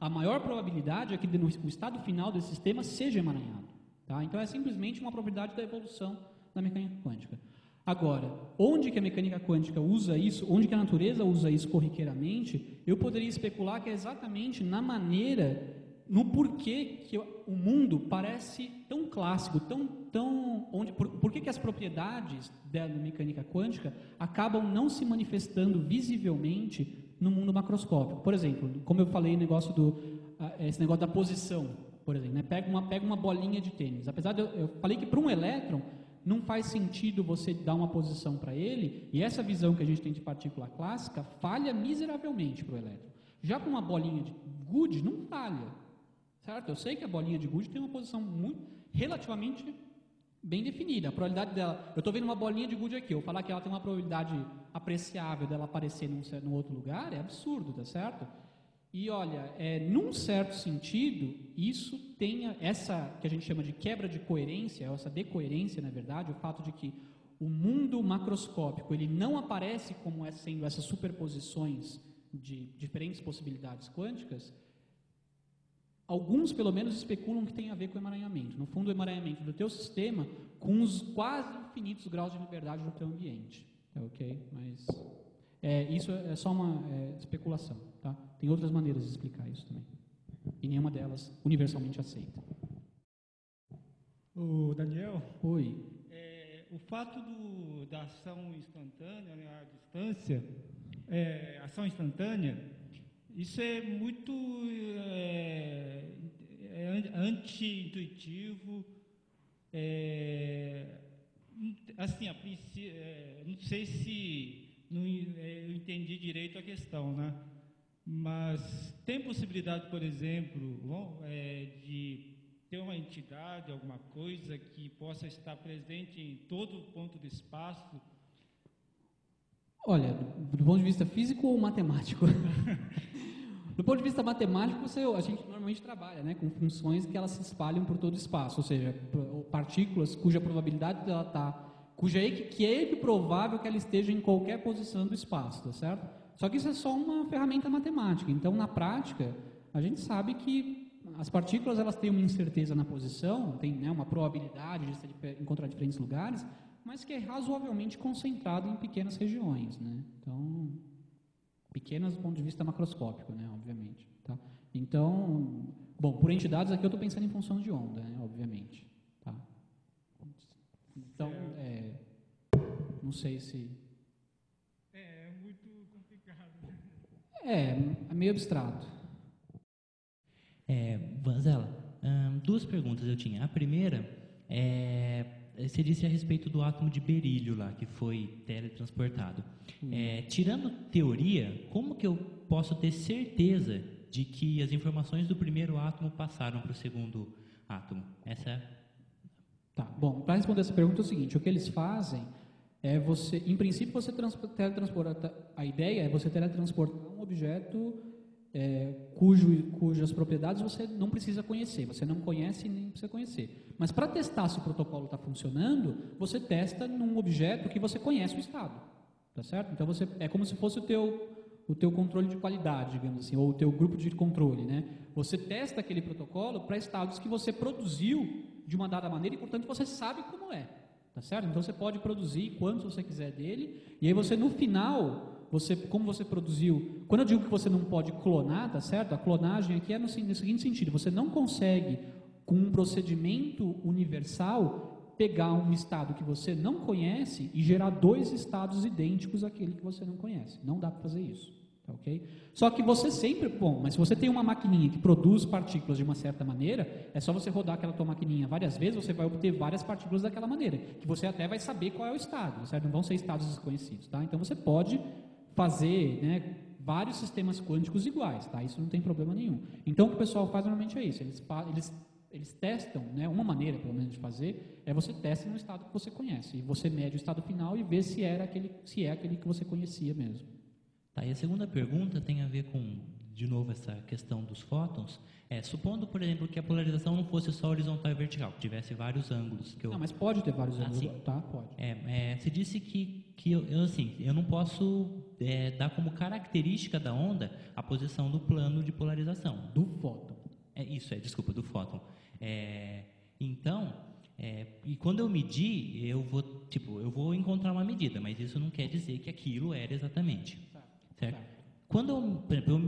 A maior probabilidade é que o estado final desse sistema seja emaranhado. Tá? Então, é simplesmente uma propriedade da evolução da mecânica quântica. Agora, onde que a mecânica quântica usa isso, onde que a natureza usa isso corriqueiramente, eu poderia especular que é exatamente na maneira, no porquê que o mundo parece tão clássico, porquê que as propriedades da mecânica quântica acabam não se manifestando visivelmente no mundo macroscópico. Por exemplo, como eu falei, esse negócio da posição, por exemplo, né? Pega uma bolinha de tênis. Apesar de eu falei que para um elétron não faz sentido você dar uma posição para ele, e essa visão que a gente tem de partícula clássica falha miseravelmente para o elétron. Já com uma bolinha de Good não falha, certo? Eu sei que a bolinha de Good tem uma posição relativamente bem definida. A probabilidade dela... Eu estou vendo uma bolinha de Good aqui. Eu falar que ela tem uma probabilidade apreciável dela aparecer num outro lugar é absurdo, tá certo? E, olha, num certo sentido, isso tem essa que a gente chama de quebra de coerência, essa decoerência, na verdade, o fato de que o mundo macroscópico ele não aparece como sendo essas superposições de diferentes possibilidades quânticas. Alguns, pelo menos, especulam que tem a ver com o emaranhamento. No fundo, o emaranhamento do teu sistema com os quase infinitos graus de liberdade do teu ambiente. É ok? Mas isso é só uma especulação. Tá? Tem outras maneiras de explicar isso também. E nenhuma delas universalmente aceita. Ô, Daniel. Oi. O fato da ação instantânea, né, a distância, ação instantânea, isso é muito anti-intuitivo, assim, não sei se eu entendi direito a questão, né? Mas tem possibilidade, por exemplo, de ter uma entidade, alguma coisa que possa estar presente em todo ponto do espaço? Olha, do ponto de vista físico ou matemático? Do ponto de vista matemático, a gente normalmente trabalha, né, com funções que elas se espalham por todo o espaço, ou seja, partículas cuja probabilidade dela que é provável que ela esteja em qualquer posição do espaço, tá certo? Só que isso é só uma ferramenta matemática. Então, na prática, a gente sabe que as partículas elas têm uma incerteza na posição, tem, né, uma probabilidade de se encontrar diferentes lugares, mas que é razoavelmente concentrado em pequenas regiões, né? Então, pequenas do ponto de vista macroscópico, né, obviamente, tá? Então, bom, por entidades aqui eu estou pensando em funções de onda, né, obviamente, tá? Então, não sei se... É muito complicado. É meio abstrato. Vanzella, duas perguntas eu tinha. A primeira é... Você disse a respeito do átomo de berílio lá, que foi teletransportado. Tirando teoria, como que eu posso ter certeza de que as informações do primeiro átomo passaram para o segundo átomo? Essa é... Tá, bom, para responder essa pergunta é o seguinte, o que eles fazem é você, em princípio, você teletransporta, a ideia é você teletransportar um objeto cujas propriedades você não precisa conhecer, você não conhece e nem precisa conhecer. Mas para testar se o protocolo está funcionando, você testa num objeto que você conhece o estado, tá certo? Então você é como se fosse o teu controle de qualidade, digamos assim, ou o teu grupo de controle, né? Você testa aquele protocolo para estados que você produziu de uma dada maneira e, portanto, você sabe como é, tá certo? Então você pode produzir quantos você quiser dele e aí você no final como você produziu... Quando eu digo que você não pode clonar, tá certo? A clonagem aqui é no seguinte sentido, você não consegue, com um procedimento universal, pegar um estado que você não conhece e gerar dois estados idênticos àquele que você não conhece. Não dá para fazer isso, tá ok? Só que você sempre... Bom, mas se você tem uma maquininha que produz partículas de uma certa maneira, é só você rodar aquela tua maquininha várias vezes, você vai obter várias partículas daquela maneira, que você até vai saber qual é o estado, certo? Não vão ser estados desconhecidos, tá? Então você pode... fazer, né, vários sistemas quânticos iguais, tá? Isso não tem problema nenhum. Então, o que o pessoal faz normalmente é isso, eles testam, né, uma maneira, pelo menos, de fazer, é você testa no estado que você conhece, e você mede o estado final e vê se é aquele que você conhecia mesmo. Tá, e a segunda pergunta tem a ver com, de novo, essa questão dos fótons. Supondo, por exemplo, que a polarização não fosse só horizontal e vertical, que tivesse vários ângulos. Não, mas pode ter vários ângulos, sim. Tá? Pode. Você disse que eu não posso... dá como característica da onda a posição do plano de polarização. Do fóton. Do fóton. E quando eu medir, eu vou encontrar uma medida, mas isso não quer dizer que aquilo era exatamente. Certo? Quando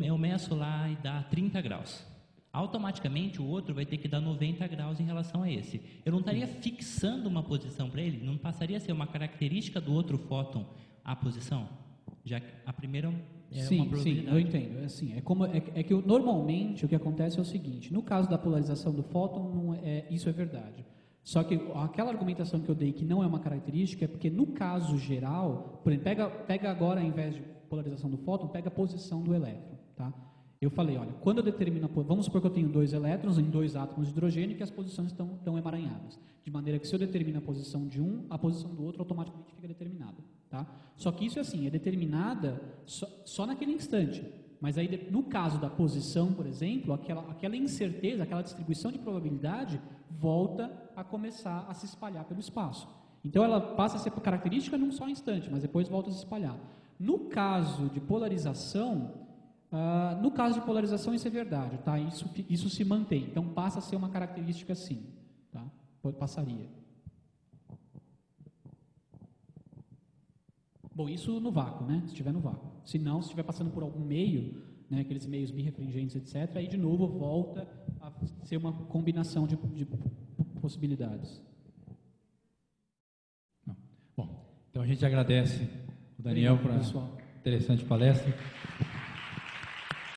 eu meço lá e dá 30 graus, automaticamente o outro vai ter que dar 90 graus em relação a esse. Eu não estaria fixando uma posição para ele? Não passaria a ser uma característica do outro fóton a posição? Já que a primeira é uma probabilidade. Sim, eu entendo. É que normalmente o que acontece é o seguinte, no caso da polarização do fóton, isso é verdade. Só que aquela argumentação que eu dei que não é uma característica é porque no caso geral, por exemplo, pega agora, ao invés de polarização do fóton, pega a posição do elétron, tá? Eu falei, olha, quando eu determino, vamos supor que eu tenho dois elétrons em dois átomos de hidrogênio e que as posições estão emaranhadas. De maneira que se eu determino a posição de um, a posição do outro automaticamente fica determinada. Tá? Só que isso é determinada só naquele instante. Mas aí, no caso da posição, por exemplo, aquela incerteza, aquela distribuição de probabilidade volta a começar a se espalhar pelo espaço. Então ela passa a ser característica num só instante, mas depois volta a se espalhar. No caso de polarização, isso é verdade, tá? Isso se mantém, então passa a ser uma característica sim, tá? Passaria. Bom, isso no vácuo, né? Se estiver no vácuo. Se não, se estiver passando por algum meio, né, aqueles meios birrefringentes, etc., aí de novo volta a ser uma combinação de possibilidades. Bom, então a gente agradece o Daniel por a interessante palestra.